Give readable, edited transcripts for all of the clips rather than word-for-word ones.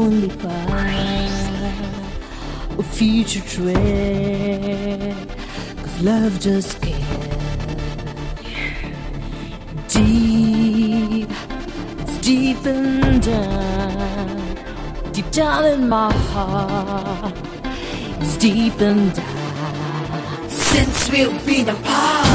only by a future dread. Cause love just can't. Deep, it's deep and down. Deep down in my heart, it's deep and down. Since we've been apart,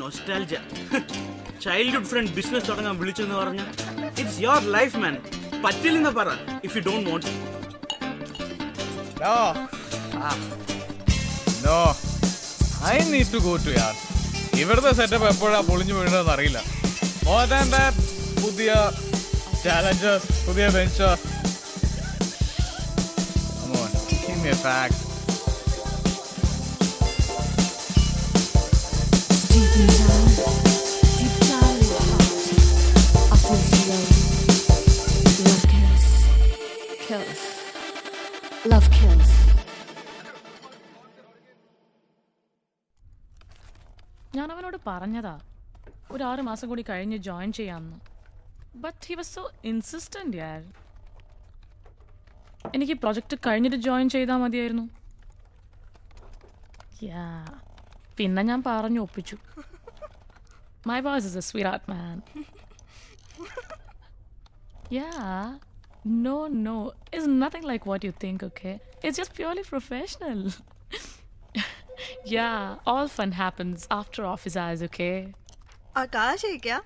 nostalgia. Childhood friend business thodanga vilichunu paranja. It's your life man. Pattilinga para if you don't want. No. Ah. No. I need to go to yaar. Ivarda setup eppoda polinju vidana arilla. More than that, pudhiya challenges, pudhiya venture. Come on, give me a fact. പറഞ്ഞതാ ഒരു 6 മാസം കൂടി കഴിഞ്ഞ് join ചെയ്യാമെന്ന്. But he was so insistent യാർ. എനിക്ക് project കഴിഞ്ഞിട്ട് join ചെയ്താൽ മതിയായിരുന്നു. യാ പിന്നെ ഞാൻ പറഞ്ഞു ഒപ്പിച്ചു. My boss is a sweetheart man. Yeah no no it's nothing like what you think okay. It's just purely professional. Yeah, all fun happens after office hours, okay? Akash hai kya?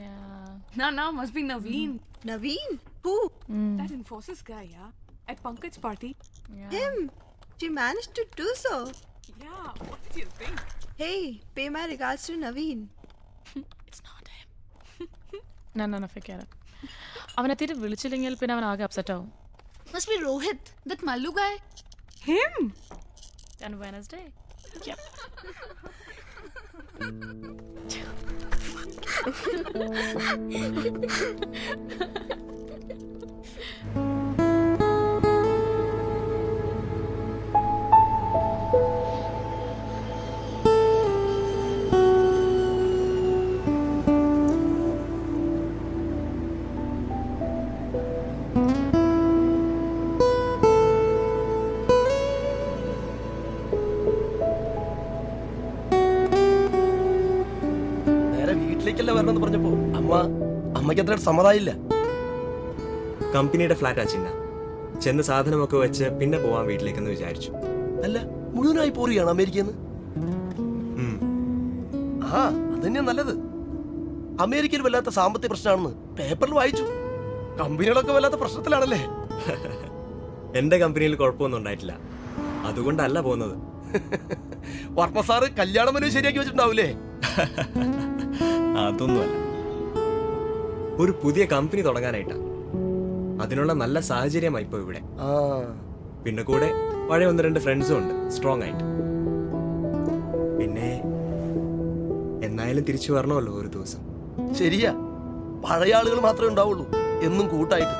Yeah. No, must be Naveen. Naveen? Who? That Infosys guy, yeah. At Pankaj's party. Yeah. Him. She managed to do so. Yeah, what did you think? Hey, pay my regards to Naveen. It's not him. No, forget it. Avana thete vilichillengil pinna avan aage upset aavum. Must be Rohit, that Mallu guy. Him. And Wednesday. Yep. അമ്മയ്ക്കത്ര സമ്മതമായില്ല. കമ്പനിയുടെ flat അച്ഛന ചെന്ന സാധനമൊക്കെ വെച്ച് പിന്നെ പോവാൻ വീട്ടിലേക്കെന്ന് വിചാരിച്ചു. അല്ല മുഴുവനായി പോരുകയാണ് അമേരിക്കന്ന്. ആ അതന്നെയാ നല്ലത്. അമേരിക്കയിൽ വല്ലാത്ത സാമ്പത്തിക പ്രശ്നമാണെന്ന് പേപ്പറിൽ വായിച്ചു. കമ്പനികളൊക്കെ വല്ലാത്ത പ്രശ്നത്തിലാണല്ലേ? എന്റെ കമ്പനിയിൽ കുഴപ്പമൊന്നും ഉണ്ടായിട്ടില്ല, അതുകൊണ്ടല്ല പോകുന്നത്. വർമ്മ സാറ് കല്യാണം വരെ ശരിയാക്കി വെച്ചിട്ടുണ്ടാവൂലേ? അതൊന്നുമല്ല, ഒരു പുതിയ കമ്പനി തുടങ്ങാനായിട്ടാ. അതിനുള്ള നല്ല സാഹചര്യമായി ഇപ്പൊ ഇവിടെ. പിന്നെ കൂടെ പഴയ ഒന്ന് രണ്ട് ഫ്രണ്ട്സും ഉണ്ട് സ്ട്രോങ് ആയിട്ട്. പിന്നെ എന്നായാലും തിരിച്ചു വരണമല്ലോ ഒരു ദിവസം. ശരിയാ, പഴയ ആളുകൾ മാത്രമേ ഉണ്ടാവുള്ളൂ എന്നും കൂട്ടായിട്ട്.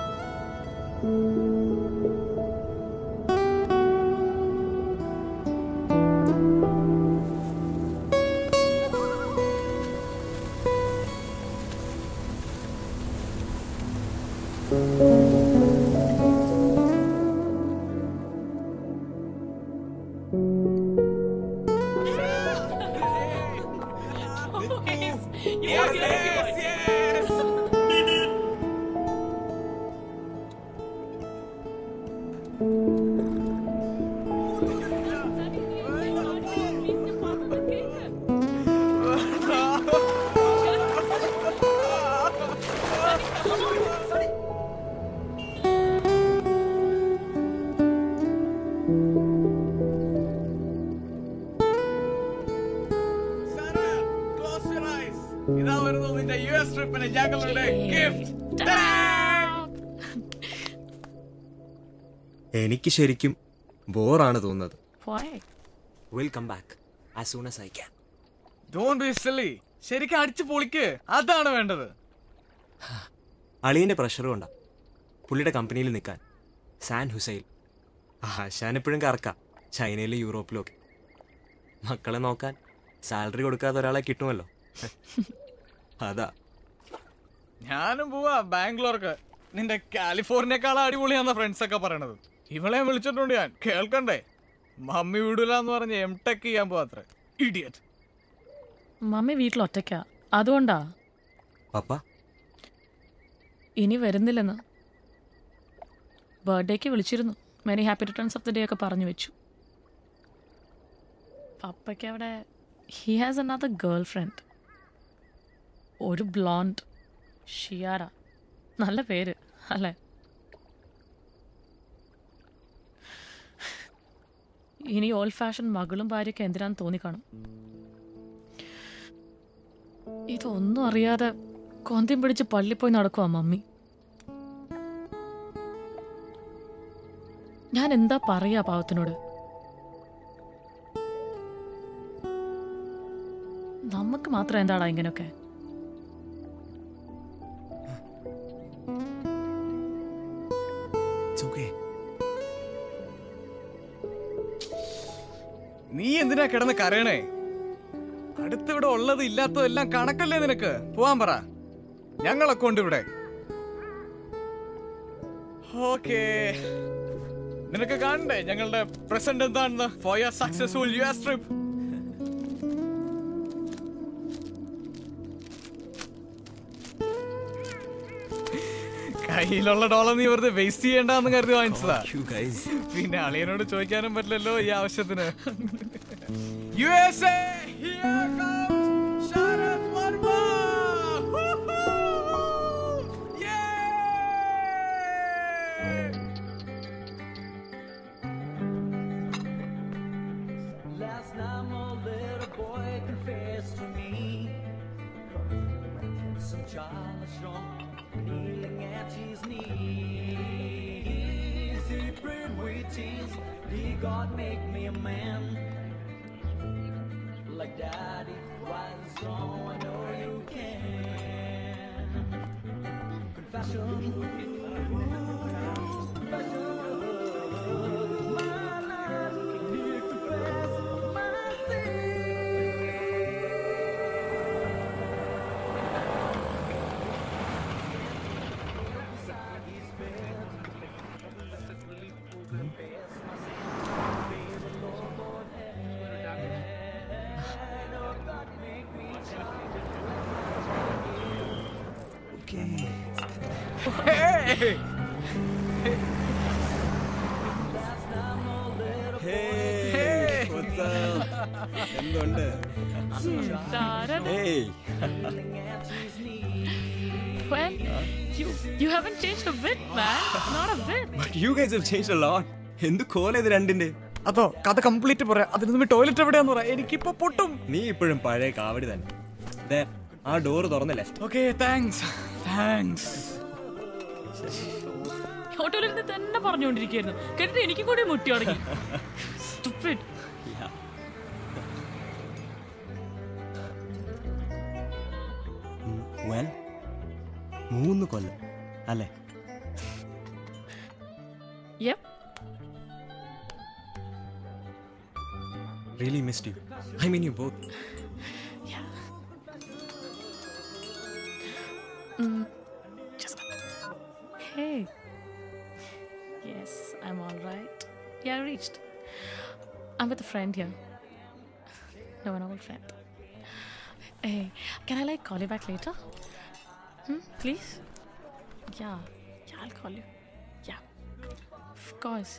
എനിക്ക് ശരിക്കും ബോറാണ് തോന്നുന്നത്. We'll come back as soon as I can. Don't be silly. ശരിക്കും അടിച്ചു പൊളിക്ക്, അതാണ് വേണ്ടത്. അളിയന്റെ പ്രഷറും ഉണ്ടാ പുള്ളിയുടെ കമ്പനിയിൽ നിൽക്കാൻ. സാൻ ഹുസൈൻ ആശാൻ എപ്പോഴും കറക്കാം, ചൈനയിലും യൂറോപ്പിലും ഒക്കെ. മക്കളെ നോക്കാൻ സാലറി കൊടുക്കാതെ ഒരാളെ കിട്ടുമല്ലോ. അതാ ഞാനും പോവാ ബാംഗ്ലൂർക്ക്. നിന്റെ കാലിഫോർണിയക്കാളെ അടിപൊളിയാന്ന ഫ്രണ്ട്സ് ഒക്കെ പറയണത്. ഇവളെ വിളിച്ചിട്ടുണ്ട് ഞാൻ, കേൾക്കണ്ടേ? മമ്മി വിടൂലെന്ന് പറഞ്ഞ് എം ടെക് ചെയ്യാൻ പോവാത്ര. ഇഡിയറ്റ്. മമ്മി വീട്ടിൽ ഒറ്റയ്ക്കാ, അതുകൊണ്ടാ. പപ്പ ഇനി വരുന്നില്ലെന്ന് ബർത്ത്ഡേക്ക് വിളിച്ചിരുന്നു. Many happy returns of the day ഒക്കെ പറഞ്ഞു വെച്ചു. പപ്പയ്ക്ക് അവിടെ he has another girl friend, ഒരു ബ്ലോണ്ട് ഷിയാറ. നല്ല പേര് അല്ലേ? ഇനി ഓൾഡ് ഫാഷൻ മകളും ഭാര്യയ്ക്ക് എന്തിനാന്ന് തോന്നിക്കാണും. ഇതൊന്നും അറിയാതെ കൊന്തയും പിടിച്ച് പള്ളിപ്പോയി നടക്കുവാ മമ്മി. ഞാൻ എന്താ പറയാ പാവത്തിനോട്? നമുക്ക് മാത്രം എന്താടാ ഇങ്ങനെയൊക്കെ? നീ എന്തിനാ കിടന്ന് കരയണേ? അടുത്തിവിടെ ഉള്ളത് ഇല്ലാത്തതെല്ലാം കണക്കല്ലേ നിനക്ക്? പോവാൻ പറ, ഞങ്ങളൊക്കെ ഉണ്ട് ഇവിടെ. ഓക്കേ, നിനക്ക് കാണണ്ടേ ഞങ്ങളുടെ പ്രസന്റ് എന്താണെന്ന്? For your successful US trip. കയ്യിലുള്ള ഡോളർ നീ വെറുതെ വേസ്റ്റ് ചെയ്യണ്ടെന്ന് കരുതി വാങ്ങിച്ചതാ. പിന്നെ അളിയനോട് ചോദിക്കാനും പറ്റില്ലല്ലോ ഈ ആവശ്യത്തിന്. USA, here comes Sarath Varma! Yay! Last night my little boy confessed to me some childish wrong. Kneeling at his knees, he prayed with tears, "Dear God, make me a man like Daddy was. Oh, I know you can." Confession. എന്തുണ്ട്? Hey. Well, you haven't changed a bit, man. Not a bit. But you guys have changed a lot. എന്ത് കോല ഇത് രണ്ടിന്റെ അതോ കഥ complete പറയാ. അതിന് നമ്മൾ toilet എവിടെയാന്ന് പറയാ. എനിക്കിപ്പോ പൊട്ടും. നീ ഇപ്പോഴും പഴയ കാവടി തന്നെ. ആ ഡോർ തുറന്നല്ലേ. Okay, thanks. ഹോട്ടലിൽ നിന്ന് തന്നെ പറഞ്ഞുകൊണ്ടിരിക്കുകയായിരുന്നു. കേട്ടിട്ട് എനിക്ക് കൂടി മുട്ടി തുടങ്ങി. സ്റ്റുപ്പിഡ്. Well, 3 കൊല്ലം അല്ലേ? Yep. Really missed you. I mean you both. Yeah. Just hey. Yes, I'm all right. Yeah, I reached. I'm with a friend here. No, an old friend. Hey, can I like call you back later? Please. Yeah, I'll call you. Yeah. Of course.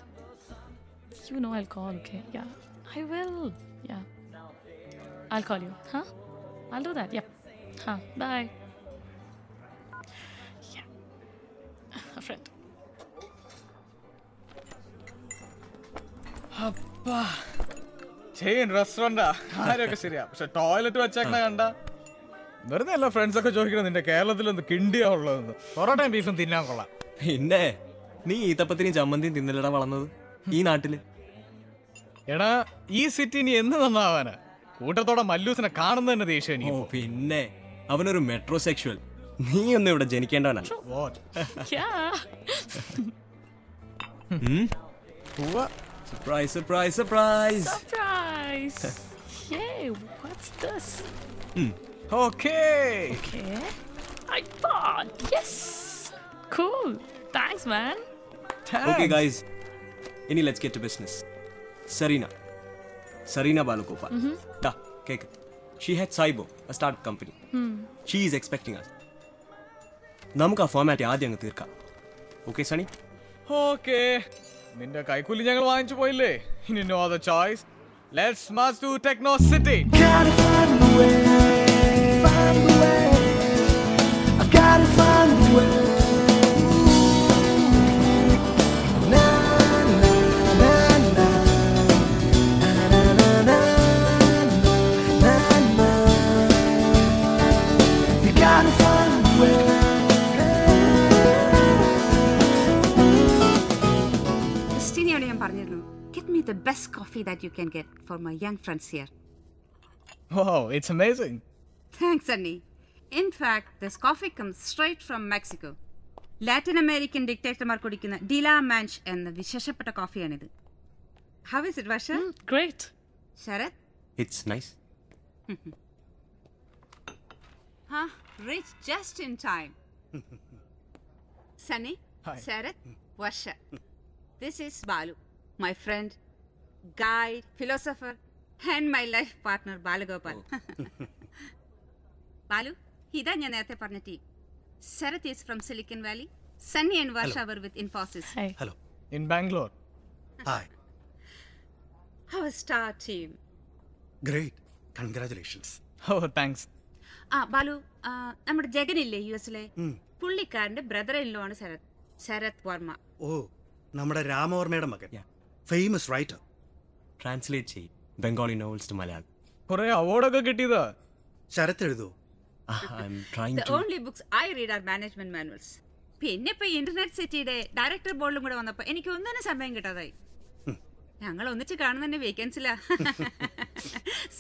You know I'll call. Okay. Yeah. I will. Yeah. I'll call you. Huh? I'll do that. Yep. Yeah. Huh. Bye. Yeah. A friend. Appa. Chain restaurant. ആരെയൊക്കെ ശരിയാ. പക്ഷെ toilet വെച്ചേക്കണ കണ്ട. വെറുതെ എല്ലാ ഫ്രണ്ട്സൊക്കെ ചോദിക്കണം നിന്റെ കേരളത്തിലൊന്ന് കിണ്ടിയാവുള്ളതെന്ന്. പൊറോട്ടയും ബീഫും തിന്നാൻ കൊള്ളാം. പിന്നെ നീ ഈത്തപ്പത്തിനും ചമ്മന്തിയും തിന്നലടാ വളർന്നത് ഈ നാട്ടില്. എടാ ഈ സിറ്റി നീ എന്ന് നന്നാവാനാ. കൂട്ടത്തോടെ മല്ലൂസിനെ കാണുന്നത് തന്നെ ദേഷ്യം. പിന്നെ അവനൊരു മെട്രോ സെക്ഷൽ. നീ ഒന്നും ഇവിടെ ജനിക്കേണ്ടവനാ. Surprise, surprise, surprise. Surprise. Yay, what's this? Okay. I thought, yes. Cool. Thanks, man. Thanks. Okay, guys. Any let's get to business. Sarina Balagopal. Ta, kek. She heads Cybo, a startup company. She is expecting us. Namukka format yaadiyanga thirka. Okay, Sunny? Okay. Ninda kaikuli jangal vaanchu poyille. You know the choice. Let's march to Technocity. Gotta find a way. Find a way. I gotta find a way. The best coffee that you can get for my young friends here. Wow, it's amazing. Thanks, Sunny. In fact, this coffee comes straight from Mexico. Latin American dictator Mar kudikina De La Mancha enna visheshapetta coffee anid. How is it, Varsha? Great. Sarath? It's nice. Reached just in time. Sunny, hi. Sarath, Varsha. This is Balu, my friend. Guide, philosopher, and my life partner Balagopal. Oh. Balu, Hida njan nethe parna tea. Sarath is from Silicon Valley. Sunny and Varsha were with Infosys. Hi. Hello. In Bangalore. Hi. Our star team. Great. Congratulations. Oh, thanks. Balu, nammada Jagan ille USle. Pullikarinte brother-in-law aanu Sarath. Sarath Varma. Oh, nammada Ramavarmayude magan. Yeah. Famous writer. Translate ചെയ് Bengali novels to Malayalam. കുറേ award ഒക്കെ കിട്ടിയതാ. Sarath എഴുതൂ. I'm trying to. The only books I read are management manuals. പിന്നെ ഇപ്പോ internet സിറ്റിയുടെ director ബോർഡിലും കൂടെ വന്നപ്പോൾ എനിക്ക് ഒന്നും തന്നെ സമയം കിട്ടാതായി. ഞങ്ങൾ ഒന്നിച്ച് കാണുന്നതിന്റെ വേക്കൻസിലാ.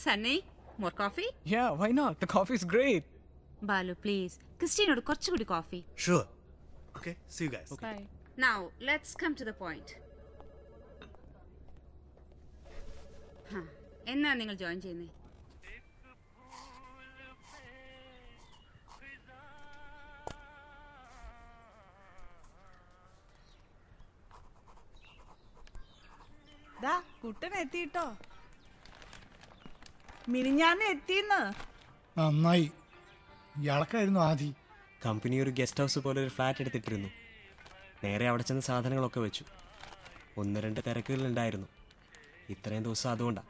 Sunny, more coffee? Yeah, why not? The coffee is great. Balu, please. Christine, കുറച്ചുകൂടി coffee. Sure. Okay, see you guys. Okay. Bye. Now, let's come to the point. എന്നാ നിങ്ങൾ ജോയിൻ ചെയ്യുന്നേ? ദാ കുട്ടൻ എത്തിട്ടോ. മിനിഞ്ഞാന്ന് എത്തിന്ന്. നന്നായി. ഇയാൾക്കായിരുന്നു ആദി. കമ്പനി ഒരു ഗസ്റ്റ് ഹൗസ് പോലെ ഒരു ഫ്ലാറ്റ് എടുത്തിട്ടിരുന്നു. നേരെ അവിടെ ചെന്ന് സാധനങ്ങളൊക്കെ വെച്ചു. 1-2 തിരക്കുകൾ ഉണ്ടായിരുന്നു. ഇത്രയും ദിവസം അതുകൊണ്ടാണ്.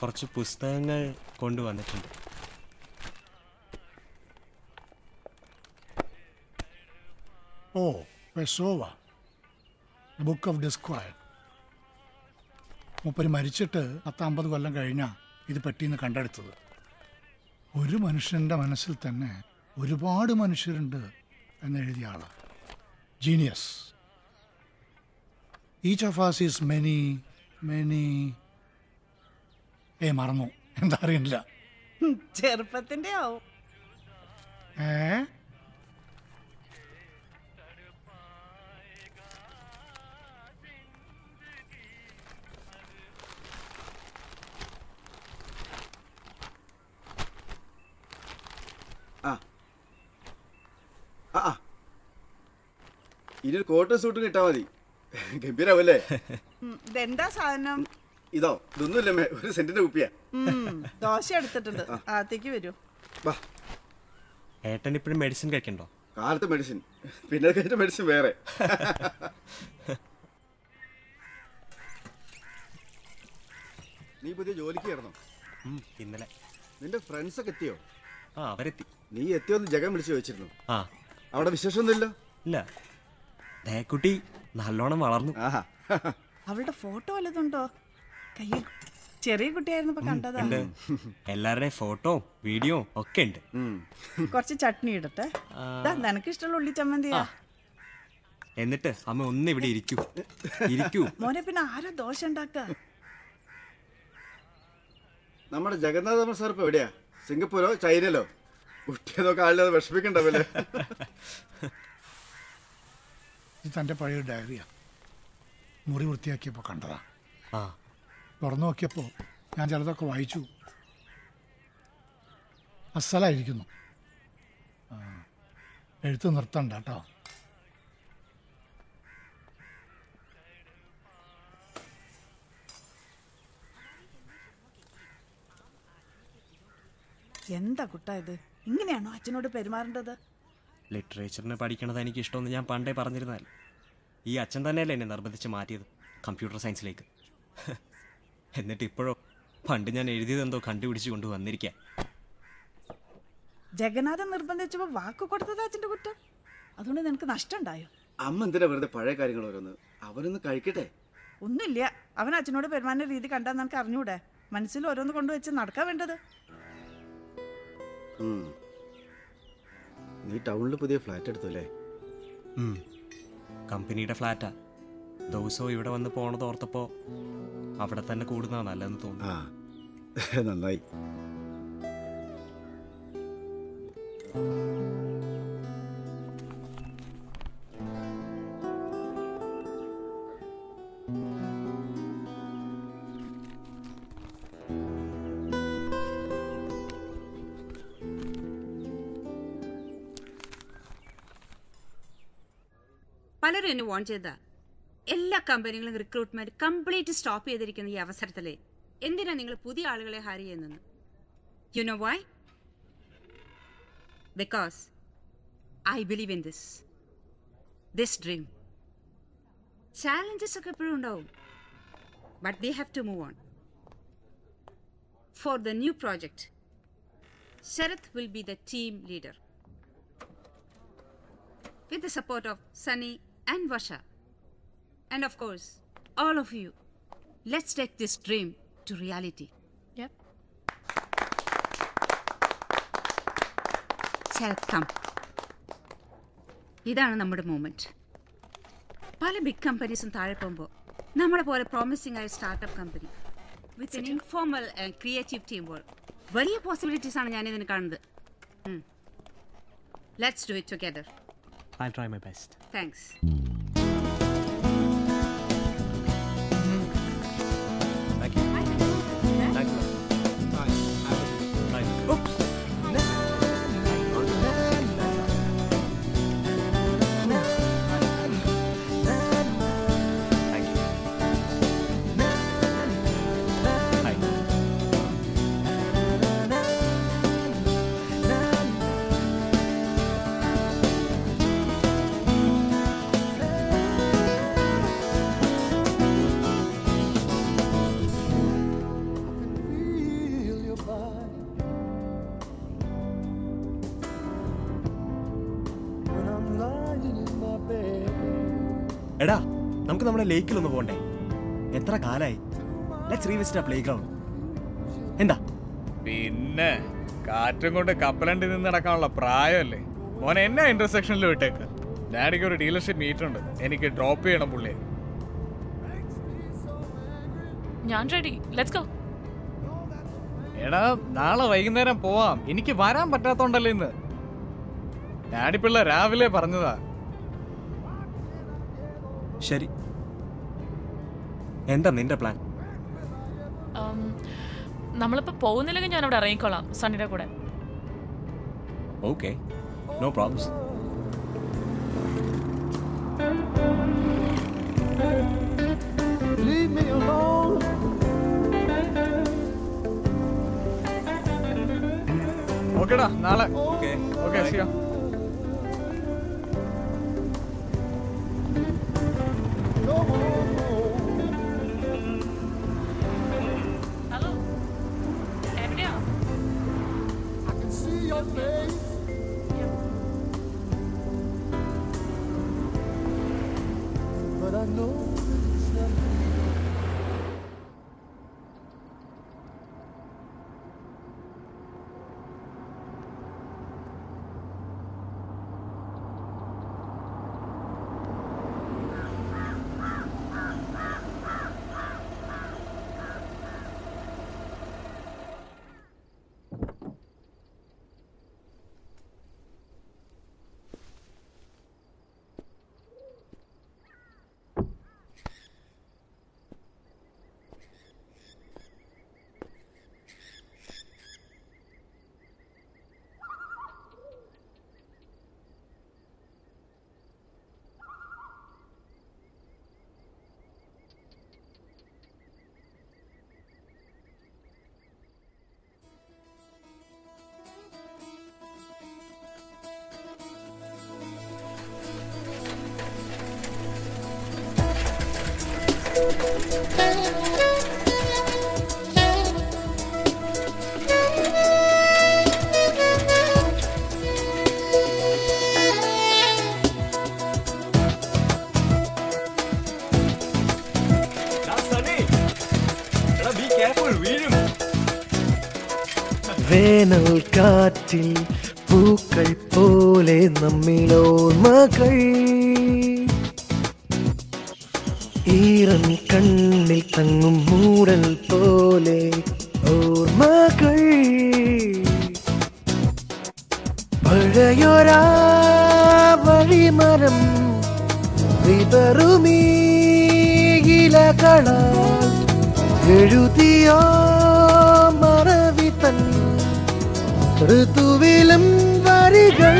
കുറച്ച് പുസ്തകങ്ങൾ കൊണ്ടുവന്നിട്ടുണ്ട്. ഓ പെസോവ, ബുക്ക് ഓഫ് ഡിസ്ക്വയർ. മൂപ്പര് മരിച്ചിട്ട് 10-50 കൊല്ലം കഴിഞ്ഞാൽ ഇത് പറ്റിയെന്ന് കണ്ടെടുത്തത്. ഒരു മനുഷ്യൻ്റെ മനസ്സിൽ തന്നെ ഒരുപാട് മനുഷ്യരുണ്ട് എന്നെഴുതിയ ആളാണ്. Genius. Each of us is many, many. മറന്നു, എന്താ അറിയില്ല. ചെറുപ്പത്തിൻ്റെ ആവും. ഇനി ഒരു കോട്ട് സൂട്ട് കിട്ടാ മതി, ഗംഭീരാവല്ലേ. ഇതെന്താ സാധനം? ഇതോ, ഇതൊന്നുമില്ലമ്മേ, ഒരു സെന്റിന്റെ കുപ്പിയാ. ദോശ എടുത്തിട്ടുണ്ട്, ആത്തേക്ക് വരൂ. ഏട്ടൻ ഇപ്പോഴും മെഡിസിൻ കഴിക്കണ്ടോ? കാലത്ത് മെഡിസിൻ, പിന്നെ കഴിച്ച മെഡിസിൻ വേറെ. നീ പുതിയ ജോലിക്ക് കയറണം ഇന്നലെ. നിന്റെ ഫ്രണ്ട്സ് ഒക്കെ എത്തിയോ? ആ, അവരെത്തി. നീ എത്തിയോന്ന് ജഗൻ വിളിച്ചു ചോദിച്ചിരുന്നു. ആ, അവിടെ വിശേഷമൊന്നുമില്ല. ഇല്ല, കുട്ടി നല്ലോണം വളർന്നു. അവളുടെ ഫോട്ടോ വല്ലതുണ്ടോ? കയ്യിൽ ചെറിയ കുട്ടിയായിരുന്നു, കണ്ടതാണ്. എല്ലാവരുടെയും ഫോട്ടോ വീഡിയോ ഒക്കെ ഉണ്ട്. കുറച്ച് ചട്നി ഇടട്ടെ, നിനക്കിഷ്ടമുള്ള ഉള്ളി ചമ്മന്തിയാ. എന്നിട്ട് അമ്മ ഒന്ന് ഇവിടെ ഇരിക്കൂ മോനെ. പിന്നെ ആരോ ദോശ ഉണ്ടാക്ക. നമ്മുടെ ജഗന്നാഥ സാർ ഇപ്പൊ എവിടെയാ? സിംഗപ്പൂരോ ചൈനയിലോ? കുട്ടിയതൊക്കെ ആളിനെ വിഷമിക്കണ്ടാവല്ലേ. തൻ്റെ പഴയ ഡയറിയാ, മുറി വൃത്തിയാക്കിയപ്പോൾ കണ്ടതാ. തുറന്നു നോക്കിയപ്പോൾ ഞാൻ ചിലതൊക്കെ വായിച്ചു. അസലായിരിക്കുന്നു. എഴുത്ത് നിർത്തണ്ട കേട്ടോ. എന്താ കുട്ടാ ഇത്? ഇങ്ങനെയാണോ അച്ഛനോട് പെരുമാറേണ്ടത്? ലിറ്ററേച്ചറിനെ പഠിക്കണത് എനിക്ക് ഇഷ്ടമെന്ന് ഞാൻ പണ്ടേ പറഞ്ഞിരുന്നാൽ ഈ അച്ഛൻ തന്നെയല്ലേ എന്നെ നിർബന്ധിച്ച് മാറ്റിയത് കമ്പ്യൂട്ടർ സയൻസിലേക്ക്. എന്നിട്ട് ഇപ്പോഴോ പണ്ട് ഞാൻ എഴുതിയതെന്തോ കണ്ടുപിടിച്ചു കൊണ്ട് വന്നിരിക്കുക. ജഗന്നാഥൻ നിർബന്ധിച്ചപ്പോൾ വാക്ക് കൊടുത്തത് അച്ഛൻ്റെ കുറ്റം. അതുകൊണ്ട് നിനക്ക് നഷ്ടമുണ്ടായോ? അമ്മ എന്തിനാ വെറുതെ പഴയ കാര്യങ്ങൾ ഓരോന്ന്? അവരൊന്ന് കഴിക്കട്ടെ. ഒന്നുമില്ല, അവൻ അച്ഛനോട് പെരുമാറുന്ന രീതി കണ്ടാൽ നിനക്ക് അറിഞ്ഞൂടെ? മനസ്സിൽ ഓരോന്ന് കൊണ്ടുവച്ച് നടക്കാൻ വേണ്ടത്. നീ ടൗണിൽ പുതിയ ഫ്ലാറ്റ് എടുത്തല്ലേ? കമ്പനിയുടെ ഫ്ലാറ്റാ. ദിവസവും ഇവിടെ വന്ന് പോണത് ഓർത്തപ്പോ അവിടെ തന്നെ കൂടുന്നതാ നല്ലതെന്ന് തോന്നുന്നു. നന്നായി. പലരും എന്നെ വോൺ ചെയ്ത എല്ലാ കമ്പനികളും റിക്രൂട്ട്മെന്റ് കംപ്ലീറ്റ് സ്റ്റോപ്പ് ചെയ്തിരിക്കുന്ന ഈ അവസരത്തിലെ എന്തിനാ നിങ്ങൾ പുതിയ ആളുകളെ ഹയർ ചെയ്യുന്നത്? You know why? Because I believe in this dream. Challenges ഒക്കെ എപ്പോഴും ഉണ്ടാവും, but we have to move on for the new project. Sarath will be the team leader with the support of Sunny and Varsha. And of course, all of you. Let's take this dream to reality. Yep. Sharath, come. ഇതാണ് നമ്മുടെ movement. പല big കമ്പനീസും താഴെ പോകുമ്പോൾ നമ്മളെ പോലെ promising ആയ startup company with informal and creative team work വലിയ possibilities ആണ് ഞാനിതിന് കാണുന്നത്. Let's do it together. I'll try my best. Thanks. Thank you. Thank you. Bye. Bye. Oops. Thank you. Hi. എടാ നമുക്ക് നമ്മുടെ ലേക്കിലൊന്ന് പോകണ്ടേ? എത്ര കാലായി. ലെറ്റ്സ് റീവിസിറ്റ് ആ പ്ലേഗ്രൗണ്ട്. എന്താ പിന്നെ കാറ്റും കൊണ്ട് കപ്പലണ്ടി നിന്ന് നടക്കാനുള്ള പ്രായമല്ലേ മോനെ. എന്നാ ഇന്റർസെക്ഷനിൽ വിട്ടേക്ക്. ഡാഡിക്ക് ഒരു ഡീലർഷിപ്പ് മീറ്റ് ഉണ്ട്, എനിക്ക് ഡ്രോപ്പ് ചെയ്യണം പുള്ളിയെ. ഞാൻ റെഡി, ലെറ്റ്സ് ഗോ. എടാ നാളെ വൈകുന്നേരം പോവാം, എനിക്ക് വരാൻ പറ്റാത്തോണ്ടല്ലേ ഇന്ന്. ഡാഡി പിള്ള രാവിലെ പറഞ്ഞതാ. ശരി, എന്താ നിന്റെ പ്ലാൻ? നമ്മളിപ്പോ പോകുന്നില്ലെങ്കിൽ ഞാൻ അവിടെ ഇറങ്ങിക്കോളാം സണ്ണിയുടെ കൂടെ. Okay, no problems. Leave me alone. Okay da, naale. Okay. Okay, see ya. വേനൽ കാറ്റിൽ പൂക്കൾ പോലെ നമ്മിലോ മകൾ ഈറൻ കണ്ണിൽ തങ്ങും മൂടൽ പോലെ ഓർമ്മകൾ പഴയൊരാ വഴിമരം വിതറുമീ ഇലകളാൽ എഴുതിയോ മറവി തൻ ഋതുവിലും വരികൾ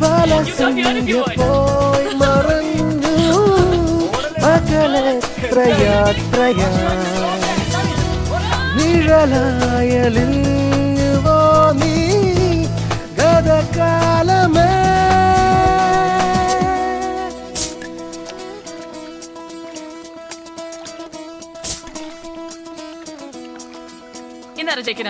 പല സന്ധ്യ പോയി മറ നിഴലായലിൽ നീ ഗതകാലമേ. Come on, Sunny,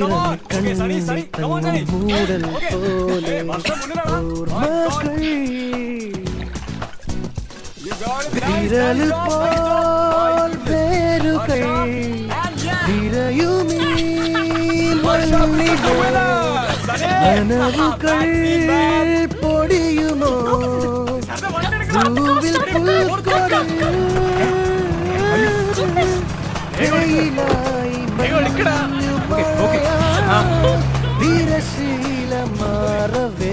come on. Okay, Sunny, Sunny, come on, Sunny. Okay. Hey, Varsha, munna ra. You got it. Nice ball, verukai. Virayumi, Varsha, the winner. Sunny, anavukai podiyumo. Duvil pulkari. Heilai, heilai. Okay. Virashila marave.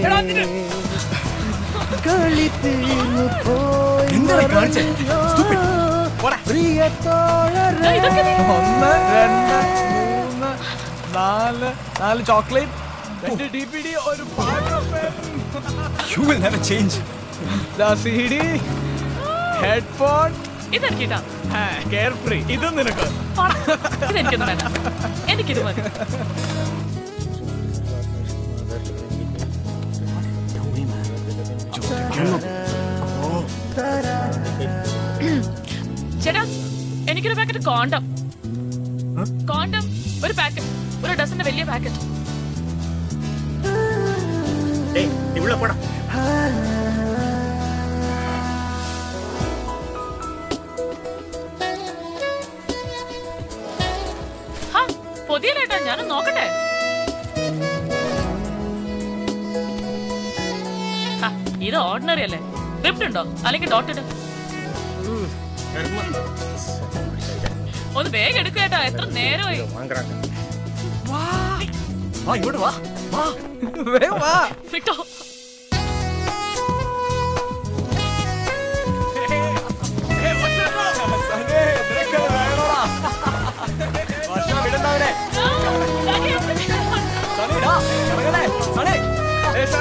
Kalitinu poi. Indra kanche. Stupid. Pora. Priyatolare. Onna renna moona naal chocolate. Rendu DPD oru paattu pen. You will never change. Da CD. Headphone. Idar kita. Ha, carefree. Idu ninakku. Idu enakku thana. എനിക്കിത് മതി. ചേട്ടാ എനിക്കൊരു packet condom. condom ஒரு packet ஒரு dozen വലിയ packet டேய் இவ்ளோ போடா ஹா பொதியலட்ட நான் நோக்கட்டே ஹா இது ordinary അല്ലേ whipped ഉണ്ടോ അല്ലെങ്കിൽ dotted ഒന്ന് വേഗം എടുക്ക് കേട്ടോ എത്ര നേരമായി വാ വാ ഇങ്ങോട്ട് വാ വാ വേഗം വാ ഫിട്ടോ ഹേ വച്ചോ സഹേ ബ്രേക്ക് ആയോ വാഷാ വിടണ്ടവനെ സനീടാ ഇറങ്ങല്ലേ സനീ ഹേ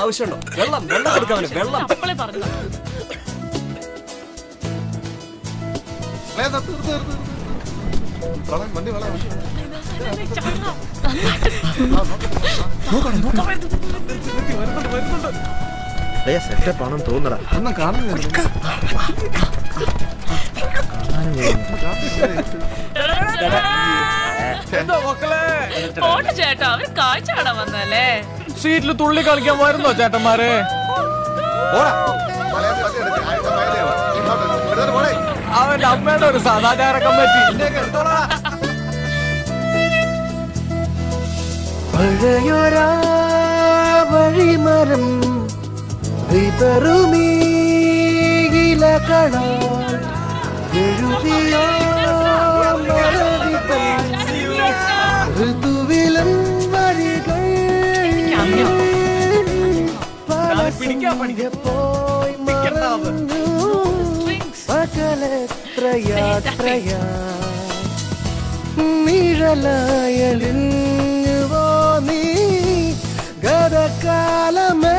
ആവശ്യമുണ്ടോ വെള്ളം വെള്ളം കൊടുക്കാവന് വെള്ളം അപ്പളേ പറഞ്ഞു വേദ തീർ തീർ വളം വണ്ടി വളം നോക്കണ്ട നോക്കണ്ട വരുന്നുണ്ട് വരുന്നുണ്ട് ദേ സെറ്റപ്പ് ആണെന്ന് തോന്നുന്നടാ ഒന്നും കാണുന്നില്ല എന്താ മക്കളെ ഓട്ട് ചേട്ടാ അവർ കാഴ്ച കാണാൻ വന്നല്ലേ സീറ്റിൽ തുള്ളി കളിക്കാൻ വരുന്നോ ചേട്ടന്മാരെ അവന്റെ അമ്മയുടെ ഒരു സാധാരണ കമ്മിറ്റി വഴിമരം ഋതുവിലും നിഴലായലിഞ്ഞുവോ നീ ഗതകാലമേ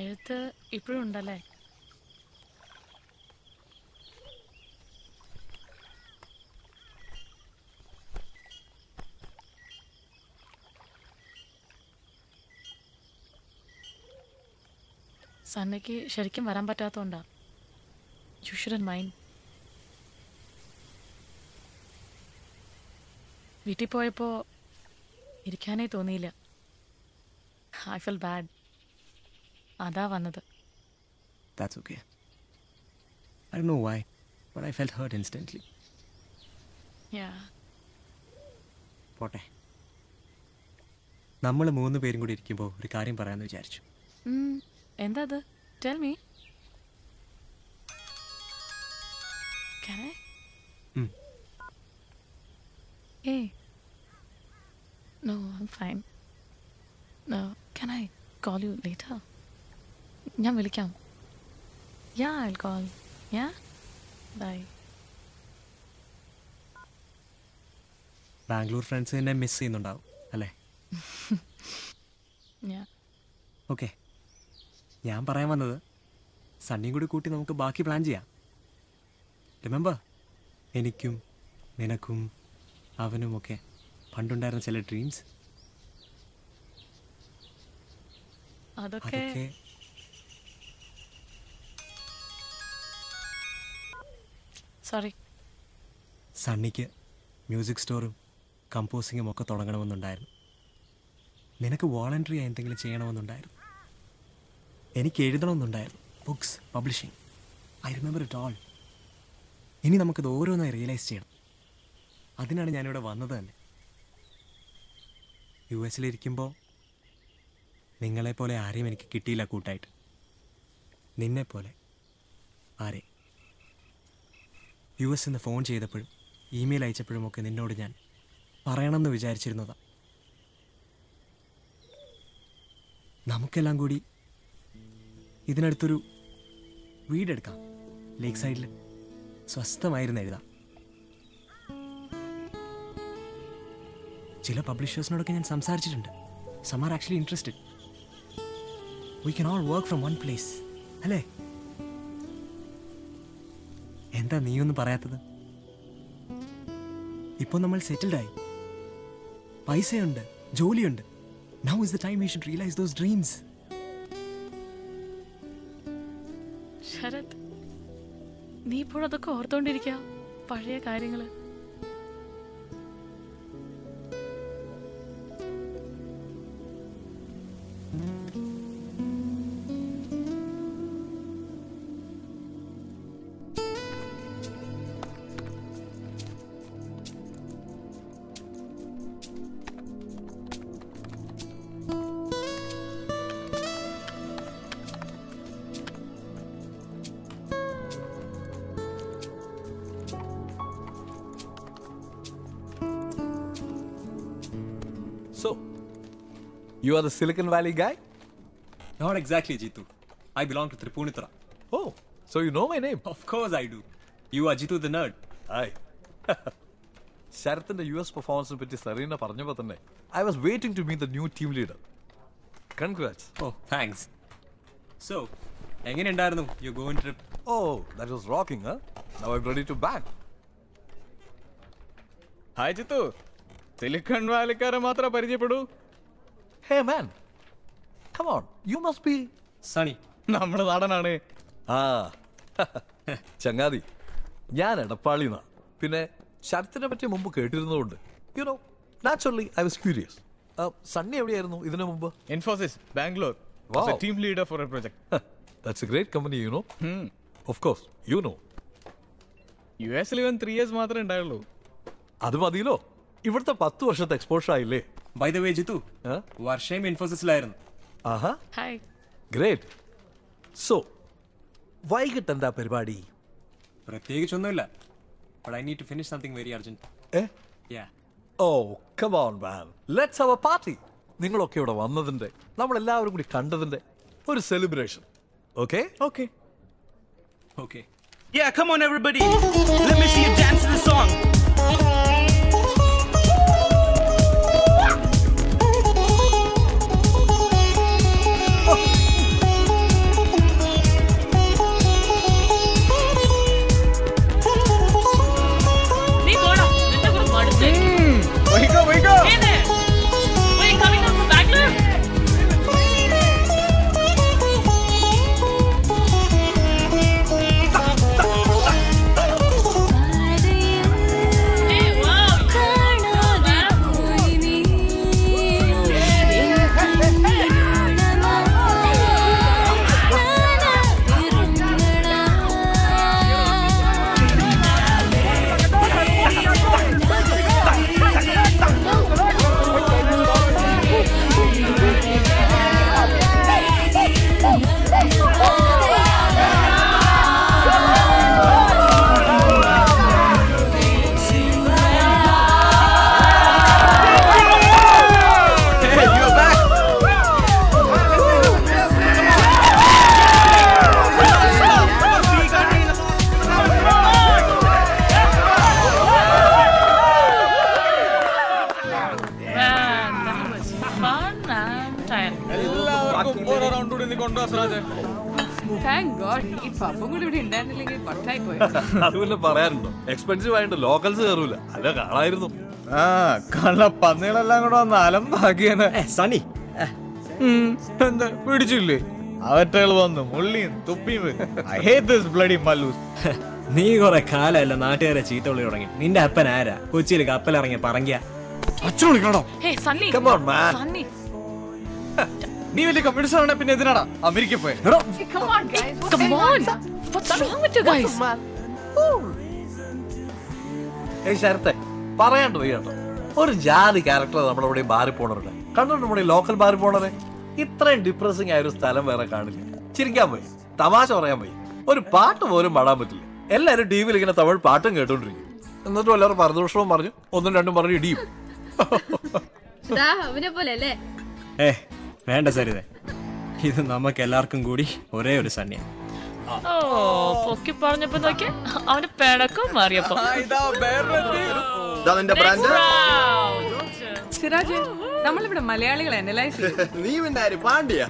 എഴുത്ത് ഇപ്പോഴും ഉണ്ടല്ലേ സന്നയ്ക്ക് ശരിക്കും വരാൻ പറ്റാത്തതുകൊണ്ടാ യു ഷുഡൻ മൈൻഡ് വീട്ടിൽ പോയപ്പോൾ ഇരിക്കാനേ തോന്നിയില്ല ഐ ഫീൽ ബാഡ് അതാ വന്നത് that's okay I don't know why but I felt hurt instantly yeah പോട്ടെ നമ്മൾ മൂന്ന് പേരും കൂടി ഇരിക്കുമ്പോൾ ഒരു കാര്യം പറയാമെന്ന് വിചാരിച്ചു എന്താ അത് tell me can I uh no I am fine no can I call you later ഞാൻ വിളിക്കാം yeah I will call ya bye Bangalore friends എന്നെ മിസ് ചെയ്യുന്നുണ്ടാവും അല്ലേ ഓക്കെ ഞാൻ പറയാൻ വന്നത് സണ്ണിയും കൂടി കൂട്ടി നമുക്ക് ബാക്കി പ്ലാൻ ചെയ്യാം. റിമെമ്പർ എനിക്കും നിനക്കും അവനുമൊക്കെ പണ്ടുണ്ടായിരുന്ന ചില ഡ്രീംസ് അതൊക്കെ സോറി സണ്ണിക്ക് മ്യൂസിക് സ്റ്റോറും കമ്പോസിങ്ങും ഒക്കെ തുടങ്ങണമെന്നുണ്ടായിരുന്നു. നിനക്ക് വോളണ്ടറി ആയി എന്തെങ്കിലും ചെയ്യണമെന്നുണ്ടായിരുന്നു. എനിക്ക് എഴുതണമെന്നുണ്ടായിരുന്നു. Books publishing I remember it all. ഇനി നമുക്കത് ഓരോന്നായി റിയലൈസ് ചെയ്യണം. അതിനാണ് ഞാനിവിടെ വന്നത് തന്നെ. യു എസിലിരിക്കുമ്പോൾ നിങ്ങളെപ്പോലെ ആരെയും എനിക്ക് കിട്ടിയില്ല കൂട്ടായിട്ട്. നിന്നെപ്പോലെ ആരെയും യു എസ് എന്ന് ഫോൺ ചെയ്തപ്പോഴും ഇമെയിൽ അയച്ചപ്പോഴുമൊക്കെ നിന്നോട് ഞാൻ പറയണമെന്ന് വിചാരിച്ചിരുന്നതാണ്. നമുക്കെല്ലാം കൂടി ഇതിനടുത്തൊരു വീടെടുക്കാം. ലേക്ക് സൈഡിൽ സ്വസ്ഥമായിരുന്നു എഴുതാം. ചില പബ്ലിഷേഴ്സിനോടൊക്കെ ഞാൻ സംസാരിച്ചിട്ടുണ്ട്. Some are actually interested. We can all work from one place. അല്ലേ? എന്താ നീയൊന്നും പറയാത്തത്? ഇപ്പോൾ നമ്മൾ സെറ്റിൽഡായി, പൈസയുണ്ട്, ജോലിയുണ്ട്. Now is the time we should realize those dreams. Sarath, നീ ഇപ്പോൾ അതൊക്കെ ഓർത്തുകൊണ്ടിരിക്കുക, പഴയ കാര്യങ്ങൾ. You are the Silicon Valley guy? Not exactly, Jitu. I belong to Tripunithura. Oh, so you know my name? Of course I do. You are Jitu the nerd. Hi. Sharath's US performance with Sarina Balagopal. I was waiting to meet the new team leader. Congrats. Oh, thanks. So, engane undarnu you going trip? Oh, that was rocking, huh? Now I'm ready to bang. Hi Jitu. Silicon Valley kare matra parichayapadu. Hey man, come on, you must be Sunny. നമ്മുടെ നാടനാണ്. ആ ചങ്ങാതി, ഞാൻ എടപ്പാളിന്നാ. പിന്നെ ശരത്തിനെ പറ്റി മുമ്പ് കേട്ടിരുന്നതുകൊണ്ട് you know naturally I was curious. Sunny എവിടെയായിരുന്നു ഇതിനു മുമ്പ്? Infosys, Bangalore. Was a team leader for a project. That's a great company you know. Of course you know. യുഎസിൽ ഇവൻ 3 ഇയേഴ്സ് മാത്രമേ ഉണ്ടായുള്ളൂ. അത് മതിയല്ലോ, ഇവിടുത്തെ 10 വർഷത്തെ എക്സ്പോഷർ ആയില്ലേ. By the way, Jitu, Varsham Infosys ലായിരുന്നു. ആഹാ, ഹൈ, ഗ്രേറ്റ്. സോ വൈകിട്ട് എന്താ പരിപാടി? പ്രത്യേകിച്ചൊന്നുമില്ല, but I need to finish something very urgent. Eh? Yeah. Oh, come on man, let's have a party. നിങ്ങളൊക്കെ ഇവിടെ വന്നതിന്റെ, നമ്മൾ എല്ലാവരും കൂടി കണ്ടതിന്റെ ഒരു celebration. Okay? Okay. Okay. Yeah, come on everybody. Let me see you dance to the song. for around today in the contrast, Raj. Thank God. If Papa would have been handling it, but I could. Expensive and locals are rule. I don't know. Ah, Kala Panela Langon Alam again. Sunny. And the pretty chili. I tell one the Mullin, Tupi. I hate this bloody Malus. Nigor a Kala and Ater a cheeto living. Ninda Panada, Puchil Gappelering a Parangia. Hey, Sunny. Come on, man. Sunny. You will come on, guys. Come on. What's wrong with you guys? Hey, Sarath. Parayandu iyandu. Or jolly character nammada ode baari ponaru. Kandu nammada local baari ponare. Ithra depressing aayu sthalam vera kaanilla. Chirikkan poi, tamasha parayan poi. Or paattu porum padan pattilla. Ellarum TV il ingane Tamil paattum kettondirikku. Ennattu ellarum paradosham paranju, onnum rendum paranju idiyum. Da avane pole alle. Eh, venda Sarina. Idu namak ellarkum koodi ore oru sanniyam. Oh, pokki paranjappo nokke avane pedakku maariyappo. Ida berrendi. That's brand. Siraj, we have Malayali analyze. You and I are Pandya.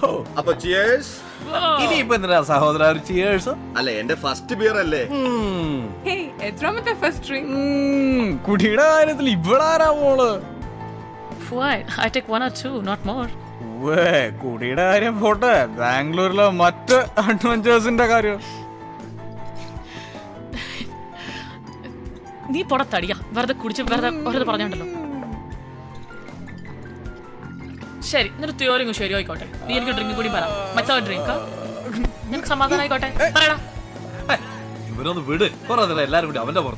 Oh, cheers. Ini Pandra Sahodra, cheers. Alle, and the first beer. Hey, it's from the first drink. Kudida, and the Libra. Fine, I take one or two, not more. Well, Kudida, I'm hotter. Bangalore, Matta, adventures in the career. You are not going to be able to do it. Sherry, you are not going to be able to do it. You are not going to be able to drink. You are not going to be able to do it. You are not going to be able to do it.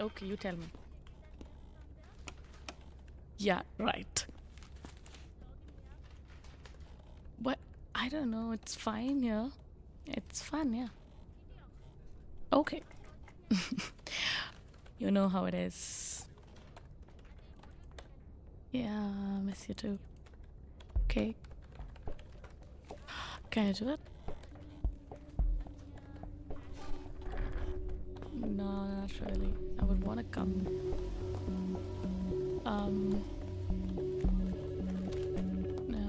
Okay, you tell me. Yeah, right. But I don't know, it's fine here. Yeah. It's fun, yeah. Okay. You know how it is. Yeah, I miss you too. Okay. Can I do it? No, not really. I would want to come. No.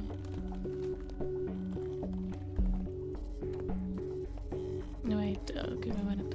No, wait. Give me a minute.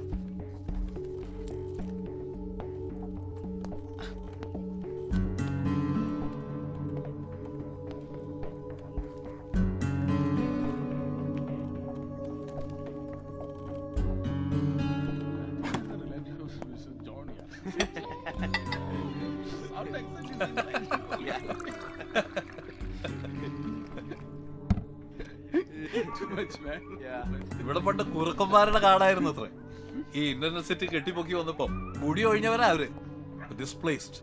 Displaced,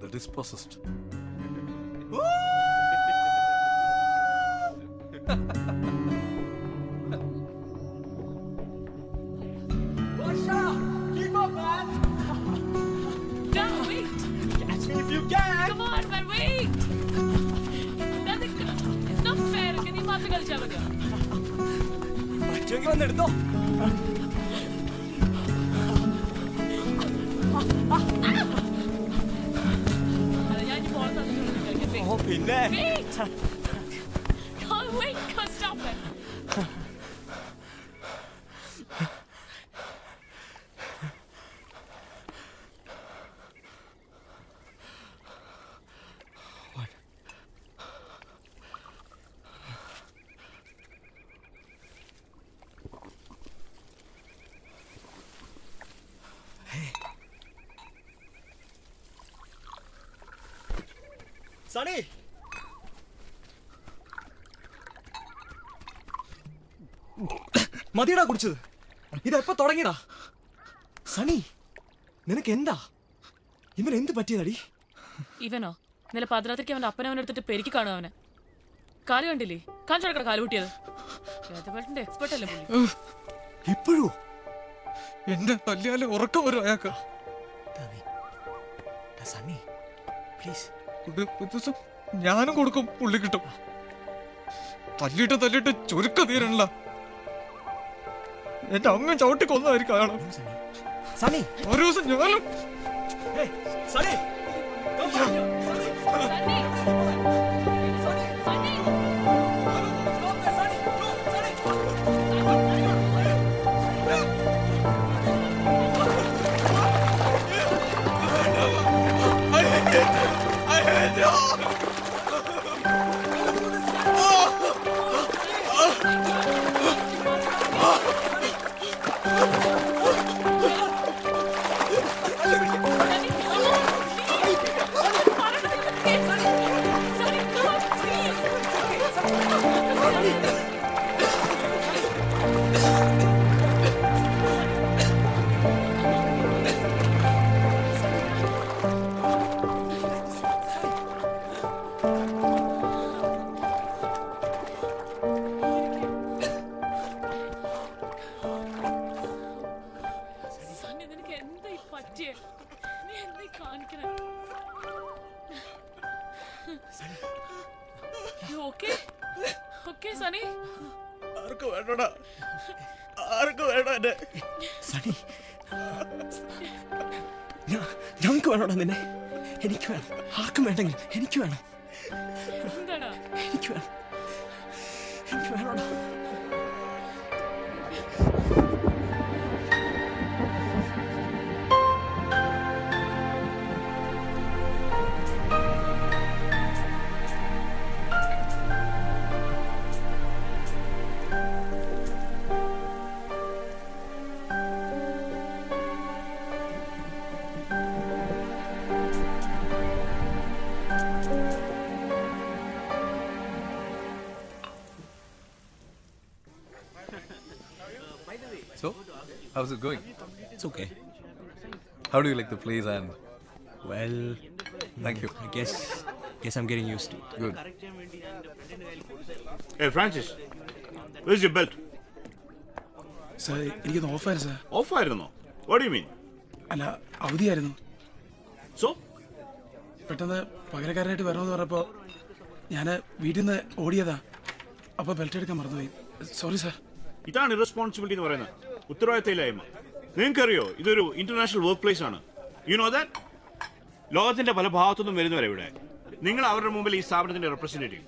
the dispossessed. Keep up, man. Don't wait. Catch me if you can. Come on, man, wait. It's not fair. Can you not get it? Check on it, wait! Can't wait, can't stop it! What? Sunny! Madhira kudichu. Idha eppo thodangida. Sunny, ninakku endha? Ivan endu pattiyadi? Ivano, nela padrathirku avana appane avana edutittu perikku kaanu avana. Kaali kandile? Kanjarakkada kaali puttiyadu. Yadavalinte expert alle pulli. Ippolu? Enda talliyale urakka varu ayaka. Tavi. Da Sunny, please. Kudu ഞാനും കൊടുക്കും പുള്ളി കിട്ടും തല്ലിട്ട് തല്ലിട്ട് ചുരുക്ക തീരണല്ല എന്റെ അമ്മ ചവിട്ടി കൊന്നായിരിക്കും അയാളെ സണ്ണി ഒരു ദിവസം ഞാനും Sunny How's it going? It's okay. How do you like the place and... Well... Thank you. I guess I'm getting used to it. Good. Hey Francis, where's your belt? Sir, I'm off air, sir. Off air? What do you mean? No, I'm off air. So? I'm going to go to the house. I'm going to go. Sorry sir. It's an irresponsibility. ഉത്തരവാദിത്തമില്ല അമ്മ നിങ്ങൾക്കറിയോ ഇതൊരു international work place ആണ് you know that ലോകത്തിന്റെ പല ഭാഗത്തുനിന്നും വരുന്നവരെ ഇവിടെ നിങ്ങൾ അവരുടെ മുമ്പിൽ ഈ സ്ഥാപനത്തിന്റെ റെപ്രസെന്റേറ്റീവ്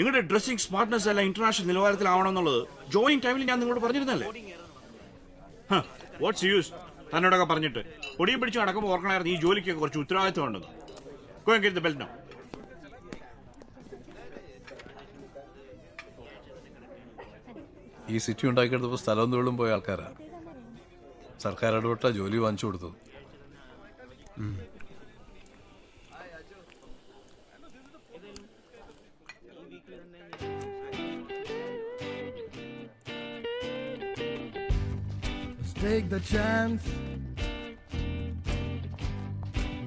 നിങ്ങളുടെ ഡ്രസ്സിംഗ് സ്മാർട്ട്നെസ് എല്ലാം ഇന്റർനാഷണൽ നിലവാരത്തിലാവണം എന്നുള്ളത് ജോയിനിങ് ടൈമിൽ ഞാൻ നിങ്ങളോട് പറഞ്ഞിരുന്നല്ലേ വാട്ട്സ് യൂസ് തന്നോടൊക്കെ പറഞ്ഞിട്ട് പൊടിയും പിടിച്ചു നടക്കുമ്പോൾ ഓർക്കണമായിരുന്നു ഈ ജോലിക്കൊക്കെ കുറച്ച് ഉത്തരവാദിത്തം ഉണ്ടെന്ന് Go and get the belt now. ഈ സിറ്റി ഉണ്ടാക്കിയെടുത്തപ്പോൾ സ്ഥലം തോളും പോയ ആൾക്കാരാണ് സർക്കാർ ഇടപെട്ട ജോലി വാങ്ങിച്ചു കൊടുത്തത് Take the chance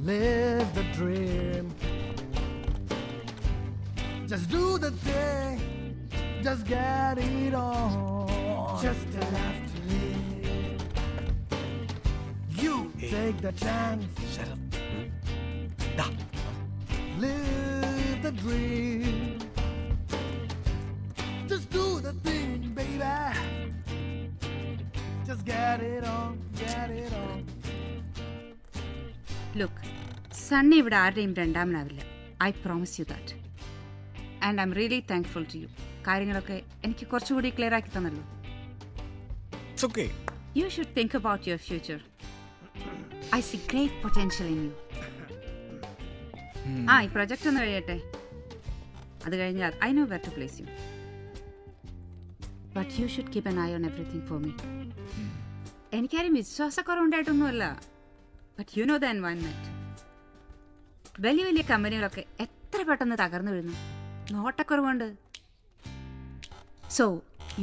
live the dream just do the thing Just get it on. Just have to live. You take the chance. Shut up. Da. Live the dream. Just do the thing, baby. Just get it on. Get it on. Look, Sunny would arrange random navilla. I promise you that. And I'm really thankful to you. കാര്യങ്ങളൊക്കെ എനിക്ക് കുറച്ചുകൂടി clear ആക്കി തന്നല്ലോ it's okay you should think about your future I see great potential in you ആ ഈ project ഒന്ന് കഴിയട്ടെ അത് കഴിഞ്ഞാൽ I know where to place you but you should keep an eye on everything for me എനിക്കാരും വിശ്വാസക്കുറവുണ്ടായിട്ടൊന്നുമല്ല but you know the environment വലിയ വലിയ കമ്പനികളൊക്കെ എത്ര പെട്ടെന്ന് തകർന്നു വീഴുന്നു. നോട്ടക്കുറവുണ്ട്. So,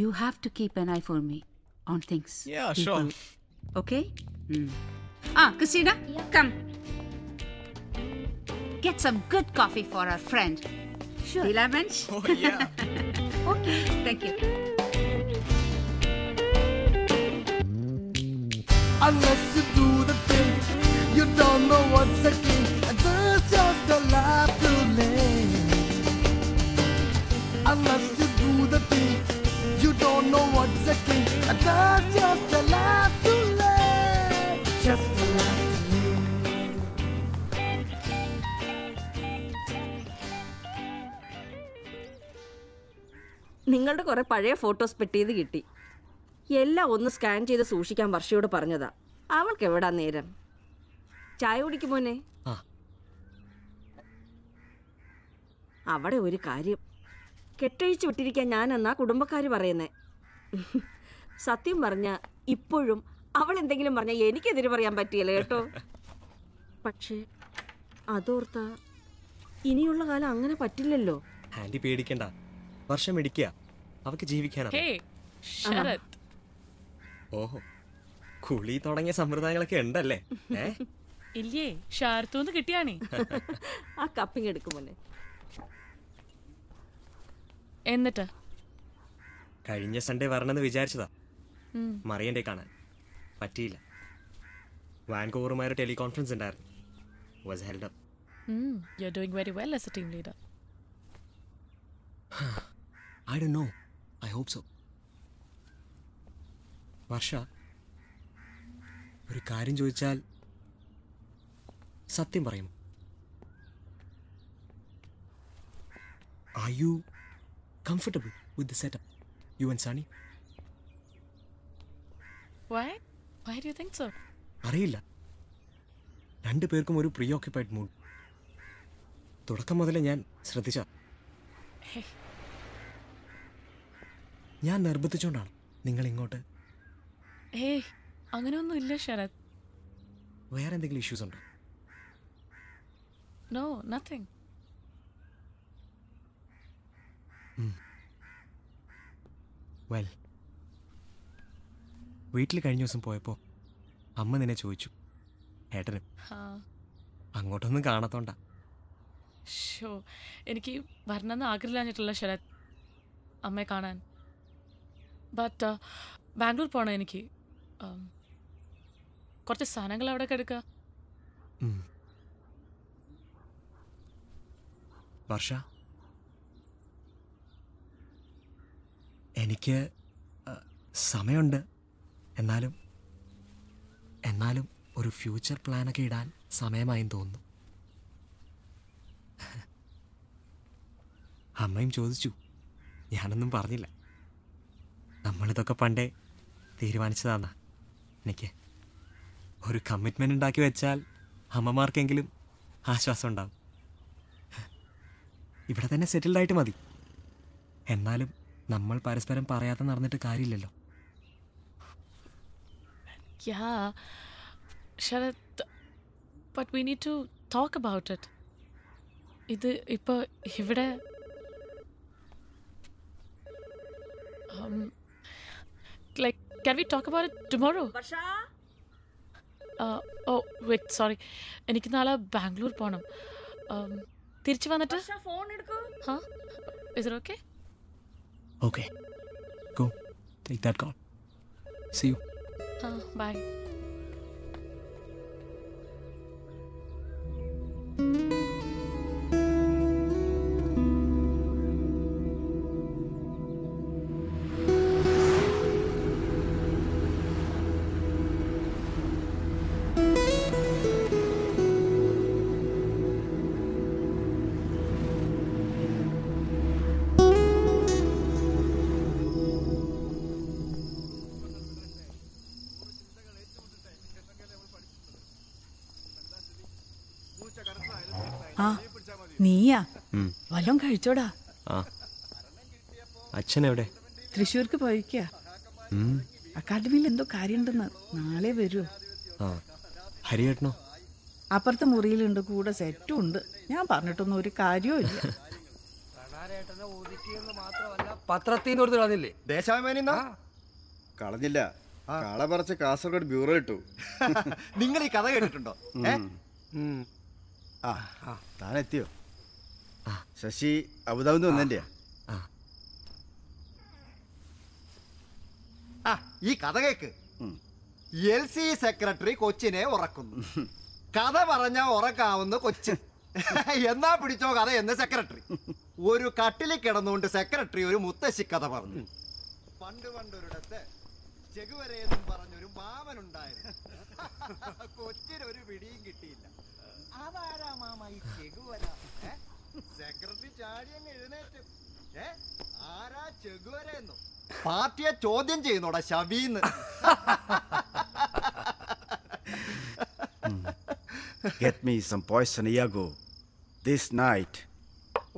you have to keep an eye for me on things. Yeah, people. Sure. Okay? Mm. Ah, Christina, yeah. Come. Get some good coffee for our friend. Sure. Dila bench? Oh, yeah. Okay. Thank you. Unless you do the thing, you don't know what's a king. And there's just a life to live. Unless you do the thing, you don't know what's a king. And there's just a life to live. Just a life to live. നിങ്ങളുടെ കുറേ പഴയ photos പെട്ടിയത് കിട്ടി. എല്ലാം ഒന്ന് scan ചെയ്ത് സൂക്ഷിക്കാൻ വർഷയോട് പറഞ്ഞതാ. അവൾക്ക് എവിടാ നേരം. ചായ കുടിക്ക് മോനെ. അവിടെ ഒരു കാര്യം കെട്ടഴിച്ചു വിട്ടിരിക്കാൻ ഞാനെന്നാ കുടുംബക്കാര് പറയുന്നേ. സത്യം പറഞ്ഞ ഇപ്പോഴും അവൾ എന്തെങ്കിലും പറഞ്ഞാൽ എനിക്കെതിരെ പറയാൻ പറ്റിയല്ലോ കേട്ടോ. പക്ഷേ അതോർത്താ ഇനിയുള്ള കാലം അങ്ങനെ പറ്റില്ലല്ലോ. ആന്റി പേടിക്കണ്ട. വർഷം ഇടിക്കുക. അവൾക്ക് ജീവിക്കാനാണ്. ഹേ ശരത്. ഓഹോ കുളി തുടങ്ങിയ സമ്പ്രദായങ്ങളൊക്കെ ഉണ്ടല്ലേ. ഇല്ലേ ഷാർത്തൂന്ന് കിട്ടിയാണേ. ആ കപ്പിങ് എടുക്കുമല്ലേ. എന്നിട്ട് കഴിഞ്ഞ സൺഡേ വരണമെന്ന് വിചാരിച്ചതാ മറിയന്റെ കാണാൻ പറ്റിയില്ല. വാൻകൂവറുമായി ഒരു ടെലികോൺഫറൻസ് ഉണ്ടായിരുന്നു. Was held up. You are doing very well as a team leader. I don't know. I hope so. Varsha ഒരു കാര്യം ചോദിച്ചാൽ സത്യം പറയും. Are you comfortable with the setup? You and Sunny? Why? Why do you think so? അറിയില്ല. രണ്ട് പേർക്കും ഒരു പ്രീയോക്യുപൈഡ് mood. തുടക്കം മുതലേ ഞാൻ ശ്രദ്ധിച്ച. ഞാൻ നിർബന്ധിച്ചുകൊണ്ടാണ് നിങ്ങൾ ഇങ്ങോട്ട്. ഏയ് അങ്ങനെയൊന്നും ഇല്ല ശരത്. വേറെ എന്തെങ്കിലും ഇഷ്യൂസ് ഉണ്ടോ? No nothing. വെൽ വീട്ടിൽ കഴിഞ്ഞ ദിവസം പോയപ്പോൾ അമ്മ നിന്നെ ചോദിച്ചു. ഏട്ടനും അങ്ങോട്ടൊന്നും കാണാത്തോണ്ട. ഷോ എനിക്ക് വരണമെന്ന് ആഗ്രഹിച്ചിട്ടില്ല ശരത് അമ്മയെ കാണാൻ. ബട്ട് ബാംഗ്ലൂർ പോകണം. എനിക്ക് കുറച്ച് സാധനങ്ങൾ അവിടെ എടുക്കാം. വർഷ എനിക്ക് സമയമുണ്ട്. എന്നാലും എന്നാലും ഒരു ഫ്യൂച്ചർ പ്ലാനൊക്കെ ഇടാൻ സമയമായി തോന്നുന്നു. അമ്മയും ചോദിച്ചു. ഞാനൊന്നും പറഞ്ഞില്ല. നമ്മളിതൊക്കെ പണ്ടേ തീരുമാനിച്ചതാന്നാ. എനിക്ക് ഒരു കമ്മിറ്റ്മെൻ്റ് ഉണ്ടാക്കി വെച്ചാൽ അമ്മമാർക്കെങ്കിലും ആശ്വാസം ഉണ്ടാവും. ഇവിടെ തന്നെ സെറ്റിൽഡായിട്ട് മതി. എന്നാലും നമ്മൾ പരസ്പരം പറയാതെ നടന്നിട്ട് കാര്യമില്ലല്ലോ. ഇത് ഇപ്പോൾ ഇവിടെ like can we talk about it tomorrow? Varsha oh wait sorry enikku nala Bangalore poanam tirichu vannittu Varsha phone edukku ha is it okay? Okay go take that call. See you. Bye. നീയാ വല്ലതും കഴിച്ചോടാ. അച്ഛൻ എവിടെ? തൃശ്ശൂർക്ക് പോയിക്കാ. അക്കാദമിയിൽ എന്തോ കാര്യമുണ്ടെന്ന്. നാളെ വരൂ. ഹരിയേട്ടനോ? അപ്പുറത്തെ മുറിയിലുണ്ട്, കൂടെ സെറ്റുണ്ട്. ഞാൻ പറഞ്ഞിട്ടൊന്നും ഒരു കാര്യവും ഇല്ല. കളഞ്ഞില്ല, കാള പറച്ച് കാസർഗോഡ് ബ്യൂറോ ഇട്ടു. നിങ്ങൾ ഈ കഥ കേട്ടിട്ടുണ്ടോ? താൻ എത്തിയോ? ശശി അബുദാബിന്ന് വന്നെന്റെയാ? ഈ കഥ കേക്ക്. എൽ സി സെക്രട്ടറി കൊച്ചിനെ ഉറക്കുന്നു. കഥ പറഞ്ഞാൽ ഉറക്കാവുന്ന കൊച്ചി. എന്നാ പിടിച്ചോ കഥ എന്ന് സെക്രട്ടറി. ഒരു കട്ടിലിൽ കിടന്നുകൊണ്ട് സെക്രട്ടറി ഒരു മുത്തശ്ശി കഥ പറഞ്ഞു. പണ്ട് പണ്ടൊരിടത്ത് ചെകുവരയെന്നും പറഞ്ഞൊരു മാമനുണ്ടായിരുന്നു. കൊച്ചിനൊരു പിടിയും കിട്ടിയില്ല. അതാരാ മാമ ഈ ചെകുവര? സെക്രട്ടറി ചാടി അങ്ങ് എഴുന്നേറ്റും. ആരാ ചെകുവരയെന്നും പാർട്ടിയെ ചോദ്യം ചെയ്യുന്നോടാ ശവീന്ന്. Get me some poison, Iago. This night.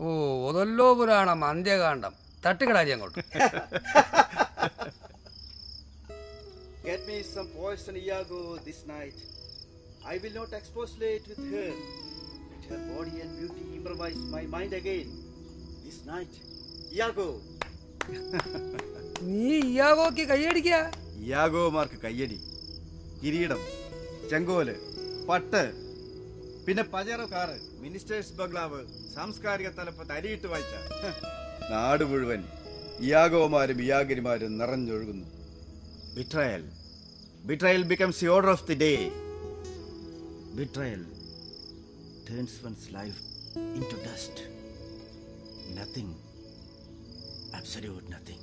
Oh, odallo purana mandya kaandam. Tattukadaji angotu. Get me some poison, Iago, this night. I will not expostulate with her. Let her body and beauty improvise my mind again. This night, Iago. Nee Iago ki kaiyadi kya? Iago mark kaiyadi. Kiridam, changole, patta. പിന്നെ പജാറോ car, ministers ബംഗ്ലാവ്, സാംസ്കാരിക തലപ്പത്ത് അരിയിട്ട് വായിച്ച നാട് മുഴുവൻ യാഗോമാരും യാഗിരിമാരും നിറഞ്ഞൊഴുകുന്നു. Betrayal betrayal becomes the order of the day. Betrayal turns one's life into dust. Nothing, absolute nothing.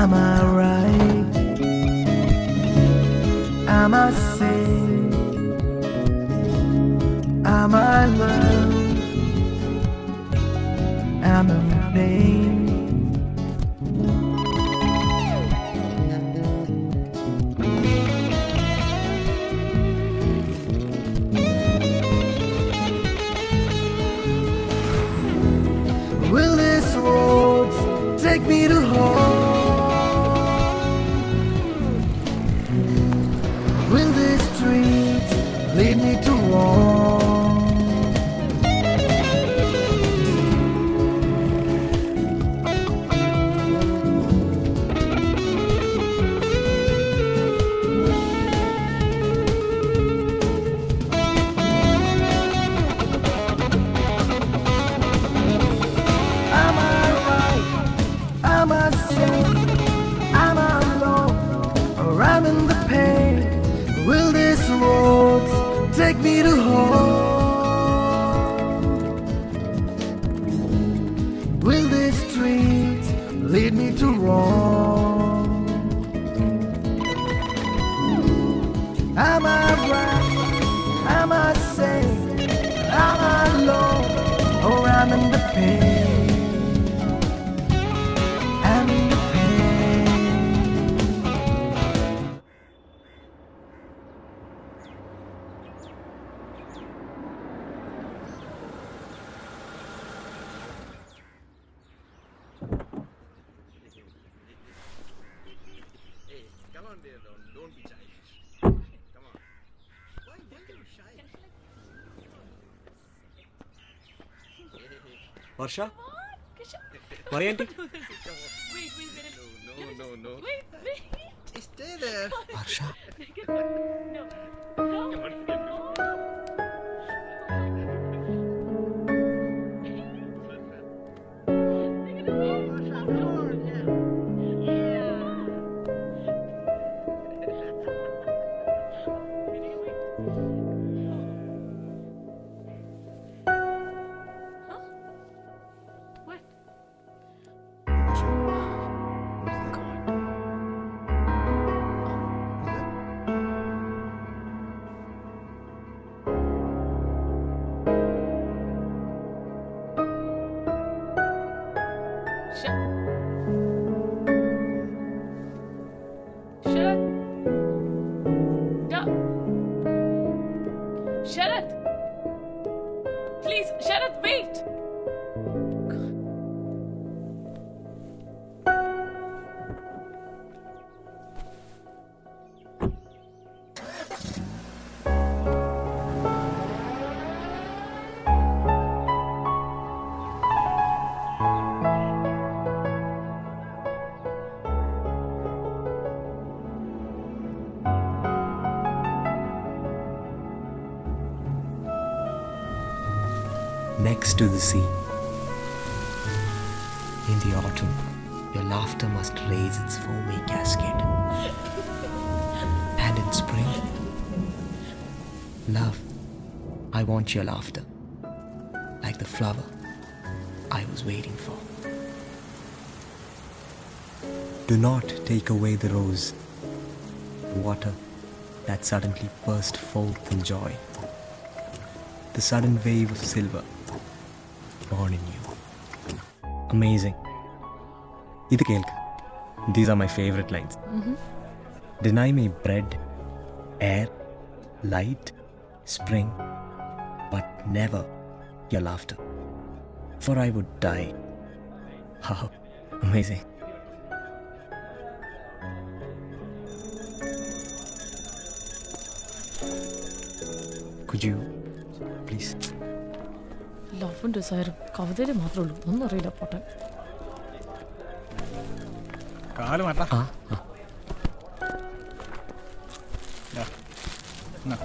Am I right? Am I safe? Am I loved? Am I blamed? Will this road take me to home? Lead me to war. Am I right? Am I safe? Am I alone? Or I'm in the pain? Will this road take me to home? Will these streets lead me to wrong? Am I right? Am I safe? Am I alone? Or am I in the pain? I'm in the pain. Varsha? Why auntie? Wait. No. Wait. Stay there. Varsha? No. next to the sea. In the autumn, your laughter must raise its foamy cascade. And in spring, love, I want your laughter, like the flower I was waiting for. Do not take away the rose, water that suddenly burst forth in joy, the sudden wave of silver born in you. Amazing. These are my favorite lines. Deny me bread, air, light, spring, but never your laughter, for I would die. How amazing. Could you please? Love and desire. Kavadere matra ulladunna ariyala potta. Kaalu matra. Da. Na.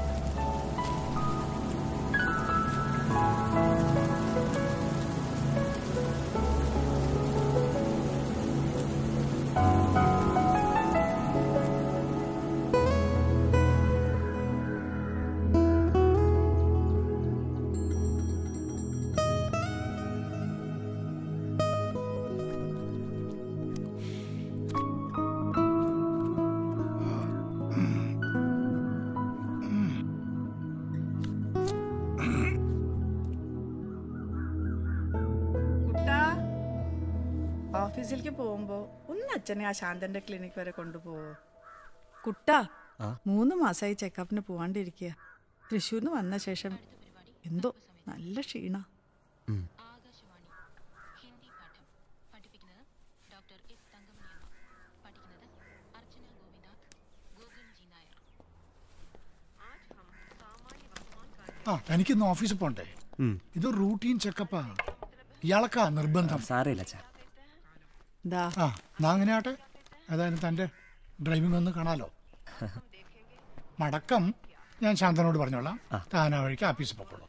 I am going to go to the clinic. Kutta, I am going to check up for 3 months. I am going to the office. This is a routine check-up. Nanganata, as I intended, driving on the canalo. Madakam, Yan Santano Barnola, Tana Capis Popolo.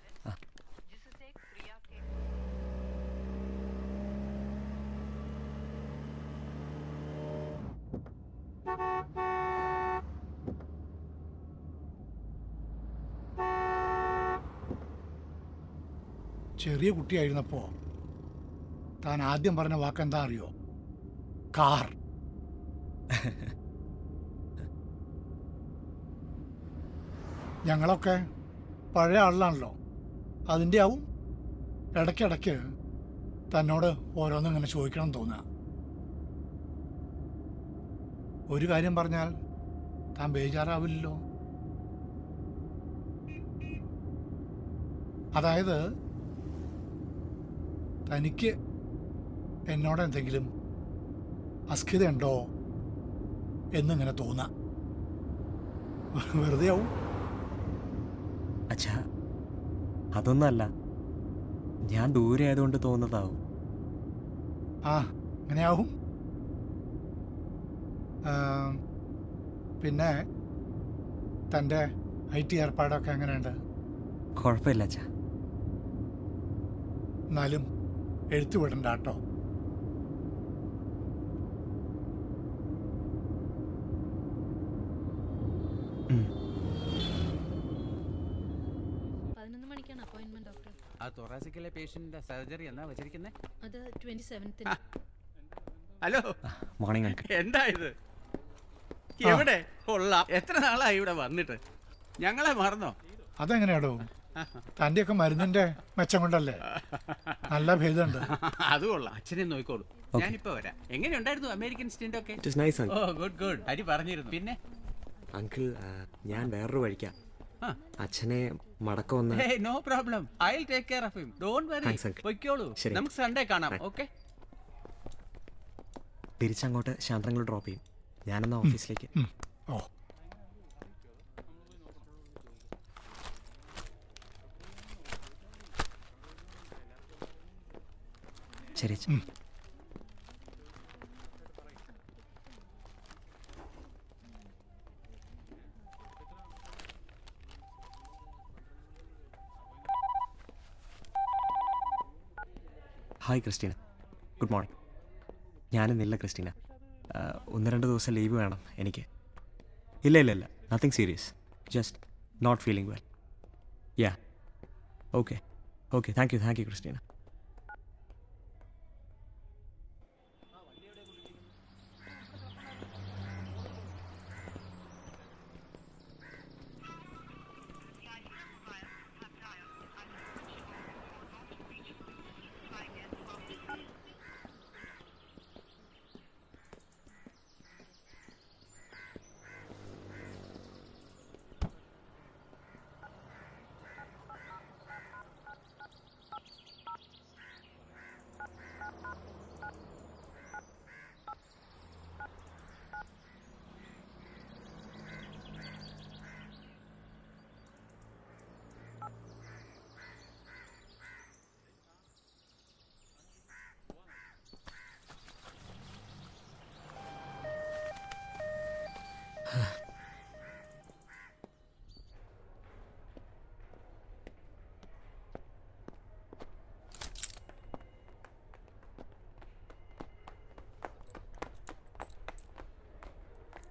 Cherry would tear in the paw. Tana Adim Barna Wakandario. Car. ഞങ്ങളൊക്കെ പഴയ ആളാണല്ലോ അതിന്റെ ആവും ഇടയ്ക്കിടയ്ക്ക് തന്നോട് ഓരോന്നും ഇങ്ങനെ ചോദിക്കണം തോന്നുക ഒരു കാര്യം പറഞ്ഞാൽ താൻ ബേജാറാവില്ലല്ലോ അതായത് തനിക്ക് എന്നോട് എന്തെങ്കിലും അസ്കിതയുണ്ടോ എന്നിങ്ങനെ തോന്നാ വെറുതെ ആവും അച്ഛാ അതൊന്നല്ല ഞാൻ ദൂരെ ആയതുകൊണ്ട് തോന്നുന്നതാവും ആ അങ്ങനെയാവും പിന്നെ തൻ്റെ ഐ ടി ഏർപ്പാടൊക്കെ എങ്ങനെയുണ്ട് കുഴപ്പമില്ല അച്ഛാ എന്നാലും എഴുത്തു വിടണ്ട കേട്ടോ thoracic patient surgery enna vechirikkune adu 27th hello morning uncle endha idu evade kolla etra naala ivda vannittu njangale marno adu enganeyado tande okke maruninte mecham kondalle nalla bhedam undu adu kolla achine noikolu njan ippa vara engane undayiruno american stint okke it is nice uncle oh good good ari paranjirunnu pinne uncle njan verru valikka അച്ഛനെ മടക്ക വന്ന hey no problem I will take care of him don't worry പൊയ്ക്കോളൂ നമുക്ക് Sunday കാണാം okay തിരിച്ചങ്ങോട്ട് ശാന്തങ്ങൾ drop ചെയ്യും ഞാനെന്നാ ഓഫീസിലേക്ക് ഓ ശരി ഹായ് ക്രിസ്റ്റീന, ഗുഡ് മോർണിംഗ്. ഞാനിന്നില്ല ക്രിസ്റ്റീന, ഒന്ന് രണ്ട് ദിവസം ലീവ് വേണം എനിക്ക്. ഇല്ല ഇല്ല ഇല്ല, nothing serious, just not feeling well. Yeah okay okay, thank you Christina.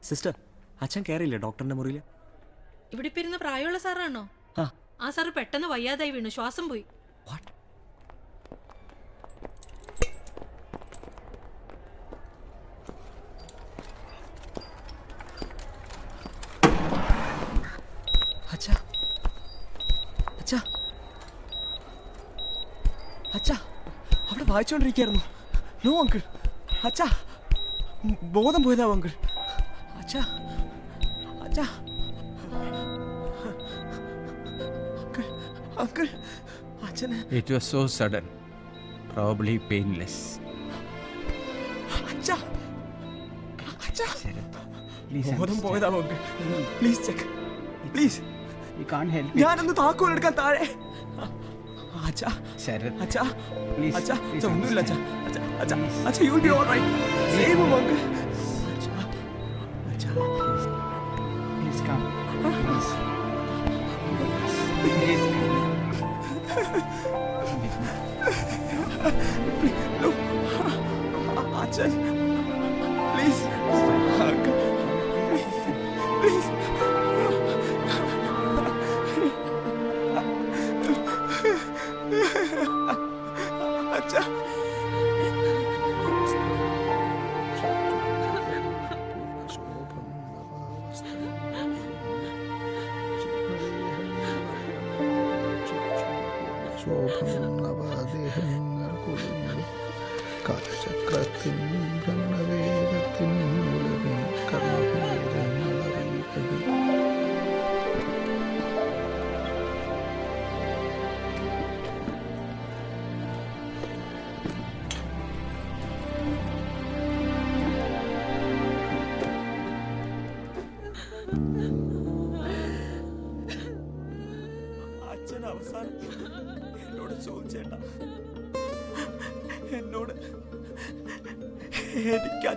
Sister, അച്ഛൻ കയറിയില്ലേ ഡോക്ടറിന്റെ മുറിയിൽ? ഇവിടെ ഇപ്പം ഇരുന്ന പ്രായമുള്ള സാറാണോ? ആ സാറ് പെട്ടെന്ന് വയ്യാതായി വീണു, ശ്വാസം പോയി. അവിടെ വായിച്ചോണ്ടിരിക്കുന്നു. നോ അങ്കിൾ, അച്ഛാ ബോധം പോയതാവും അങ്കിൾ. अच्छा अच्छा अंकल अंकल अच्छा ना, it was so sudden, probably painless. अच्छा अच्छा please बोलता हूं uncle, please check, please we can't help you. यार अंदर ताको लड़का तारे. अच्छा Sarath, अच्छा please, अच्छा चंदू लचा, अच्छा अच्छा अच्छा, you will be all right, save him uncle.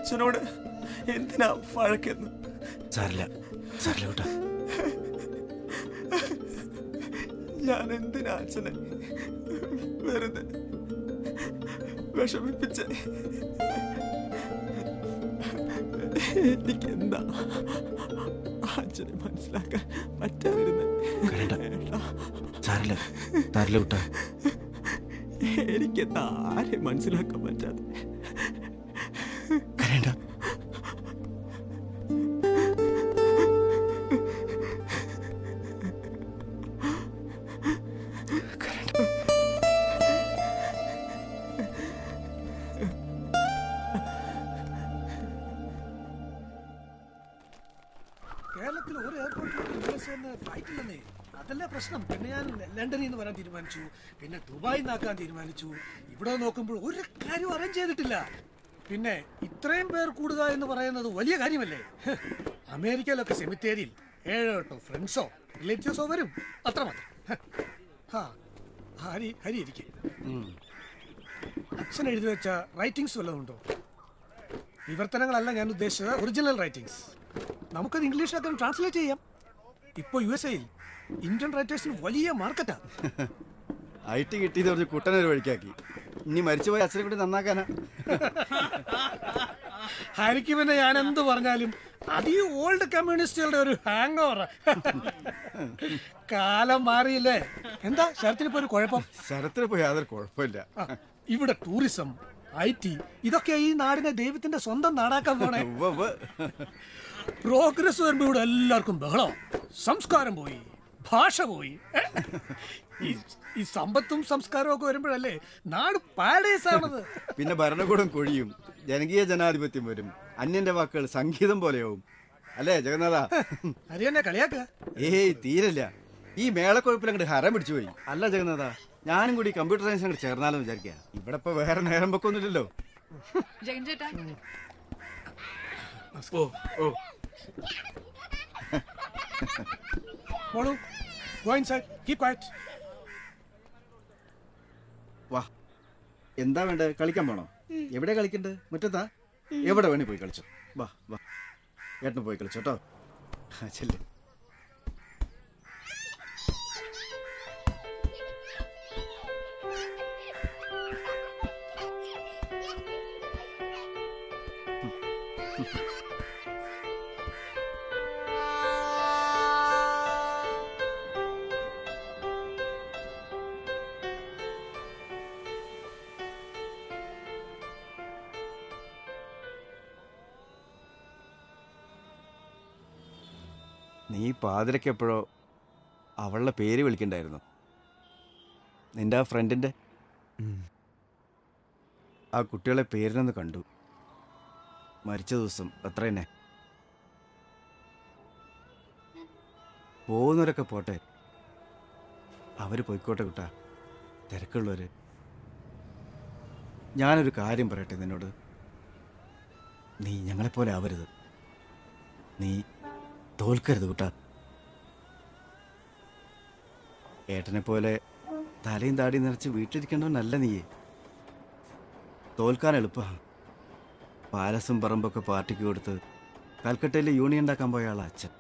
അച്ഛനോട് എന്തിനാ വഴക്കുന്നു? ഞാൻ എന്തിനാ അച്ഛനെ വെറുതെ വിഷമിപ്പിച്ച? എനിക്കെന്താ അച്ഛനെ മനസ്സിലാക്കാൻ പറ്റാതിരുന്ന? എനിക്കെന്താ ആരെയും മനസ്സിലാക്കാൻ പറ്റാതെ? പിന്നെ ദുബായ് നാക്കാൻ തീരുമാനിച്ചു. ഇവിടെ നോക്കുമ്പോൾ ഒരു കാര്യം അറേഞ്ച് ചെയ്തിട്ടില്ല. പിന്നെ ഇത്രയും പേർ കൂടുക എന്ന് പറയുന്നത് വലിയ കാര്യമല്ലേ? അമേരിക്കയിലൊക്കെ സെമിത്തേരിയിൽ 7-8 ഫ്രണ്ട്സോ റിലേറ്റീവ്സോ വരും, അത്രമാത്രം. ഹരി ഹരി ഇരിക്കും. അച്ഛൻ എഴുതി വെച്ച റൈറ്റിംഗ്സ് വല്ലതുണ്ടോ? വിവർത്തനങ്ങളല്ല ഞാൻ ഉദ്ദേശിച്ചത്, ഒറിജിനൽ റൈറ്റിംഗ്സ്. നമുക്കത് ഇംഗ്ലീഷിലൊക്കെ ട്രാൻസ്ലേറ്റ് ചെയ്യാം. ഇപ്പോൾ USA-യിൽ ഇന്ത്യൻ റൈറ്റേഴ്സിന് വലിയ മാർക്കറ്റാണ്. ഐ ടി കിട്ടിയത് പറഞ്ഞ് കുട്ടനൊരു വഴിക്കാക്കി. ഇനി മരിച്ചുപോയ അച്ഛനെ കൂടി നന്നാക്കാനാ. ഹരിക്കുവിനെ ഞാൻ എന്ത് പറഞ്ഞാലും അത് ഈ ഓൾഡ് കമ്മ്യൂണിസ്റ്റുകളുടെ ഒരു ഹാങ് ഓവർ. കാലം മാറിയില്ലേ. എന്താ ശരത്തിന് ഇപ്പോൾ ഒരു കുഴപ്പം? ശരത്തിന് പോയി യാതൊരു കുഴപ്പമില്ല. ഇവിടെ ടൂറിസം, ഐ ടി, ഇതൊക്കെ ഈ നാടിനെ ദൈവത്തിന്റെ സ്വന്തം നാടാക്കാൻ പോണേ. പ്രോഗ്രസ് വരുമ്പോ ഇവിടെ എല്ലാവർക്കും ബഹളം. സംസ്കാരം പോയി, ഭാഷ പോയി. ഈ സമ്പത്തും സംസ്കാരവും ഒക്കെ വരുമ്പോഴല്ലേ നാട് പാരഡൈസ് ആണത്. പിന്നെ ഭരണകൂടം കൊഴിയും, ജനകീയ ജനാധിപത്യം വരും, അന്യന്റെ വാക്കുകൾ സംഗീതം പോലെയാവും. അല്ലേ ജഗന്നാഥ? അറിയാ കളിയാക്ക. ഏയ് തീരല്ല, ഈ മേളക്കൊഴുപ്പിൽ അങ്ങോട്ട് ഹരം പിടിച്ചു പോയി. അല്ല ജഗന്നാഥ, ഞാനും കൂടി കമ്പ്യൂട്ടർ സയൻസ് അങ്ങോട്ട് ചേർന്നാലും വിചാരിക്കുക. ഇവിടെ ഇപ്പൊ വേറെ നേരം വെക്കൊന്നുമില്ലല്ലോ. Molu, go inside. Keep quiet. Wow. എന്താ വേണ്ട? കളിക്കാൻ പോണോ? എവിടെ കളിക്കണ്ടേ? മുറ്റത്താ? എവിടെ വേണി പോയി കളിച്ചോ. വാ വാ ഏട്ടന് പോയി കളിച്ചോട്ടോ. ചെല്ലേ. നീ പാതിരയ്ക്ക് എപ്പോഴോ അവളുടെ പേര് വിളിക്കണ്ടായിരുന്നു, നിന്റെ ആ ഫ്രണ്ടിൻ്റെ. ആ കുട്ടികളെ പേരിനൊന്ന് കണ്ടു മരിച്ച ദിവസം. അത്ര തന്നെ. പോകുന്നവരൊക്കെ പോട്ടെ, അവർ പോയിക്കോട്ടെ കുട്ടാ, തിരക്കുള്ളവർ. ഞാനൊരു കാര്യം പറയട്ടെ നിന്നോട്, നീ ഞങ്ങളെപ്പോലെ ആവരുത്, നീ തോൽക്കരുത് കുട്ടാ. ഏട്ടനെ പോലെ തലയും താടി നിറച്ച് വീട്ടിലിരിക്കേണ്ടവനല്ല നീയെ. തോൽക്കാൻ എളുപ്പമാണ്. പാലസും പറമ്പൊക്കെ പാർട്ടിക്ക് കൊടുത്ത് കൽക്കട്ടയിൽ യൂണിയൻ ഉണ്ടാക്കാൻ പോയ ആളാ അച്ഛൻ.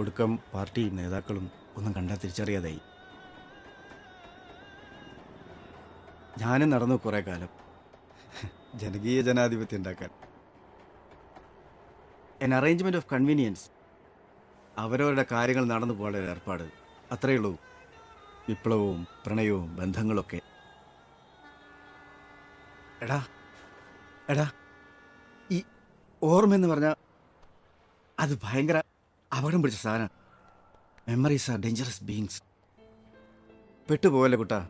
ഒടുക്കം പാർട്ടി നേതാക്കളും ഒന്നും കണ്ടാൽ തിരിച്ചറിയാതായി. ഞാനും നടന്നു കുറേ കാലം ജനകീയ ജനാധിപത്യം ഉണ്ടാക്കാൻ. എൻ അറേഞ്ച്മെൻറ്റ് ഓഫ് കൺവീനിയൻസ്, അവരവരുടെ കാര്യങ്ങൾ നടന്നു പോകാനുള്ള ഏർപ്പാട്, അത്രയേ ഉള്ളൂ. വിപ്ലവവും പ്രണയവും ബന്ധങ്ങളൊക്കെ. എടാ എടാ, ഈ ഓർമ്മയെന്ന് പറഞ്ഞാൽ അത് ഭയങ്കര അപകടം പിടിച്ച സാധനമാണ്. Memories are dangerous beings. പെട്ടുപോകല്ലേ കുട്ടാ.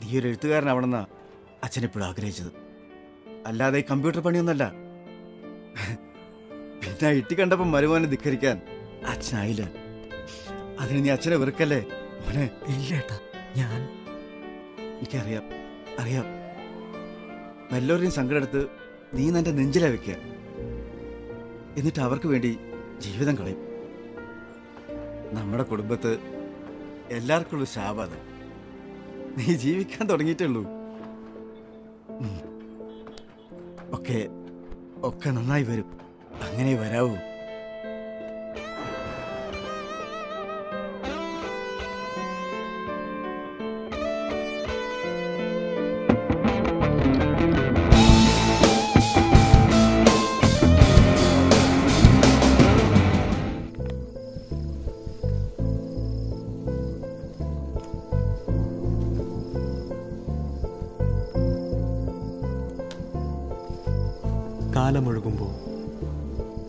നീ ഒരു എഴുത്തുകാരനാവണമെന്നാണ് അച്ഛനെപ്പോഴും ആഗ്രഹിച്ചത്, അല്ലാതെ ഈ കമ്പ്യൂട്ടർ പണിയൊന്നല്ല. പിന്നെ ഇട്ടി കണ്ടപ്പം മരുമോനെ ധിക്കരിക്കാൻ അച്ഛനായില്ല. അതിന് നീ അച്ഛനെ വെറുക്കല്ലേ മോനെ? ഇല്ലേട്ടാ, ഞാൻ എനിക്കറിയാം അറിയാം. വല്ലവരെയും സങ്കടമെടുത്ത് നീ നിന്റെ നെഞ്ചിലാ വെക്കുക, എന്നിട്ട് അവർക്ക് വേണ്ടി ജീവിതം കളയും. നമ്മുടെ കുടുംബത്ത് എല്ലാവർക്കും ഉള്ള ശാപമാണ്. നീ ജീവിക്കാൻ തുടങ്ങിയിട്ടേ ഉള്ളൂ. ഓക്കെ, ഒക്കെ നന്നായി വരും. അങ്ങനെ വരാവൂ. കാലമൊഴുകുമ്പോൾ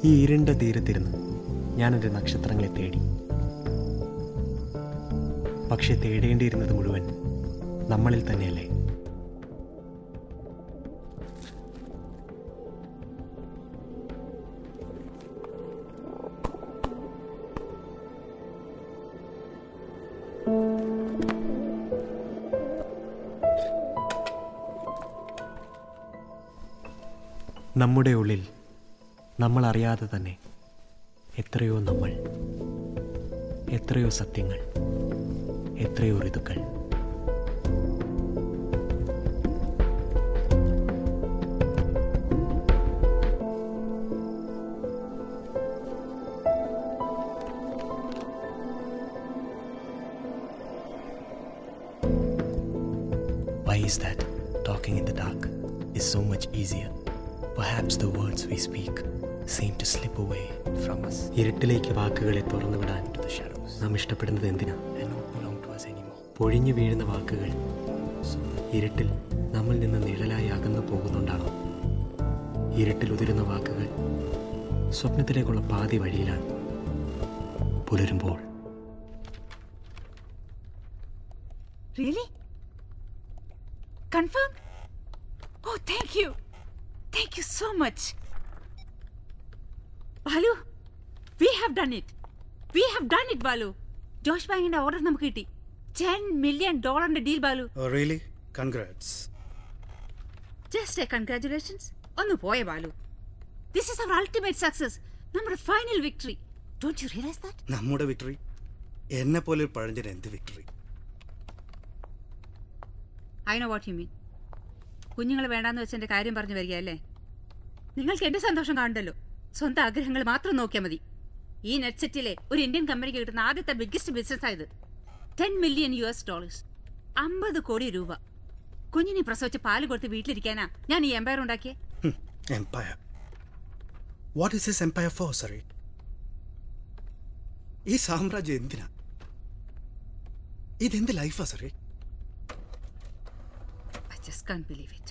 ഈ ഇരുണ്ട തീരത്തിരുന്ന് ഞാനെൻ്റെ നക്ഷത്രങ്ങളെ തേടി. പക്ഷെ തേടേണ്ടിയിരുന്നത് മുഴുവൻ നമ്മളിൽ തന്നെയല്ലേ? നമ്മുടെ ഉള്ളിൽ നമ്മൾ അറിയാതെ തന്നെ എത്രയോ നമ്മൾ, എത്രയോ സത്യങ്ങൾ, എത്രയോ ഋതുക്കൾ. agrees that talking in the dark is so much easier. Perhaps the words we speak seem to slip away from us. ഇരുട്ടിലേക്ക് വാക്കുകളെ തുറന്നു വിടാൻ the shadows. നാം ഇഷ്ടപ്പെടുന്നത് എന്തിനാ? And not belong to us anymore. പൊഴിഞ്ഞു വീഴുന്ന വാക്കുകൾ ഇരുട്ടിൽ നമ്മൾ നിന്ന് നിഴലായി അകന്നു പോകുന്നുണ്ടാണോ? ഇരുട്ടിൽ ഉതിരുന്ന വാക്കുകൾ സ്വപ്നത്തിലേക്കുള്ള പാതി വഴിയിലാണ്. പുലരുമ്പോൾ. Really? Confirmed? Oh, thank you. Thank you so much. Balu, we have done it. We have done it, Balu. Josh Bang and our order namak kitti. $10 million on the deal, Balu. Oh, really? Congrats. Just a congratulations. Onnu poya, Balu. This is our ultimate success. Nammude final victory. Don't you realize that? Nammude victory. Enna pole paranjane endu victory. I know what you mean. കുഞ്ഞുങ്ങൾ വേണ്ടാന്ന് വെച്ച് എൻ്റെ കാര്യം പറഞ്ഞു വരികയല്ലേ? നിങ്ങൾക്ക് എൻ്റെ സന്തോഷം കാണണ്ടല്ലോ. സ്വന്തം ആഗ്രഹങ്ങൾ മാത്രം നോക്കിയാൽ മതി. ഈ നെറ്റ്സെറ്റിലെ ഒരു ഇന്ത്യൻ കമ്പനിക്ക് കിട്ടുന്ന ആദ്യത്തെ ബിഗ്ഗസ്റ്റ് ബിസിനസ് ആയത്. $10 million. 50 കോടി രൂപ. കുഞ്ഞിനെ പ്രസവിച്ച് പാല് കൊടുത്ത് വീട്ടിലിരിക്കാനാ ഞാൻ ഈ എംപയർ ഉണ്ടാക്കിയേ. Empire. What is this empire for, sorry? ഈ സാമ്രാജ്യം എന്തിനാ? ഇതെന്ത് ലൈഫാ sorry? Just can't believe it.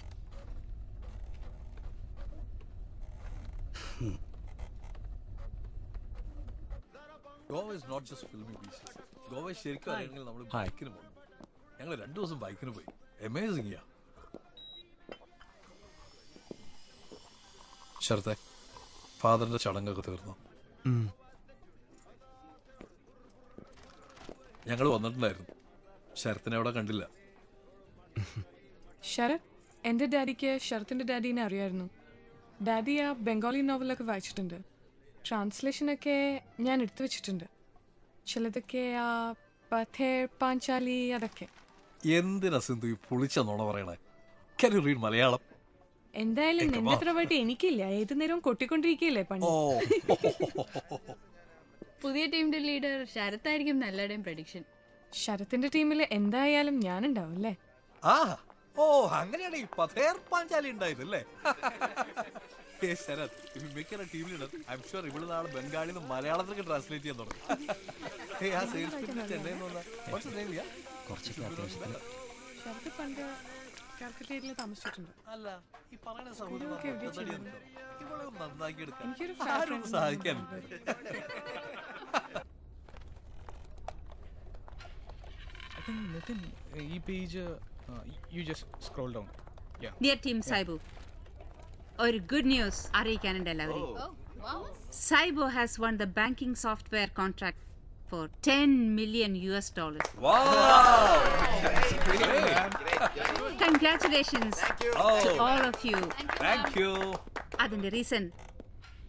Goa is not just filming pieces. Goa is shirka angle nammal bike nu poi. Yangal rendu dosam bike nu poi. Amazing yeah. Sharathe father ന്റെ ചടങ്ങൊക്കെ തീർന്നു. ഞങ്ങൾ വന്നിട്ടുണ്ടായിരുന്നു. ശരത്തിനെ അവിടെ കണ്ടില്ല. ശരത് എൻ്റെ ഡാഡിക്ക് ശരത്തിൻ്റെ ഡാഡിനെ അറിയായിരുന്നു. ഡാഡി ആ ബംഗാളി നോവലൊക്കെ വായിച്ചിട്ടുണ്ട്. ട്രാൻസ്ലേഷനൊക്കെ ഞാൻ എടുത്തു വെച്ചിട്ടുണ്ട്. ചിലതൊക്കെ ആ പഥേർ പാഞ്ചാലി അതൊക്കെ. എന്തിനാ സിന്ധു ഈ പൊളിച്ച നോണ പറയണേ? Can you read Malayalam? എന്തായാലും നിന്റെ അത്ര വട്ട് എനിക്കില്ല. ഏത് നേരവും കൊട്ടിക്കൊണ്ടിരിക്കുകയല്ലേ പണി. പുതിയ ടീമിന്റെ ലീഡർ ശരത്തായിരിക്കും നല്ലവരുടെയും പ്രഡിക്ഷൻ. ശരത്തിൻ്റെ ടീമിൽ എന്തായാലും ഞാനുണ്ടാവും അല്ലേ? ആ ഓ അങ്ങനെയാണ് ഈ പഥേർ പാഞ്ചാലി ഉണ്ടായതല്ലേ? ശരത് മിക്കവരുടെ team leader I M sure ഇവിടെ നാളെ ബംഗാളിൽ നിന്ന് മലയാളത്തിലേക്ക് ട്രാൻസ്ലേറ്റ് ചെയ്യാൻ തുടങ്ങി. Nitin, e page you just scroll down. Yeah. Dear team Cybo, or good news, Arikan and Delivery. Oh, wow. Cybo has won the banking software contract for $10 million. Wow! Great. Great. Congratulations to all of you. Thank you. Adinde reason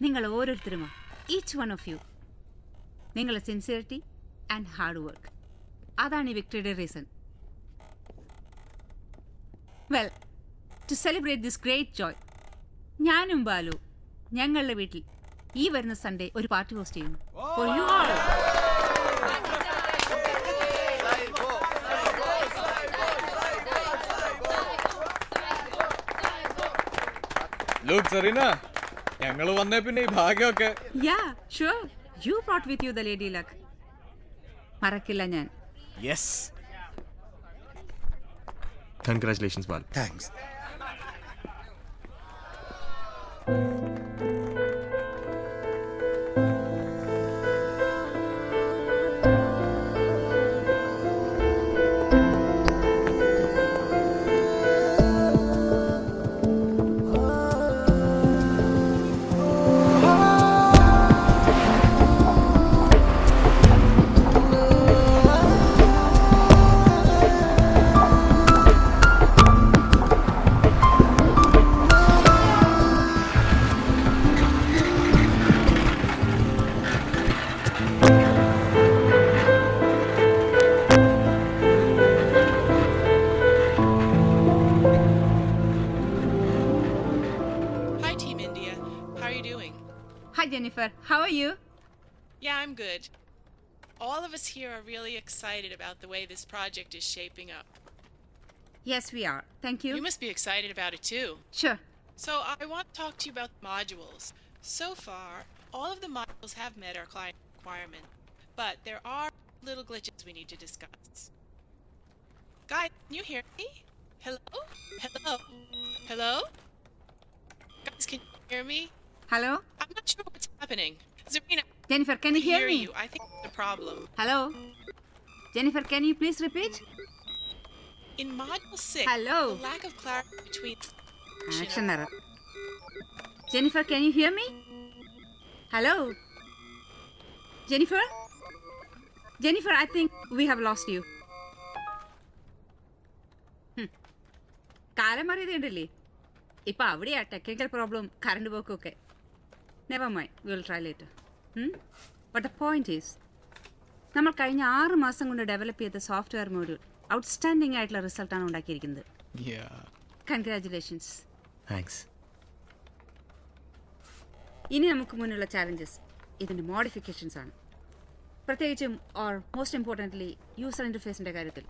ningal ororthiruma each one of you. Ningala sincerity and hard work. അതാണ് ഈ വിക്ടറിയുടെ reason. Well to celebrate this great joy ഞാനും ബാലു ഞങ്ങളുടെ വീട്ടിൽ ഈ വരുന്ന Sunday ഒരു party host ചെയ്യുന്നു. ഞങ്ങൾ വന്നേ പിന്നെ ഈ ഭാഗ്യമൊക്കെ. Yeah sure you brought with you the lady luck. മറക്കില്ല ഞാൻ. Yes. Congratulations, Bal. Thanks. How are you? Yeah, I'm good. All of us here are really excited about the way this project is shaping up. Yes, we are. Thank you. You must be excited about it, too. Sure. So I want to talk to you about modules. So far, all of the modules have met our client requirements, but there are little glitches we need to discuss. Guys, can you hear me? Hello? Hello? Hello? Guys, can you hear me? Hello? I'm not sure what's happening. Sarina. Jennifer, can you hear me? I think that's a problem. Hello? Jennifer, can you please repeat? In Module 6, hello. The lack of clarity between... Action error. Jennifer, can you hear me? Hello? Jennifer? Jennifer, I think we have lost you. Kara maridendili. Ipa avadi a technical problem, current work okay. Never mind, we'll try later. But the point is, നമ്മൾ കഴിഞ്ഞ 6 മാസം കൊണ്ട് develop ചെയ്ത software module outstanding ആയിട്ടുള്ള റിസൾട്ടാണ് ഉണ്ടാക്കിയിരിക്കുന്നത്. Yeah. Congratulations. Thanks. ഇനി നമുക്ക് മുന്നിലുള്ള ചാലഞ്ചസ് ഇതിന്റെ മോഡിഫിക്കേഷൻസ് ആണ്. പ്രത്യേകിച്ചും ഓർ മോസ്റ്റ് ഇമ്പോർട്ടൻ്റ്ലി യൂസർ ഇന്റർഫേസിന്റെ കാര്യത്തിൽ.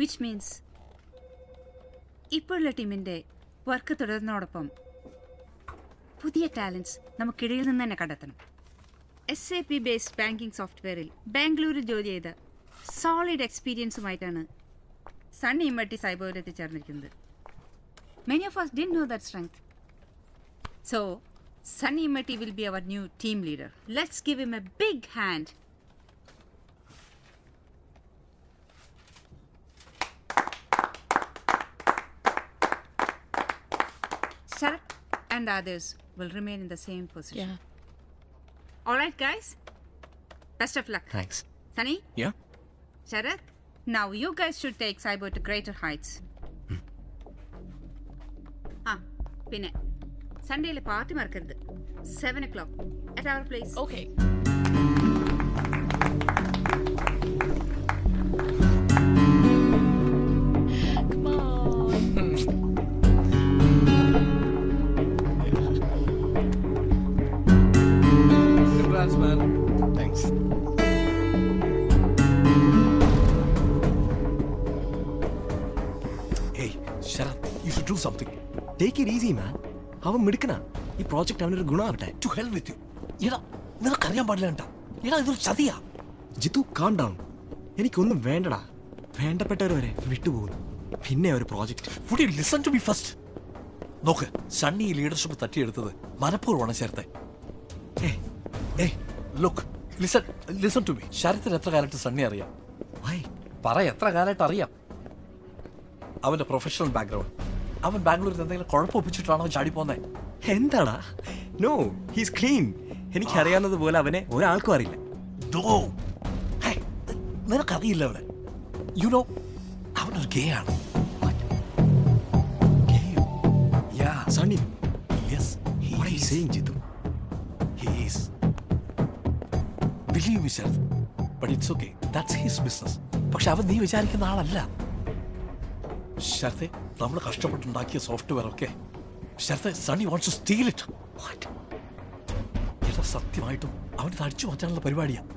Which means ഇപ്പോഴുള്ള ടീമിന്റെ വർക്ക് തുടരുന്നതോടൊപ്പം പുതിയ ടാലൻസ് നമുക്കിടയിൽ നിന്ന് തന്നെ കണ്ടെത്തണം. SAP based banking software il Bangalore ജോലി ചെയ്ത സോളിഡ് എക്സ്പീരിയൻസുമായിട്ടാണ് സണ്ണി ഇമ്മട്ടി സൈബോയിൽ എത്തിച്ചേർന്നിരിക്കുന്നത്. Many of us didn't know that strength. So, Sunny Immatty will be our new team leader. Let's give him a big hand. Sarath and others will remain in the same position. Yeah. All right, guys. Best of luck. Thanks. Sunny? Yeah? Sarath, now you guys should take Cybo to greater heights. Pinne. Sunday le party markaradu. 7 o'clock. At our place. Okay. Take it easy, man. How much money? This project is going to be to hell with you. This is not going to be done. This is not going to Jitu, calm down. I don't want to go. I don't want to go. I'm going to project. Would you listen to me first? Look, Sunny leadership is going to be Hey, look. Listen to me. Sharith is going to Sunny. Why? He's going to be a professional background. അവൻ ബാംഗ്ലൂരിൽ എന്തെങ്കിലും കുഴപ്പമൊപ്പിച്ചിട്ടാണോ ചാടി പോകുന്നത്? എന്താടാ? No, he's clean. എനിക്കറിയാവുന്നതുപോലെ അവനെ ഒരാൾക്കും അറിയില്ല. നിനക്കറിയില്ല അവനെ. യു നോ, അവനൊരു ഗേ ആണ്. Sunny, yes, what are you saying Jithu? He is. Believe me self, but it's okay. That's his business. പക്ഷെ അവൻ നീ വിചാരിക്കുന്ന ആളല്ല. ശരത്തെ, നമ്മൾ കഷ്ടപ്പെട്ടുണ്ടാക്കിയ സോഫ്റ്റ്വെയർ ഒക്കെ ശരത്തെ Sunny wants to steal it. What? എടാ സത്യമായിട്ടും അവനത് അടിച്ചു മാറ്റാനുള്ള പരിപാടിയാണ്.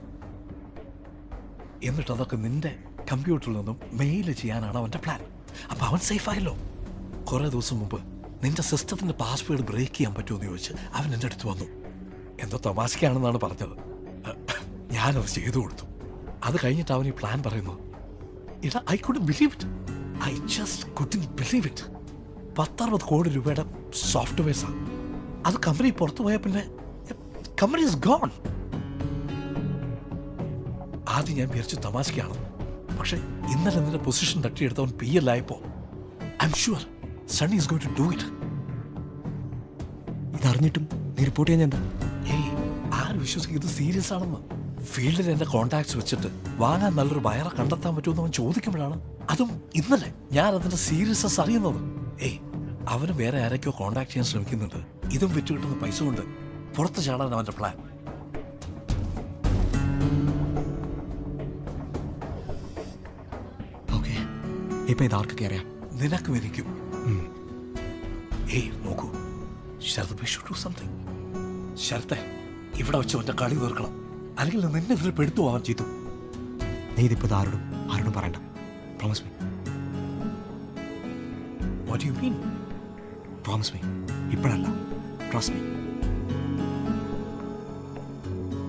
എന്നിട്ട് അതൊക്കെ നിന്റെ കമ്പ്യൂട്ടറിൽ നിന്നും മെയിൽ ചെയ്യാനാണ് അവൻ്റെ പ്ലാൻ. അപ്പം അവൻ സേഫായല്ലോ. കുറേ ദിവസം മുമ്പ് നിന്റെ സിസ്റ്റത്തിൻ്റെ പാസ്വേഡ് ബ്രേക്ക് ചെയ്യാൻ പറ്റുമെന്ന് ചോദിച്ച് അവൻ എൻ്റെ അടുത്ത് വന്നു. എന്തോ തമാശയ്ക്കാണെന്നാണ് പറഞ്ഞത്. ഞാനത് ചെയ്തു കൊടുത്തു. അത് കഴിഞ്ഞിട്ട് അവൻ ഈ പ്ലാൻ പറയുന്നു. എടാ I couldn't believe it. I just couldn't believe it. 10-60 കോടി രൂപയുടെ സോഫ്റ്റ്വെയർസാണ് അത്. കമ്പനി പുറത്തു പോയാൽ പിന്നെ കമ്പനി ഇസ് ഗോൺ. ആദ്യം ഞാൻ വിചാരിച്ചു തമാശയ്ക്കാണ്, പക്ഷെ ഇന്നലെ എന്തിൻ്റെ പൊസിഷൻ തട്ടിയെടുത്തവൻ PL ആയപ്പോൾ I M sure Sunny is going to do it. ഇതറിഞ്ഞിട്ടും നീ റിപ്പോർട്ട് ചെയ്യാൻ എന്താ? ഏയ് ആരും വിശ്വസിക്കും ഇത് സീരിയസ് ആണെന്ന്. ഫീൽഡിൽ എൻ്റെ കോൺടാക്ട്സ് വെച്ചിട്ട് വാങ്ങാൻ നല്ലൊരു ബയറെ കണ്ടെത്താൻ പറ്റുമെന്ന് അവൻ ചോദിക്കുമ്പോഴാണ്, അതും ഇന്നലെ, ഞാൻ അതിൻ്റെ സീരിയസ്നെസ് അറിയുന്നത്. ഏയ് അവന് വേറെ ആരൊക്കെയോ കോൺടാക്ട് ചെയ്യാൻ ശ്രമിക്കുന്നുണ്ട്. ഇതും വിറ്റ് കിട്ടുന്ന പൈസ കൊണ്ട് പുറത്ത് ചാടാൻ അവൻ്റെ പ്ലാൻ. ഓക്കെ, ഇപ്പം ഇതാർക്കൊക്കെ അറിയാം? നിനക്കും എനിക്കും. ഏയ് നോക്കൂ Sarath, we should do something. ശരത്തെ ഇവിടെ വെച്ച് ഒറ്റ കളി തീർക്കണം, അല്ലെങ്കിൽ നിന്നെ ഇതിൽ പെടുത്തു പോകാൻ ചെയ്തു. നീ ഇതിപ്പോൾ ആരോടും പറയണ്ട. Promise me. What do you mean? Promise me. Ippadalla. Trust me.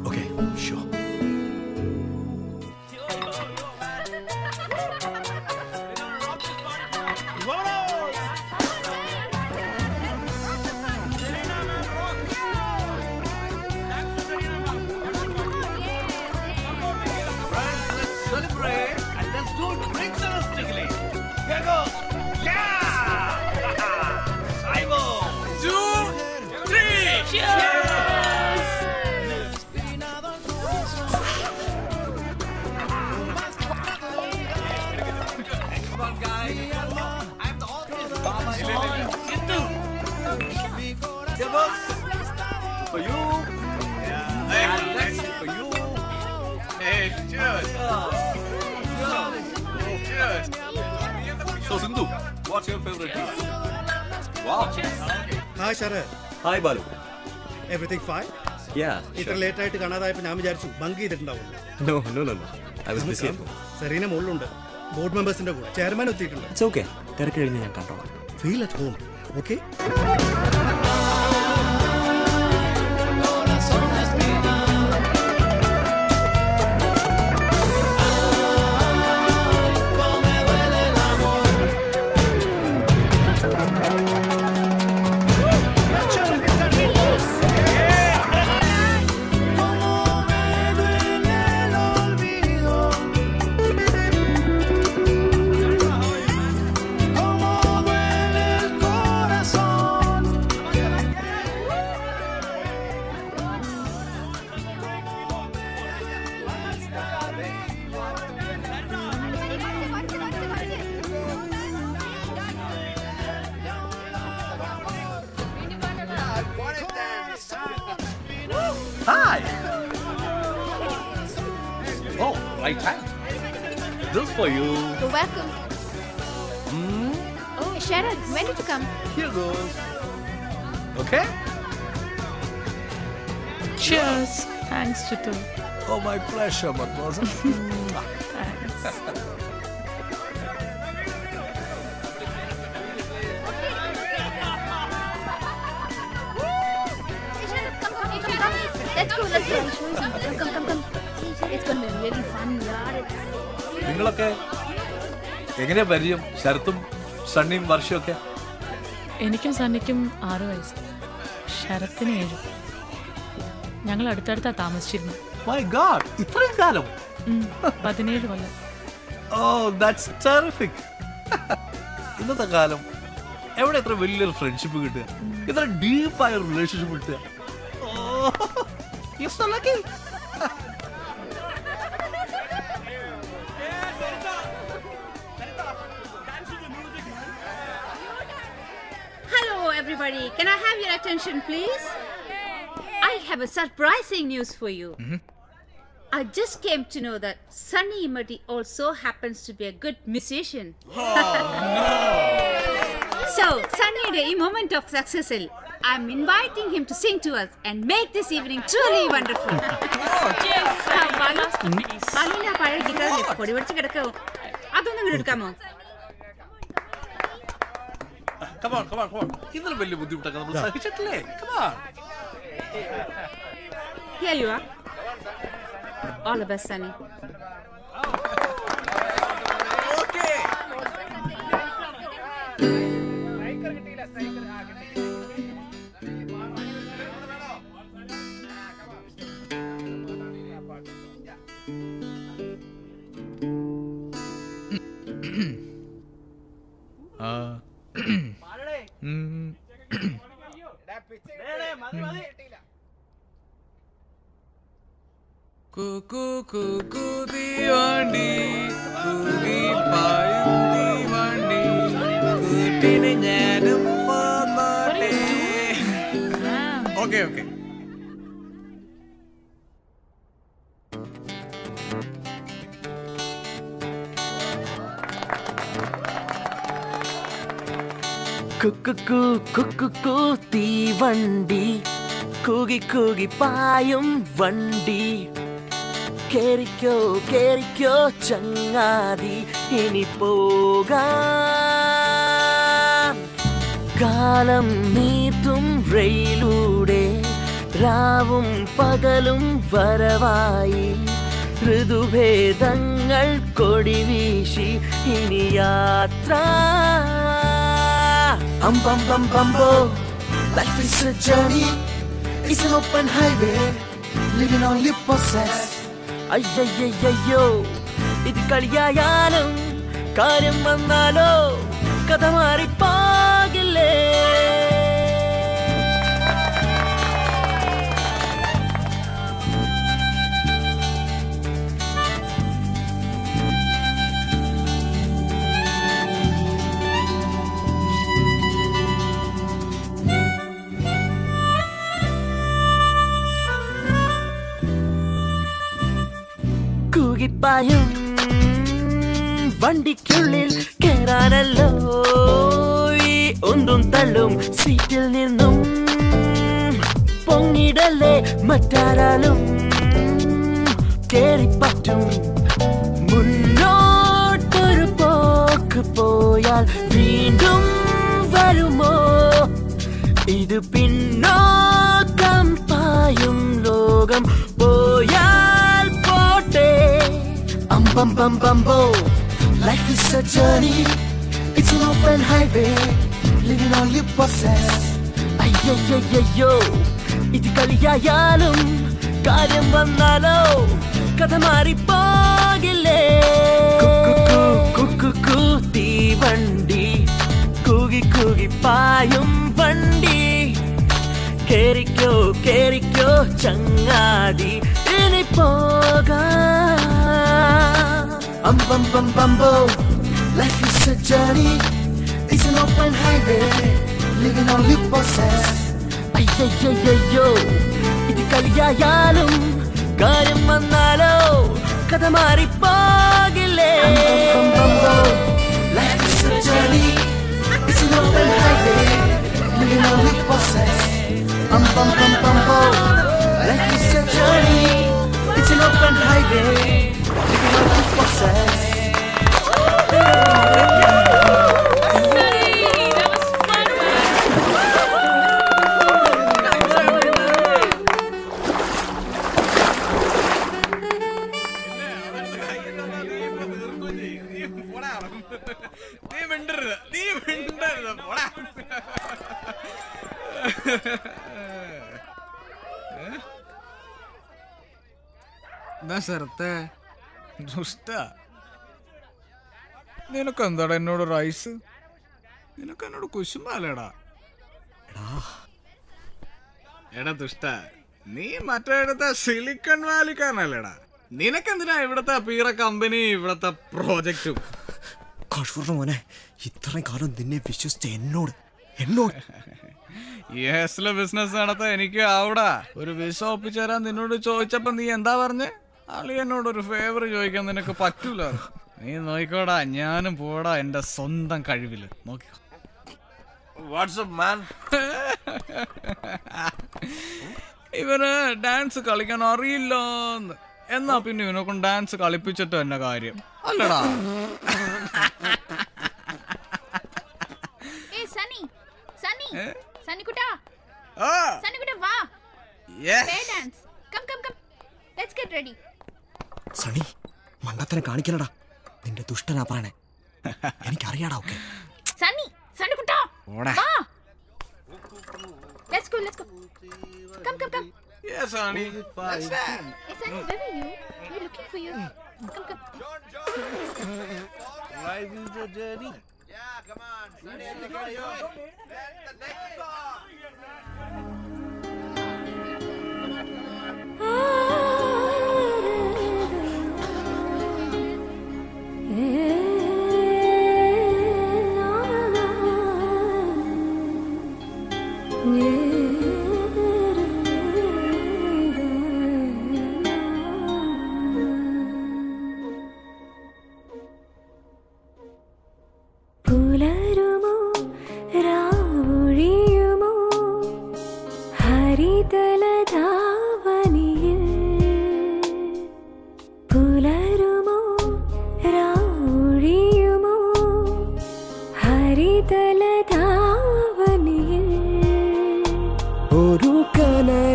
Okay, sure. Hi Sarath. Hi Balu. Everything fine? Yeah. Sure. Late night Kannada ayippu naan vicharichu bangi idittundavum. No. I was busy. Sarina mollu undu. Board members inde kuda chairman othittundu. It's okay. Therukku elinju naan control. Feel at home. Okay? Oh, my pleasure, Mademoiselle. Thanks. Let's go. It's going to be really fun, yaar. You okay? How are you? Sharathum, Sunny, Varsha, okay? Enikum Sunnykum 6 vayasu. Sharathinu 7. ഞങ്ങൾ അടുത്തടുത്താ താമസിച്ചിരുന്നു. My God, ഇത്രയും കാലം? 17 കൊല്ലം. Oh, that's terrific. ഇന്നത്തെ കാലം എവിടെ ഇത്ര വലിയൊരു friendship കിട്ടുക, ഇത്ര ഡീപ്പായ ഒരു റിലേഷൻഷിപ്പ് കിട്ടുക. Oh, you're so lucky. Hello everybody, can I have your attention please? I have a surprising news for you. I just came to know that Sunny Immatty also happens to be a good musician. So, Sunny Day, a moment of success, I'm inviting him to sing to us and make this evening truly wonderful. Cheers! Balina paya guitar kodi varchu kedakku. Adonnu ingodu edukamo. Come on. Indra velli buddhimuttaka nammal sahichatle. Come on. Here you are. All the best, Sunny. Okay. Cuckoo, cuckoo, divandi, kuli payum divandi, kutine njanum paamate. Okay. Cuckoo, cuckoo, divandi, kugi payum vandi. കേറിക്കോ ചങ്ങാതി ഇനി പോകാം കാലം നീത്തും റെയിലൂടെ രാവും പകലും വരവായി ഋതുഭേദങ്ങൾ കൊടിവീശി ഇനി യാത്ര Bum bum bum bumbo, life is a journey. It's an open highway, living on your process. Ay ay ay ay yo, idu kaliyayanam, karyam vannalo, kadha mari pogile. പായും വണ്ടിക്കുള്ളിൽ കേറാനല്ലോ ഒന്നും തള്ളും സീറ്റിൽ നിന്നും പൊങ്ങിടല്ലേ മറ്റാരാലും കേറിപ്പറ്റും മുന്നോട്ടൊരു പോക്ക് പോയാൽ വീണ്ടും വരുമോ ഇത് പിന്നോക്കം പായും ലോകം പോയാൽ പോട്ടെ Bum bum bum bo, life is a journey. It's an open highway, living on your process. Ay ay ay ay yo, idu kaliyayalum, karyam vannalo, kadha mari pogile. Kuk kuk kuk divandi, kugi kugi paayum vandi. Kerikyo kerikyo changadi, ini poga. Bum bum bum bumbo, life is a journey. It's an open highway, living on your process. Ay ay ay ay yo, idu kaliyayalum, karyam vannalo, kadha mari pogile. Bum bum bumbo, life is a journey. It's an open highway, living on your process. Bum bum bum bumbo, life is a journey. It's an open highway. ശരത്തെ ദുഷ്ട നിനക്കെന്താടാ എന്നോട് rice നിനക്കെന്നോട് കുശുമ്പാലേടാ എടാ ദുഷ്ട നീ മറ്റേ ഇടത്തെ silicon വാലിക്കാരനല്ലേടാ നിനക്കെന്തിനാ ഇവിടത്തെ പീറ company ഇവിടത്തെ പ്രോജക്റ്റും കഷ്പൂറിന് മോനെ ഇത്രയും കാലം നിന്നെ വിശ്വസിച്ച എന്നോട് എന്നോട് യെസ്ലെ ബിസിനസ് നടത്താൻ എനിക്ക് ആവടാ ഒരു വിസ ഒപ്പിച്ചു തരാൻ നിന്നോട് ചോദിച്ചപ്പോ നീ എന്താ പറഞ്ഞേ ആളി എന്നോടൊരു ഫേവർ ചോദിക്കാൻ നിനക്ക് പറ്റൂല നീ നോയിക്കോടാ ഞാനും പോടാ എന്റെ സ്വന്തം കഴിവില് നോക്കിക്കോ വാട്സ്ആപ്പ് മാൻ ഇവന് ഡാൻസ് കളിക്കാൻ അറിയില്ലെന്ന് എന്നാ പിന്നെ ഇവനെ കൊണ്ട് ഡാൻസ് കളിപ്പിച്ചിട്ട് എന്നെ കാര്യം അല്ലടാ ഏ സണ്ണി സണ്ണി സണ്ണി കുട്ടാ ആ സണ്ണി കുട്ടാ വാ yes pay dance come come come Let's get ready. Sunny, മണ്ടത്തരം കാണിക്കലടാ നിന്റെ ദുഷ്ടനാ പറയണേ എനിക്കറിയാടാ ഓക്കേ സണ്ണി സണ്ണി കുട്ടാ വാ Let's go. Come. Yes, Sunny. Let's dance. Yes, Sunny, where are you? We're looking for you. Come. Life is a journey. Yeah, come on. Sunny, let's go. That's the next song.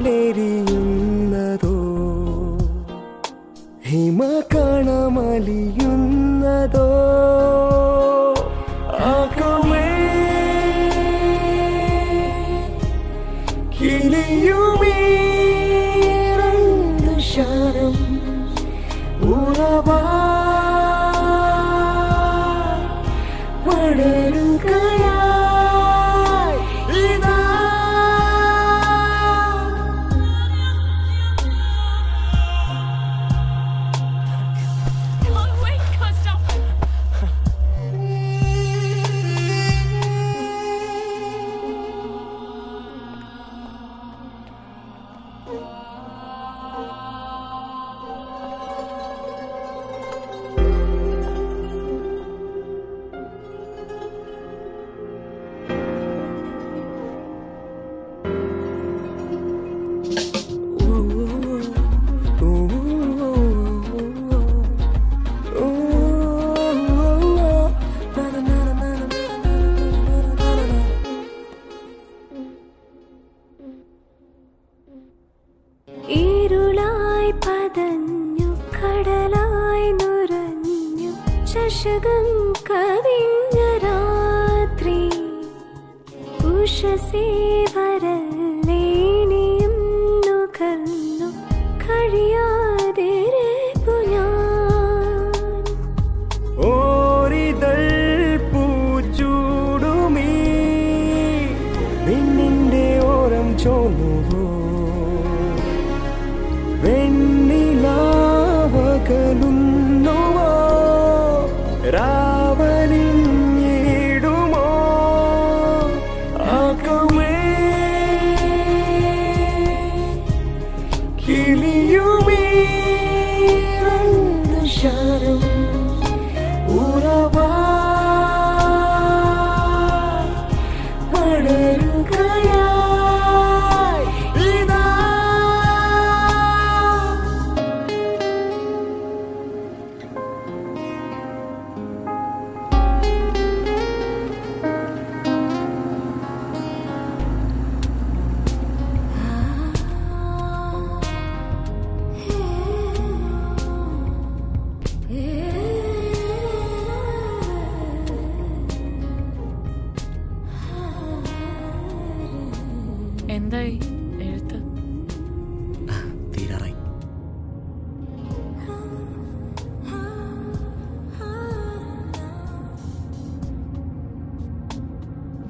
വാനെരിയുന്നതോ ഹിമകണമലിയുന്നതോ ആകമേ കിളിയുമീരണ്ടു ശാരം ഉറവാ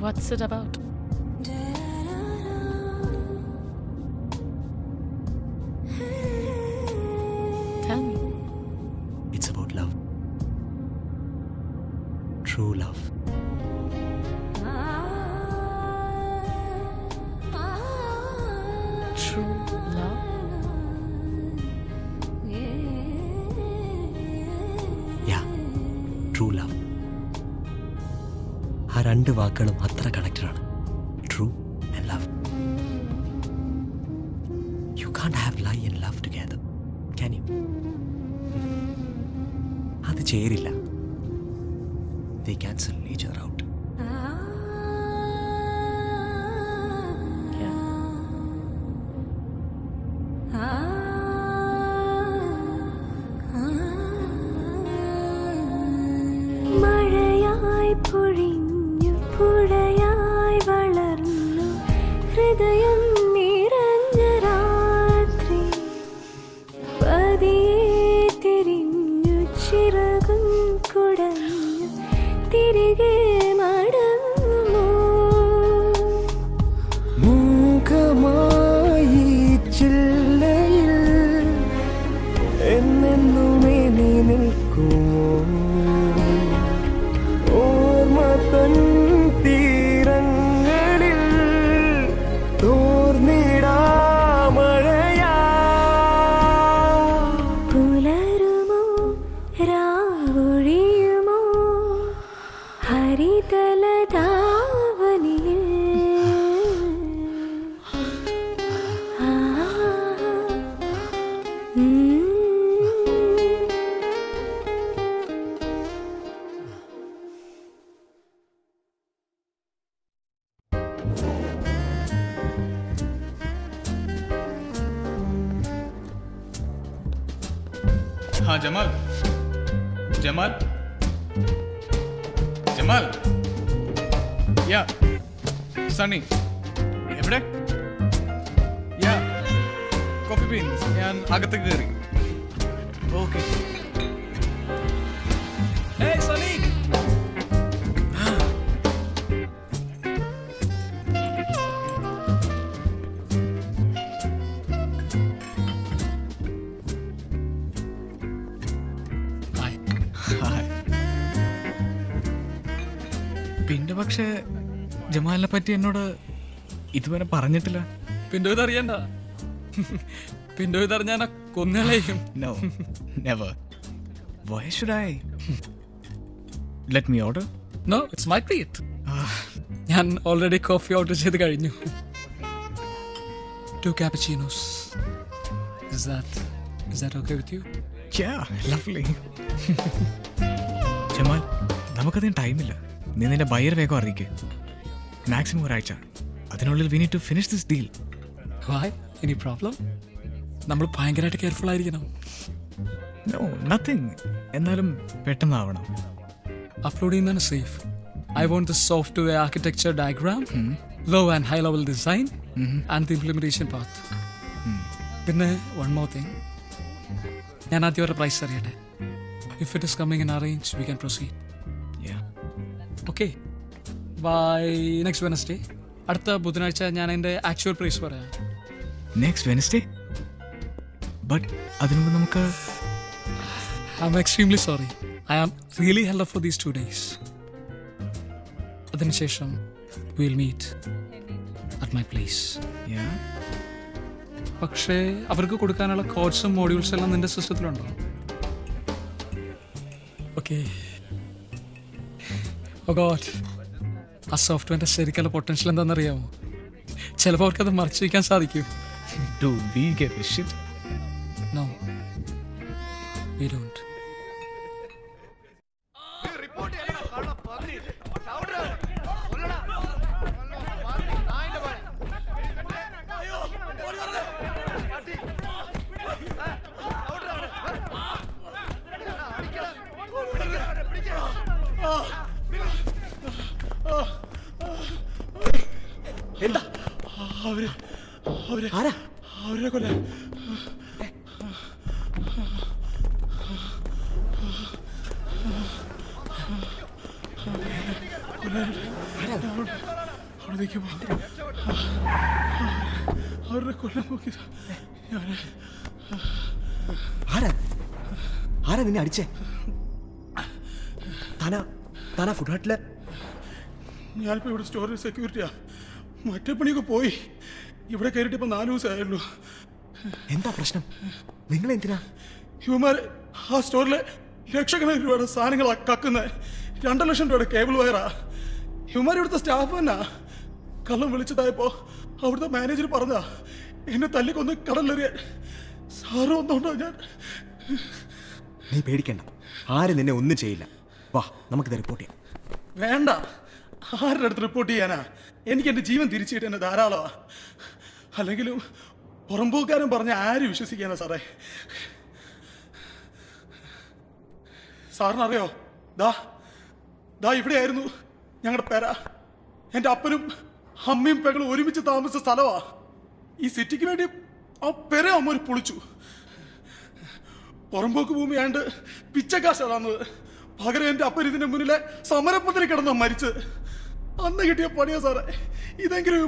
What's it about? Tell me. It's about love. True love. True love? Yeah, true love. Her underwakalum. തിരികെ हाँ जमाल, जमाल, जमाल, या, Sunny, bread, या, coffee beans, या आगत करी, ओके, हे सनी, പക്ഷേ ജമാലിനെ പറ്റി എന്നോട് ഇതുവരെ പറഞ്ഞിട്ടില്ല. പിന്നോ ഇതറിയണ്ട, പിന്നോ ഇതറിഞ്ഞാൽ കൊന്നളയും. No never. Why should I? Let me order. No it's my treat. ഞാൻ ഓൾറെഡി കോഫി ഓർഡർ ചെയ്തു കഴിഞ്ഞു. 2 cappuccinos. Is that okay with you? Yeah, lovely. Jamal, നമുക്കതിന് ടൈമില്ല. നീ നിന്റെ ബയർ വേഗം അറിയിക്കേ. മാക്സിമം ഒരാഴ്ച, അതിനുള്ളിൽ we need to finish this deal. Why? Any problem? നമ്മൾ ഭയങ്കരമായിട്ട് കെയർഫുൾ ആയിരിക്കണം. നോ നത്തിങ്, എന്നാലും പെട്ടെന്നാവണം. അപ്ലോഡ് ചെയ്യുന്നതാണ് safe. I want the software architecture diagram, low and high level design and the implementation path. പിന്നെ വൺ മോർ തിങ്, ഞാൻ ആദ്യം അവരുടെ പ്രൈസ് അറിയട്ടെ. If it is coming in arrange we can proceed. Okay, by next Wednesday. അടുത്ത ബുധനാഴ്ച ഞാൻ എൻ്റെ actual price പറയാം. Next Wednesday? ബട്ട് അതിനു മുമ്പ് നമുക്ക്... I am extremely sorry. I am really helped for these 2 days. അതിനുശേഷം will meet at my place. പക്ഷേ അവർക്ക് കൊടുക്കാനുള്ള കോഴ്സും മോഡ്യൂൾസ് എല്ലാം നിൻ്റെ സിസ്റ്റത്തിലുണ്ടോ? ഓക്കെ. Oh God, ആ സോഫ്റ്റ്വെയറിന്റെ ശരിക്കുള്ള പൊട്ടൻഷ്യൽ എന്താണെന്നറിയാമോ? ചിലപ്പോൾ അവർക്കത് മറച്ചു വയ്ക്കാൻ സാധിക്കും. Do we get a shit? No, we don't. ഞാനിപ്പോൾ ഇവിടെ സ്റ്റോറിൽ സെക്യൂരിറ്റിയാ. മറ്റേ പണിയൊക്കെ പോയി, ഇവിടെ കയറിയിട്ട് ഇപ്പം 4 ദിവസമായുള്ളൂ. എന്താ പ്രശ്നം? നിങ്ങൾ എന്തിനാ ഹ്യൂമർ? ആ സ്റ്റോറിലെ ലക്ഷക്കണക്കിന് രൂപയുടെ സാധനങ്ങളാണ് കക്കുന്നത്. 2 ലക്ഷം രൂപയുടെ കേബിൾ വയറാ. ഹ്യൂമർ ഇവിടുത്തെ സ്റ്റാഫ് തന്നാ. കള്ളം വിളിച്ചതായപ്പോൾ അവിടുത്തെ മാനേജർ പറഞ്ഞാ എന്നെ തല്ലിക്കൊന്ന് കടലിലെറിയാൻ. സാറും ഒന്നുണ്ടോ? ഞാൻ... നീ പേടിക്കണ്ട, ആരും നിന്നെ ഒന്നും ചെയ്യില്ല. വാ, നമുക്കിത് റിപ്പോർട്ട് ചെയ്യാം. വേണ്ട, ആരുടെ അടുത്ത് റിപ്പോർട്ട് ചെയ്യാനാ? എനിക്ക് എൻ്റെ ജീവൻ തിരിച്ചു കിട്ടി എന്നെ ധാരാളമാണ്. അല്ലെങ്കിലും പുറമ്പോക്കാരൻ പറഞ്ഞ ആരും വിശ്വസിക്കാനാ സാറേ. സാറിനറിയോ, ദാ ദാ ഇവിടെയായിരുന്നു ഞങ്ങളുടെ പേര. എൻ്റെ അപ്പനും അമ്മയും പെങ്ങളും ഒരുമിച്ച് താമസിച്ച സ്ഥലമാണ്. ഈ സിറ്റിക്ക് വേണ്ടി ആ പെര അമ്മ പൊളിച്ചു. പുറമ്പോക്ക് ഭൂമിയാണ്ട് പിച്ചക്കാശാ തന്നത്. പകരം എൻ്റെ അപ്പൻ ഇതിൻ്റെ മുന്നിലെ സമരപ്പത്തിന് കിടന്ന മരിച്ചത്. അന്ന് കിട്ടിയ പണിയാ സാറേ. ഇതെങ്കിലും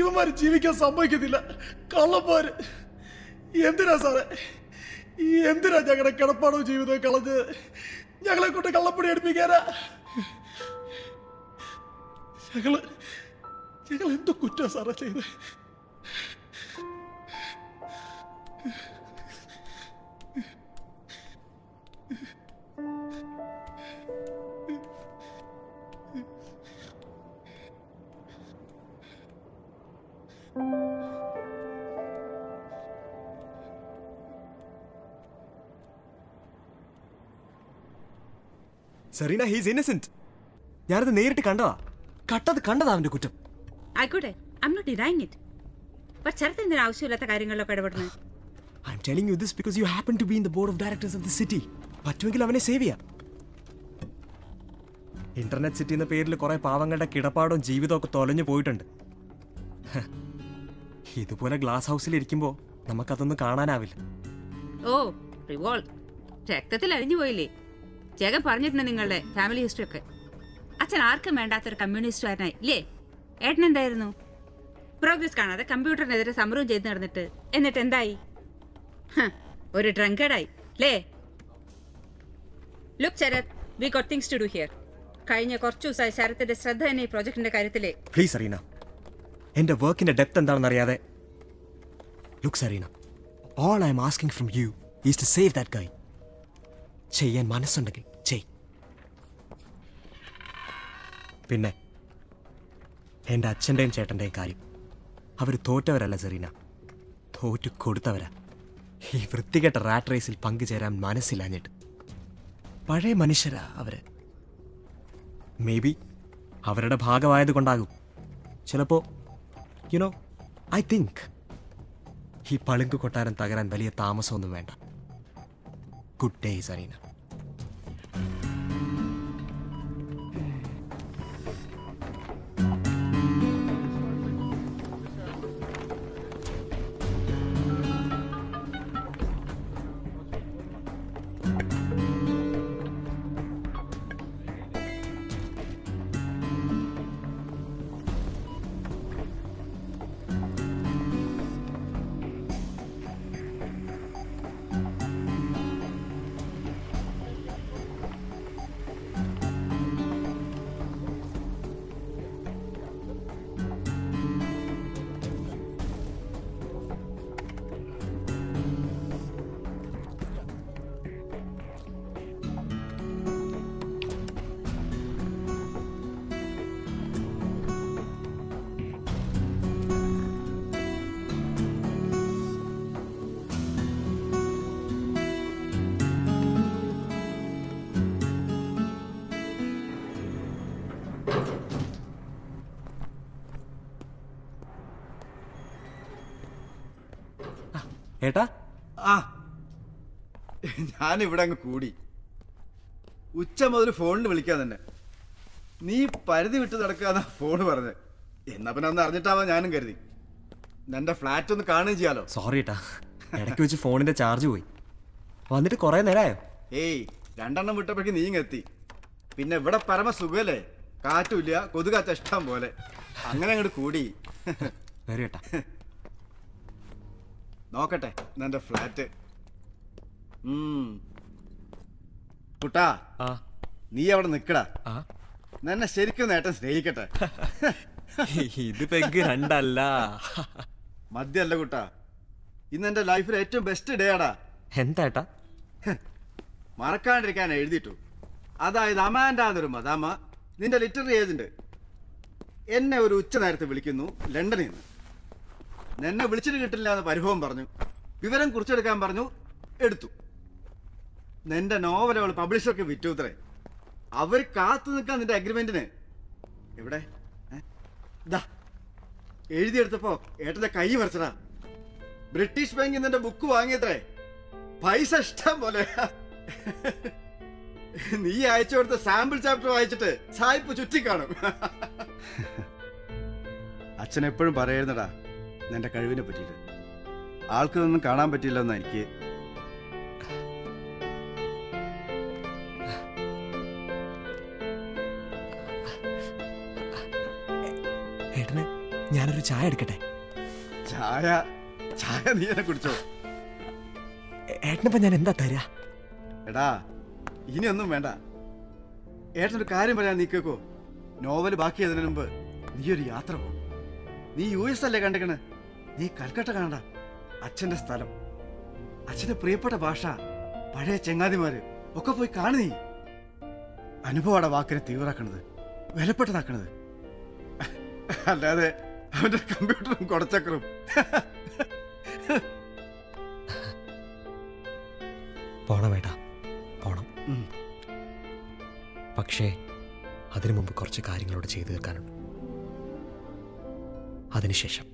ഇവന്മാര് ജീവിക്കാൻ സമ്മതിക്കത്തില്ല, കള്ളന്മാര്. എന്തിനാ സാറേ, ഈ എന്തിനാ ഞങ്ങളുടെ കിടപ്പാടോ ജീവിതം കളഞ്ഞ് ഞങ്ങളെ കൊണ്ട് കള്ളപ്പണി എടുപ്പിക്കാനാ? ഞങ്ങൾ എന്ത് കുറ്റാ സാറേ ചെയ്ത്? Sarina, he is innocent. ഞാനത് നേരിട്ട് കണ്ടതാ, കണ്ടതാ അവന്റെ കുറ്റം. ആയിക്കോട്ടെ, I'm not denying it. പക്ഷെ എന്തിനാവശ്യമില്ലാത്ത കാര്യങ്ങളിലൊക്കെ ഇടപെടുന്നത്? I'm telling you this because you happen to be in the board of directors of the city. പറ്റുമെങ്കിൽ അവനെ സേവ് ചെയ്യാം. ഇന്റർനെറ്റ് സിറ്റി എന്ന പേരിൽ കുറെ പാവങ്ങളുടെ കിടപ്പാടും ജീവിതമൊക്കെ തൊലഞ്ഞു പോയിട്ടുണ്ട്. ഇതുപോലെ ഗ്ലാസ് ഹൗസിൽ ഇരിക്കുമ്പോൾ നമുക്കതൊന്നും കാണാനാവില്ല. ഓ റിവോൾട്ട് രക്തത്തിൽ അലിഞ്ഞു പോയില്ലേ? ജഗ പറഞ്ഞിട്ടുണ്ട് നിങ്ങളുടെ ഫാമിലി ഹിസ്റ്ററി ഒക്കെ. അച്ഛൻ ആർക്കും വേണ്ടാത്തൊരു കമ്മ്യൂണിസ്റ്റുകാരനായി ഇല്ലേ? ഏട്ടനെന്തായിരുന്നു? പ്രോഗ്രസ് കാണാതെ കമ്പ്യൂട്ടറിനെതിരെ സമരവും ചെയ്ത് നടന്നിട്ട് എന്നിട്ട് എന്തായി? ഒരു ഡ്രങ്കേഡായി അല്ലേ? Look Sarath, we got things to do here. കഴിഞ്ഞ കുറച്ചു ദിവസമായി ശരത്തിന്റെ ശ്രദ്ധ തന്നെ ഈ പ്രോജക്ടിന്റെ കാര്യത്തിലേ. പ്ലീസ് സരീന, എന്റെ വർക്കിന്റെ ഡെപ്ത് എന്താണെന്ന് അറിയാതെ. Look Sareena, all I am asking from you is to save that guy. ചെയ്യാൻ മനസ്സുണ്ടെങ്കിൽ ചെയ്. പിന്നെ എൻ്റെ അച്ഛൻ്റെയും ചേട്ടൻ്റെയും കാര്യം, അവർ തോറ്റവരല്ല സെറീന, തോറ്റു കൊടുത്തവരാ. ഈ വൃത്തികെട്ട റാറ്റ് റേസിൽ പങ്കുചേരാൻ മനസ്സിലാഞ്ഞിട്ട് പഴയ മനുഷ്യരാ അവര്. മേ ബി അവരുടെ ഭാഗമായത് കൊണ്ടാകും. ചിലപ്പോൾ യുനോ ഐ തിങ്ക് ഈ പളുങ്ക് കൊട്ടാരം തകരാൻ വലിയ താമസമൊന്നും വേണ്ട. Good day Serena. ഞാനിവിടെ അങ്ങ് കൂടി. ഉച്ച മുതൽ ഫോണിൽ വിളിക്കാൻ തന്നെ. നീ പരിധി വിട്ട് നടക്കാന്നാ ഫോണ് പറഞ്ഞത്. എന്നാ പിന്നെ ഒന്ന് അറിഞ്ഞിട്ടാവാ ഞാനും കരുതി. എന്റെ ഫ്ലാറ്റ് ഒന്ന് കാണുകയും ചെയ്യാലോ. സോറി ഏട്ടാ, ഇടയ്ക്ക് വെച്ച് ഫോണിന്റെ ചാർജ് പോയി. വന്നിട്ട് കുറെ നേരമായോ? ഏയ് രണ്ടെണ്ണം വിട്ടപ്പോഴേക്ക് നീങ്ങെത്തി. പിന്നെ ഇവിടെ പരമ സുഖല്ലേ, കാറ്റുമില്ല, കൊതുകാറ്റ ഇഷ്ടം പോലെ. അങ്ങനെ അങ്ങോട്ട് കൂടി. ഏട്ടാ നോക്കട്ടെ എന്റെ ഫ്ലാറ്റ്. കുട്ടാ നീ അവിടെ നിക്കടാ, നിന്നെ ശരിക്കും നേട്ടം സ്നേഹിക്കട്ടെ. ഇത് പെഗ് രണ്ടല്ല മദ്യല്ല കുട്ടാ, ഇന്ന് എന്റെ ലൈഫിൽ ഏറ്റവും ബെസ്റ്റ് ഡേ ആടാ. എന്താ മറക്കാണ്ടിരിക്കാൻ എഴുതിട്ടു. അതായത് അമാൻഡാന്നൊരു മദാമ നിന്റെ ലിറ്റററി ഏജന്റ് എന്നെ ഒരു ഉച്ച നേരത്തെ വിളിക്കുന്നു ലണ്ടനിൽ നിന്ന്. നിന്നെ വിളിച്ചിട്ട് കിട്ടില്ല എന്ന് പരിഭവം പറഞ്ഞു. വിവരം കുറിച്ചെടുക്കാൻ പറഞ്ഞു, എടുത്തു. നിന്റെ നോവൽ അവൾ പബ്ലിഷർക്ക് വിറ്റൂത്രേ. അവർ കാത്തു നിൽക്കാൻ നിന്റെ അഗ്രിമെന്റിന്. എവിടെ ഇതാ എഴുതിയെടുത്തപ്പോ ഏട്ടന്റെ കൈ വരച്ചടാ. ബ്രിട്ടീഷ് ബാങ്കിൽ നിന്റെ ബുക്ക് വാങ്ങിയത്രേ, പൈസ ഇഷ്ടം പോലെ. നീ അയച്ചു കൊടുത്ത സാമ്പിൾ ചാപ്റ്റർ വായിച്ചിട്ട് സായിപ്പ് ചുറ്റിക്കാണും. അച്ഛൻ എപ്പോഴും പറയായിരുന്നടാ നിന്റെ കഴിവിനെ പറ്റിയിട്ട്. ആൾക്കൊന്നും കാണാൻ പറ്റില്ലെന്നാ എനിക്ക്. ഏട്ടന് ഞാനൊരു ചായ എടുക്കട്ടെ? ചായ ചായ നീ എന്നെ കുടിച്ചോ. ഏട്ടനിപ്പോ ഞാൻ എന്താ തരാ? എടാ ഇനിയൊന്നും വേണ്ട. ഏട്ടനൊരു കാര്യം പറയാൻ നീ കേക്കോ. നോവല് ബാക്കിയതിനു മുമ്പ് നീ ഒരു യാത്ര പോ. നീ US അല്ലേ കണ്ടേക്കണേ, നീ കൽക്കട്ട കാണണ്ട. അച്ഛന്റെ സ്ഥലം, അച്ഛന്റെ പ്രിയപ്പെട്ട ഭാഷ, പഴയ ചെങ്ങാതിമാര് ഒക്കെ പോയി കാണു. നീ അനുഭവമാണ് വാക്കിനെ തീവ്രാക്കണത്, വിലപ്പെട്ടതാക്കണത്. അല്ലാതെ അവന്റെ കമ്പ്യൂട്ടറും കൊടച്ചക്കറും. പോണം ഏട്ടാ പോണം. പക്ഷേ അതിനു മുമ്പ് കുറച്ച് കാര്യങ്ങളോട് ചെയ്തു തീർക്കാനുണ്ട്. അതിനുശേഷം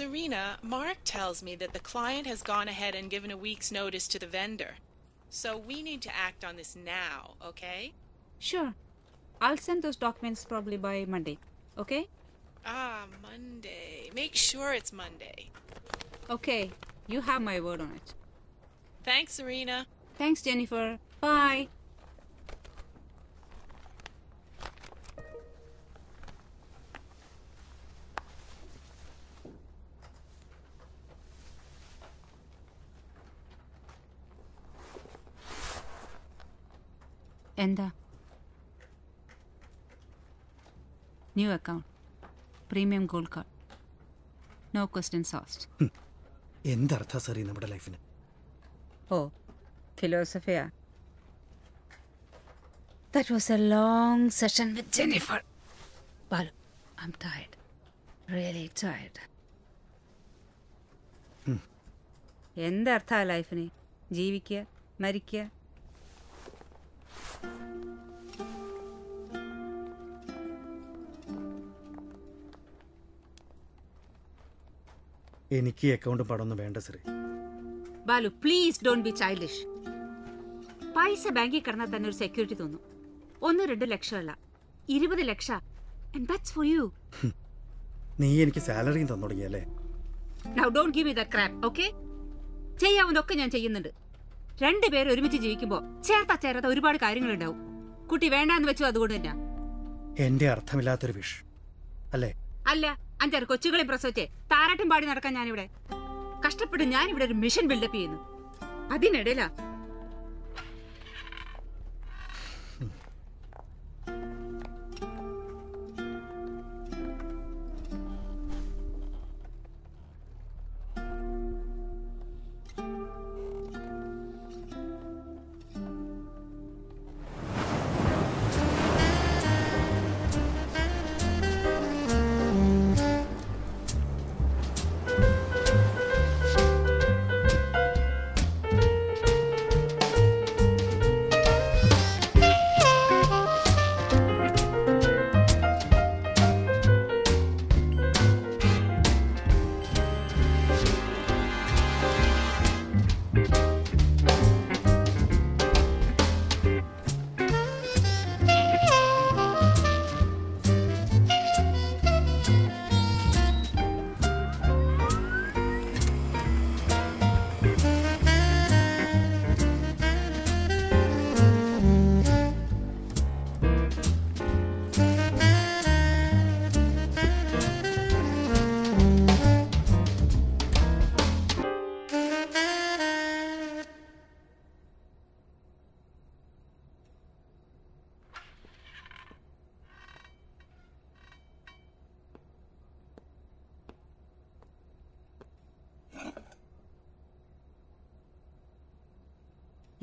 Sarina, Mark tells me that the client has gone ahead and given a week's notice to the vendor. So we need to act on this now, okay? Sure. I'll send those documents probably by Monday, okay? Ah, Monday. Make sure it's Monday. Okay. You have my word on it. Thanks, Sarina. Thanks, Jennifer. Bye. Enda. New account. Premium gold card. No questions asked. What is the meaning of life? Oh, philosophy. That was a long session with Jennifer. But I'm tired. Really tired. What is the life? Jeevikya, marikya. Balu, please don't be childish. Paisa banki karna thannu security thonu. Onnu rendu laksha alla. 20 laksha. And that's for you. Nee eniki salary thannu odiyale. Now don't give me that crap, okay? Cheyyavunnokke njan cheyyunnundu. Rendu peru orumichu jeevikkumbo chertha chertha oru paadu karyangal undavu. Kutti venda ennu vechu adukondu enna. Ende arthamilatha oru wish. Alle? Alla. अंतर को चिगले प्रसोचे ताराटम बाड़ी नरका न्यानी बड़े कष्ट पड़े न्यानी बड़े mission buildup ही है ना अधिन ऐडेला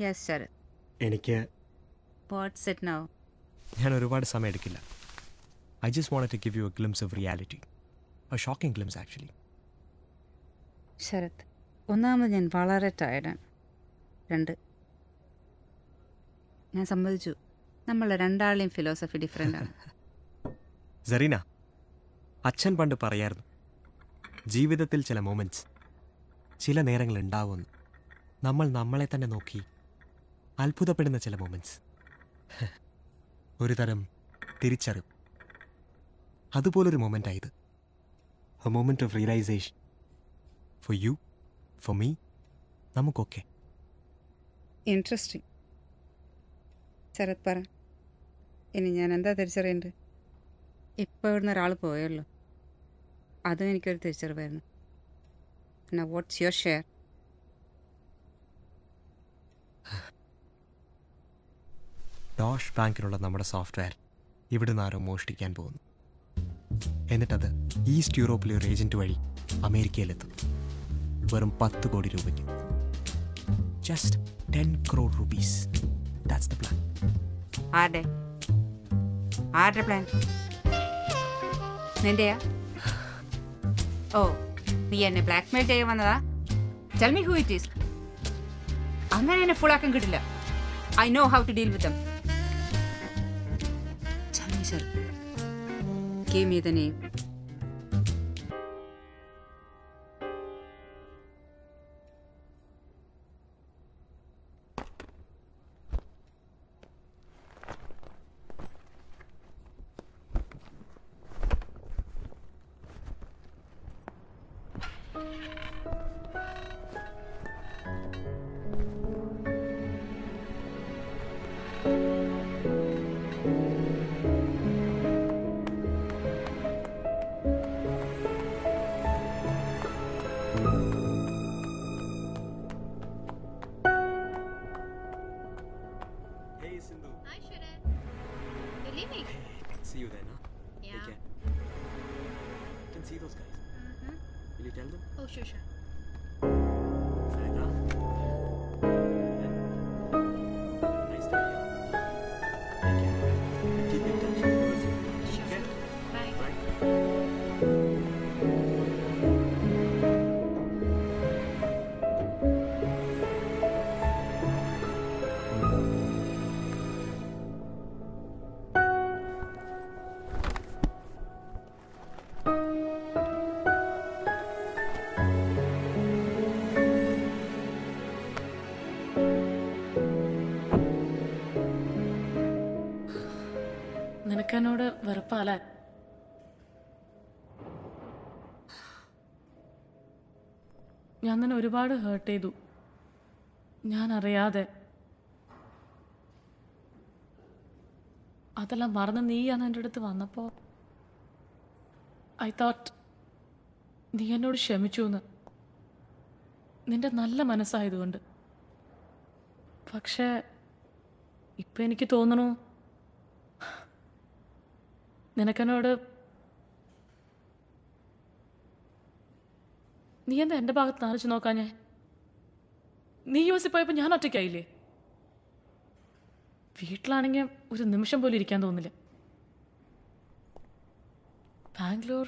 Yes, sir. What's it now? I just wanted to give you a glimpse of reality. A shocking glimpse, actually. Sarath, I'm very tired. I'm philosophy different. Sarina, achan pandu parayaru. Jeevithathil chila moments. Chila nerangal undavum. Nammal nammale thanne nokki. അത്ഭുതപ്പെടുന്ന ചില moments ഒരു തരം തിരിച്ചറിവ് അതുപോലൊരു മൊമെൻ്റായത് a moment of realisation for you for me നമുക്കൊക്കെ interesting Sarath പറ ഇനി ഞാൻ എന്താ തിരിച്ചറിയേണ്ടത് ഇപ്പോൾ ഇവിടുന്ന് ഒരാൾ പോയല്ലോ അതും എനിക്കൊരു തിരിച്ചറിവായിരുന്നു എന്നാ വാട്ട്സ് യുവർ ഷെയർ ഡോഷ് ബാങ്കിനുള്ള നമ്മുടെ സോഫ്റ്റ്വെയർ ഇവിടുന്ന് ആരോ മോഷ്ടിക്കാൻ പോകുന്നു എന്നിട്ടത് ഈസ്റ്റ് യൂറോപ്പിലെ ഒരു ഏജൻറ്റ് വഴി അമേരിക്കയിലെത്തും വെറും 10 കോടി രൂപയ്ക്ക് just 10 crore rupees that's the plan ആരുടെ പ്ലാൻ നിൻ്റെയാ ഓ നീ എന്നെ ബ്ലാക്ക്മെയിൽ ചെയ്യാൻ വന്നതാ tell me who it is അങ്ങനെ എന്നെ ഫുള്ളാക്കാൻ കിട്ടില്ല I know how to deal with them. Sir, give me the name. കേൾക്കാനോട് വെറുപ്പാല. ഞാൻ തന്നെ ഒരുപാട് ഹേർട്ട് ചെയ്തു, ഞാൻ അറിയാതെ. അതെല്ലാം മറന്ന് നീയാണ് എൻ്റെ അടുത്ത് വന്നപ്പോൾ ഐ തോട്ട് നീ എന്നോട് ക്ഷമിച്ചു എന്ന്, നിൻ്റെ നല്ല മനസ്സായതുകൊണ്ട്. പക്ഷേ ഇപ്പം എനിക്ക് തോന്നണു നിനക്കെന്നോട് നീ എന്താ എൻ്റെ ഭാഗത്ത് നാണിച്ചു നോക്കാൻ? ഞാൻ നീ യു എസിൽ പോയപ്പോൾ ഞാൻ ഒറ്റയ്ക്കായില്ലേ? വീട്ടിലാണെങ്കിൽ ഒരു നിമിഷം പോലും ഇരിക്കാൻ തോന്നില്ല. ബാംഗ്ലൂർ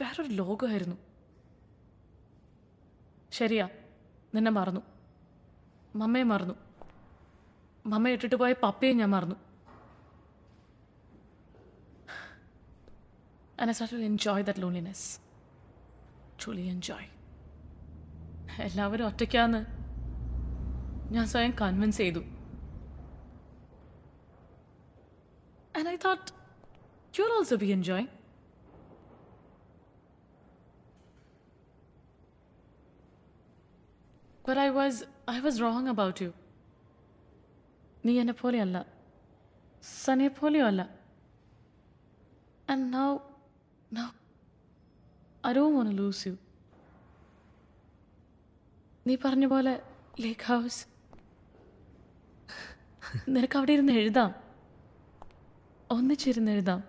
വേറൊരു ലോകമായിരുന്നു. ശരിയാ, നിന്നെ മറന്നു, മമ്മയെ മറന്നു, മമ്മ ഇട്ടിട്ട് പോയ പപ്പയെ ഞാൻ മറന്നു. And I started to enjoy that loneliness. Truly enjoy. എല്ലാവരും ഒറ്റയ്ക്കാന്ന് ഞാൻ സ്വയം കൺവിൻസ് ചെയ്തു. And I thought, you'll also be enjoying. But I was wrong about you. നീ എന്നെ പോലെയല്ല, സനിയെ പോലെയോ അല്ല. And now, I don't want to lose you. നീ പറഞ്ഞ പോലെ ലേക്ക് ഹൗസ്, നിനക്ക് അവിടെ ഇരുന്ന് എഴുതാം, ഒന്നിച്ചിരുന്ന് എഴുതാം.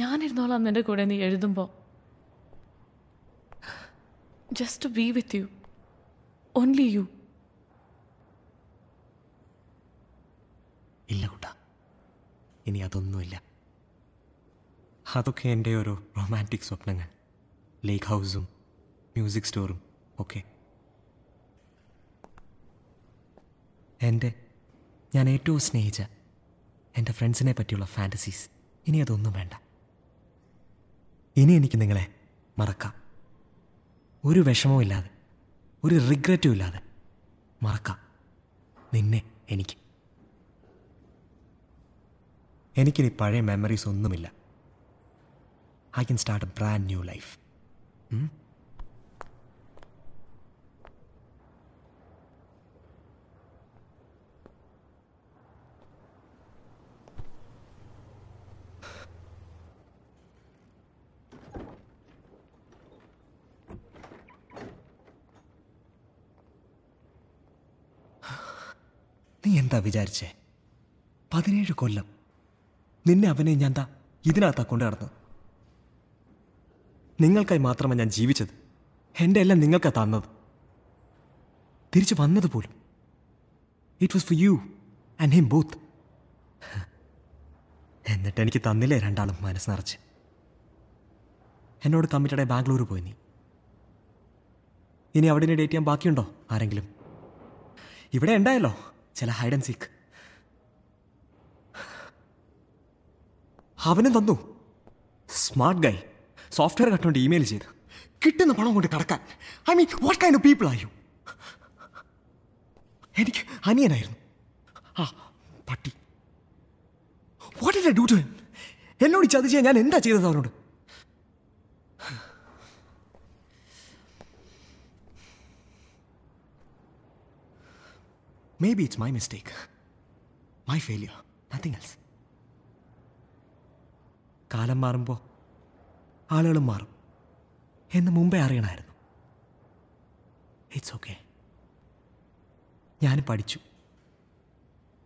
ഞാനിരുന്നോളാം നിൻ്റെ കൂടെ നീ എഴുതുമ്പോൾ. Just to be with you. Only you. ഇല്ല കൂട്ടാ, ഇനി അതൊന്നുമില്ല. അതൊക്കെ എൻ്റെ ഓരോ റൊമാൻറ്റിക് സ്വപ്നങ്ങൾ, ലേക്ക് ഹൗസും മ്യൂസിക് സ്റ്റോറും ഒക്കെ. ഞാൻ ഏറ്റവും സ്നേഹിച്ച എൻ്റെ ഫ്രണ്ട്സിനെ പറ്റിയുള്ള ഫാൻറ്റസീസ്. ഇനി അതൊന്നും വേണ്ട. ഇനി എനിക്ക് നിങ്ങളെ മറക്കാം. ഒരു വിഷമവും ഇല്ലാതെ, ഒരു റിഗ്രറ്റും ഇല്ലാതെ മറക്കാം നിന്നെ. എനിക്കിനി പഴയ മെമ്മറീസ് ഒന്നുമില്ല. I can start a brand new life. നീ എന്താ വിചാരിച്ചേ? 17 കൊല്ലം നിന്നെ അവനെ ഞാൻ എന്താ ഇതിനകത്താ കൊണ്ടു നടന്നു. നിങ്ങൾക്കായി മാത്രമാണ് ഞാൻ ജീവിച്ചത്. എൻ്റെ എല്ലാം നിങ്ങൾക്കാ തന്നത്. തിരിച്ചു വന്നതുപോലും it was for you and him both. എന്നിട്ട് എനിക്ക് തന്നില്ലേ രണ്ടാളും മനസ്സ് നിറച്ച്. എന്നോട് കമ്മിറ്റഡായി ബാംഗ്ലൂർ പോയി നീ. ഇനി അവിടെ ഡേറ്റ് ചെയ്യാൻ ബാക്കിയുണ്ടോ ആരെങ്കിലും? ഇവിടെ ഉണ്ടായല്ലോ ചില ഹൈഡ് ആൻഡ് സീക്ക്. അവനും തന്നു, സ്മാർട്ട് ഗൈ. സോഫ്റ്റ്വെയർ കട്ടുകൊണ്ട് ഇമെയിൽ ചെയ്ത് കിട്ടുന്ന പണം കൊണ്ട് കടക്കാൻ. I mean, what kind of people are you? എനിക്ക് അനിയനായിരുന്നു ആ പട്ടി. What did I do to him? എന്നോട് ചതി ചെയ്യാൻ ഞാൻ എന്താ ചെയ്തത് അവനോട്? Maybe it's my mistake, my failure, nothing else. കാലം മാറുമ്പോൾ ആളുകളും മാറും എന്ന് മുമ്പേ അറിയണമായിരുന്നു. It's okay. ഞാൻ പഠിച്ചു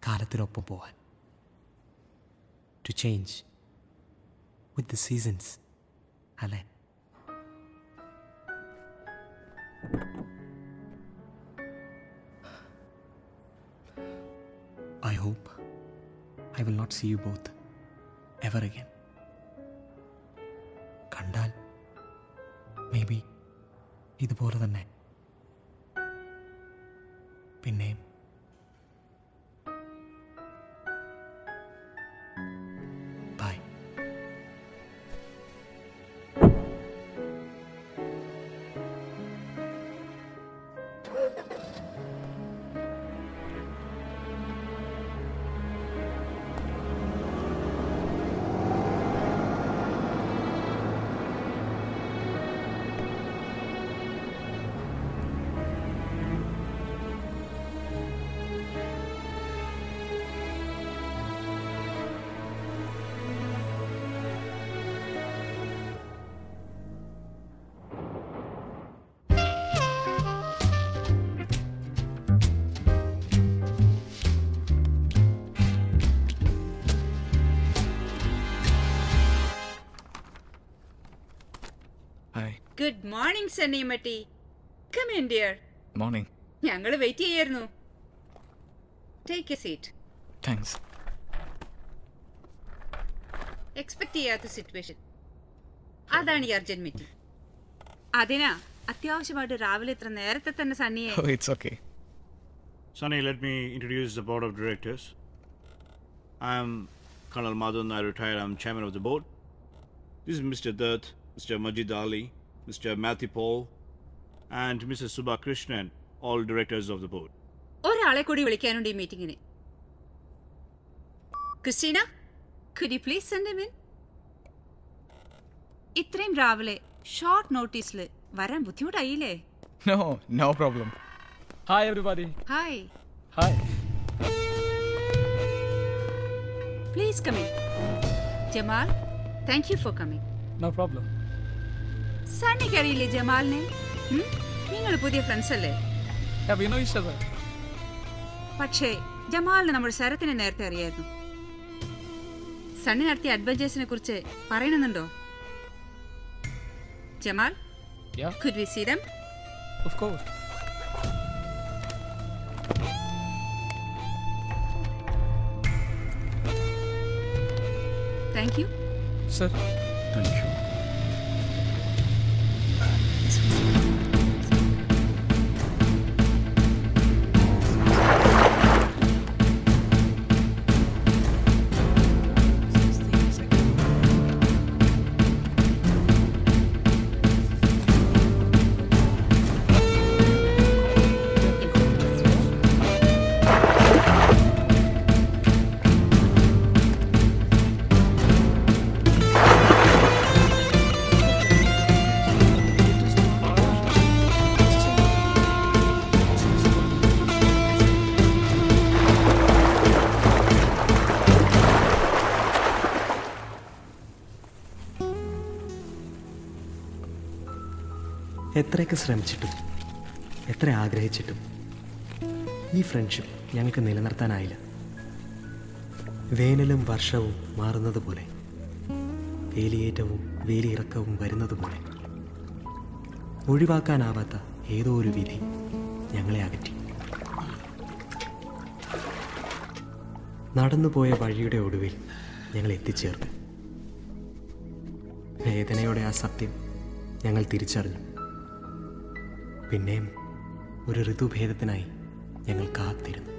കാലത്തിനൊപ്പം പോവാൻ. To change with the seasons, അല്ലേ? I hope I will not see you both ever again. കണ്ടാൽ മേബി ഇതുപോലെ തന്നെ പിന്നെയും. Good morning, Sunny Immatty. Come in, dear. Morning. ഞങ്ങൾ വെയിറ്റ് ചെയ്യായിരുന്നു. Take a seat. Thanks. Expect ചെയ്യാത്ത സിറ്റുവേഷൻ. അതാണ് ഈ അർജന്റ് മീറ്റിംഗ്. അതിനാ അത്യാവശ്യമായിട്ട് രാവിലെ ഇത്ര നേരത്തെ തന്നെ സണ്ണിയെ. Oh, it's okay. Sunny, let me introduce the board of directors. I am Colonel Madhavan. I retired. I am chairman of the board. This is Mr. Dutt, Mr. Majid Ali, Mr. Matthew Paul, and Mrs. Subha Krishnan, all directors of the board. Orale kodi vilikkanundi meeting ine. Christina, could you please send him in? Itrayum ravale short notice le varan buddhimuttayile. No, no problem. Hi everybody. Hi. Hi. Please come in. Jamal, thank you for coming. No problem. Sunny kariyile Jamal ne. നിങ്ങൾ പുതിയ friends അല്ലേ? പക്ഷേ ജമാലിന് നമ്മുടെ ശരത്തിനെ നേരത്തെ അറിയായിരുന്നു. സണ്ണി നടത്തിയ അഡ്വഞ്ചേഴ്സിനെ കുറിച്ച് പറയണമെന്നുണ്ടോ? Jamal, could we see them? Of course. Thank you. Sir, thank you. എത്രയൊക്കെ ശ്രമിച്ചിട്ടും എത്ര ആഗ്രഹിച്ചിട്ടും ഈ ഫ്രണ്ട്ഷിപ്പ് ഞങ്ങൾക്ക് നിലനിർത്താനായില്ല. വേനലും വർഷവും മാറുന്നത് പോലെ വേലിയേറ്റവും വേലിയിറക്കവും വരുന്നത് പോലെ ഒഴിവാക്കാനാവാത്ത ഏതോ ഒരു വിധി ഞങ്ങളെ അകറ്റി. നടന്നുപോയ വഴിയുടെ ഒടുവിൽ ഞങ്ങൾ എത്തിച്ചേർന്നു. വേദനയുടെ ആ സത്യം ഞങ്ങൾ തിരിച്ചറിഞ്ഞു. പിന്നെയും ഒരു ഋതുഭേദത്തിനായി ഞങ്ങൾ കാത്തിരുന്നു.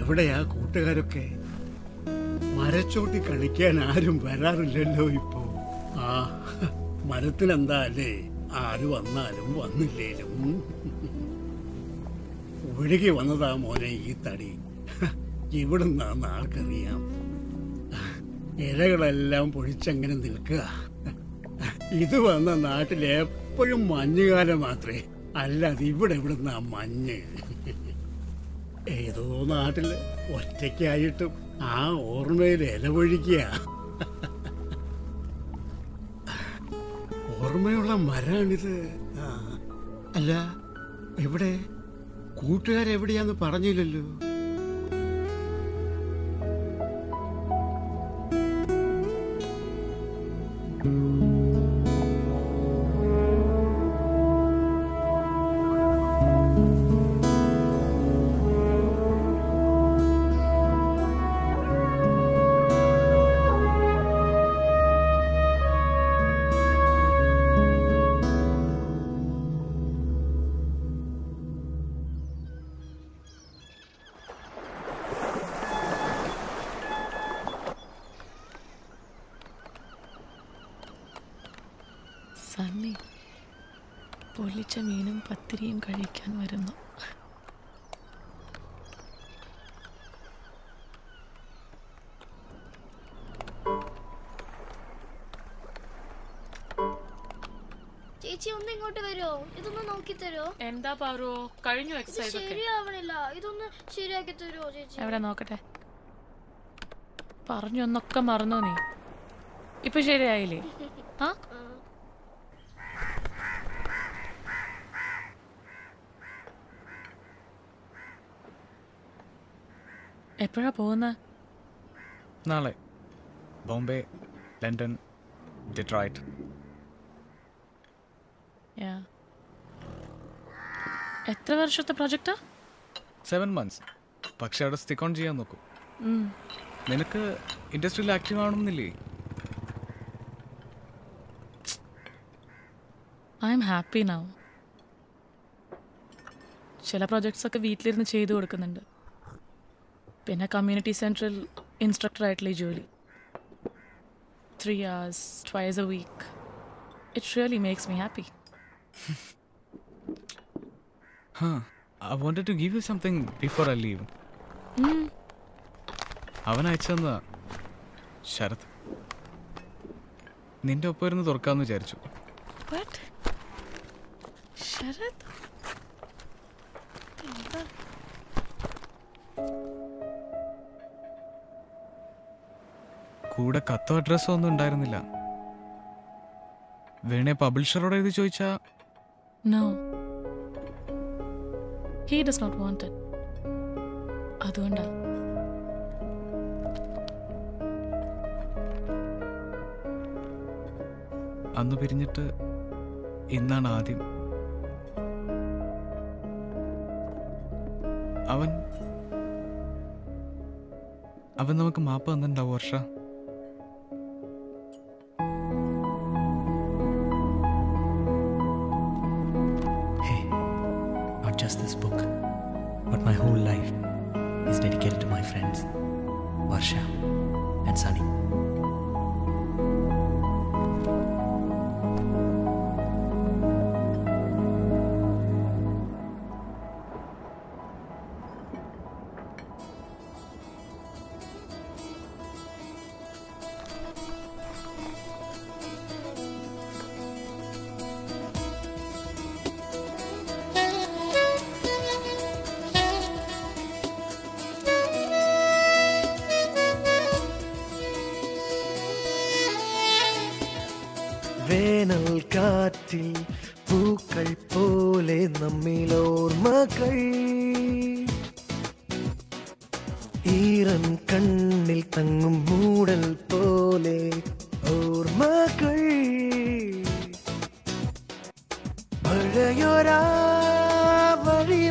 എവിടെയാ കൂട്ടുകാരൊക്കെ? മരച്ചോട്ടി കളിക്കാൻ ആരും വരാറില്ലല്ലോ ഇപ്പോ. ആ മരത്തിലെന്താ അല്ലേ, ആര് വന്നാലും വന്നില്ലേലും ഒഴുകി വന്നതാ മോനെ ഈ തടി. ഇവിടുന്നാന്ന് ആർക്കറിയാം. ഇലകളെല്ലാം പൊഴിച്ചങ്ങനെ നിൽക്കുക. ഇത് വന്ന നാട്ടിൽ എപ്പോഴും മഞ്ഞുകാലം മാത്രമേ, അല്ലാതെ ഇവിടെ ഇവിടുന്നാ മഞ്ഞ്. ഏതോ നാട്ടിൽ ഒറ്റയ്ക്കായിട്ടും ആ ഓർമ്മയിൽ ഇല പൊഴിക്കുക. ഓർമ്മയുള്ള മരമാണിത്. അല്ല, എവിടെ കൂട്ടുകാരെവിടെയാന്ന് പറഞ്ഞില്ലല്ലോ. മീനും പത്തിരിയും കഴിക്കാൻ വരുന്നു. ചേച്ചി ഒന്ന് ഇങ്ങോട്ട് വരുമോ? ഇതൊന്ന് നോക്കി തരോ? എന്താ പാറോ, കഴിഞ്ഞു എക്സസൈസ് ഒക്കെ. ശരിയാവണില്ല, ഇതൊന്ന് ശരിയാക്കി തരുമോ ചേച്ചി? എവിടെ നോക്കട്ടെ, പറഞ്ഞൊന്നൊക്കെ മറന്നോ നീ? ഇപ്പൊ ശരിയായില്ലേ? ആ എപ്പോഴാ പോകുന്ന? നാളെ ബോംബെ, ലണ്ടൻ, ഡെട്രോയിറ്റ്. എത്ര വർഷത്തെ പ്രോജക്റ്റാ? 7 months. പക്ഷെ അവിടെ സ്റ്റിക്ക് ഓൺ ചെയ്യാൻ നോക്കൂ. നിനക്ക് ഇൻഡസ്ട്രിയിൽ ആക്റ്റീവ് ആവണമെന്നില്ലേ? I am happy now. ചില പ്രോജക്ട്സ് ഒക്കെ വീട്ടിലിരുന്ന് ചെയ്തു കൊടുക്കുന്നുണ്ട്. പിന്നെ കമ്മ്യൂണിറ്റി സെൻട്രൽ ഇൻസ്ട്രക്ടറായിട്ടുള്ള ഈ ജോലി, 3 hours twice a week. It really makes me happy. I wanted to give you something before I leave. അവൻ അയച്ചെന്നാ ശരത്, നിന്റെ ഒപ്പം ഇരുന്ന് തുറക്കാന്ന് വിചാരിച്ചു. ശരത് കൂടെ കത്തോ അഡ്രസ്സോ ഒന്നും ഉണ്ടായിരുന്നില്ല. വേണേ പബ്ലിഷറോട് എഴുതി ചോദിച്ചാ. No, he does not want it. അതുകൊണ്ടാ. അന്ന് പിരിഞ്ഞിട്ട് ഇന്നാണ് ആദ്യം. അവൻ നമുക്ക് മാപ്പ് തന്നിട്ടുണ്ടാവും വർഷ. മണ്ണുകളെ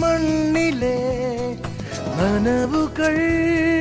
മനവുകൾ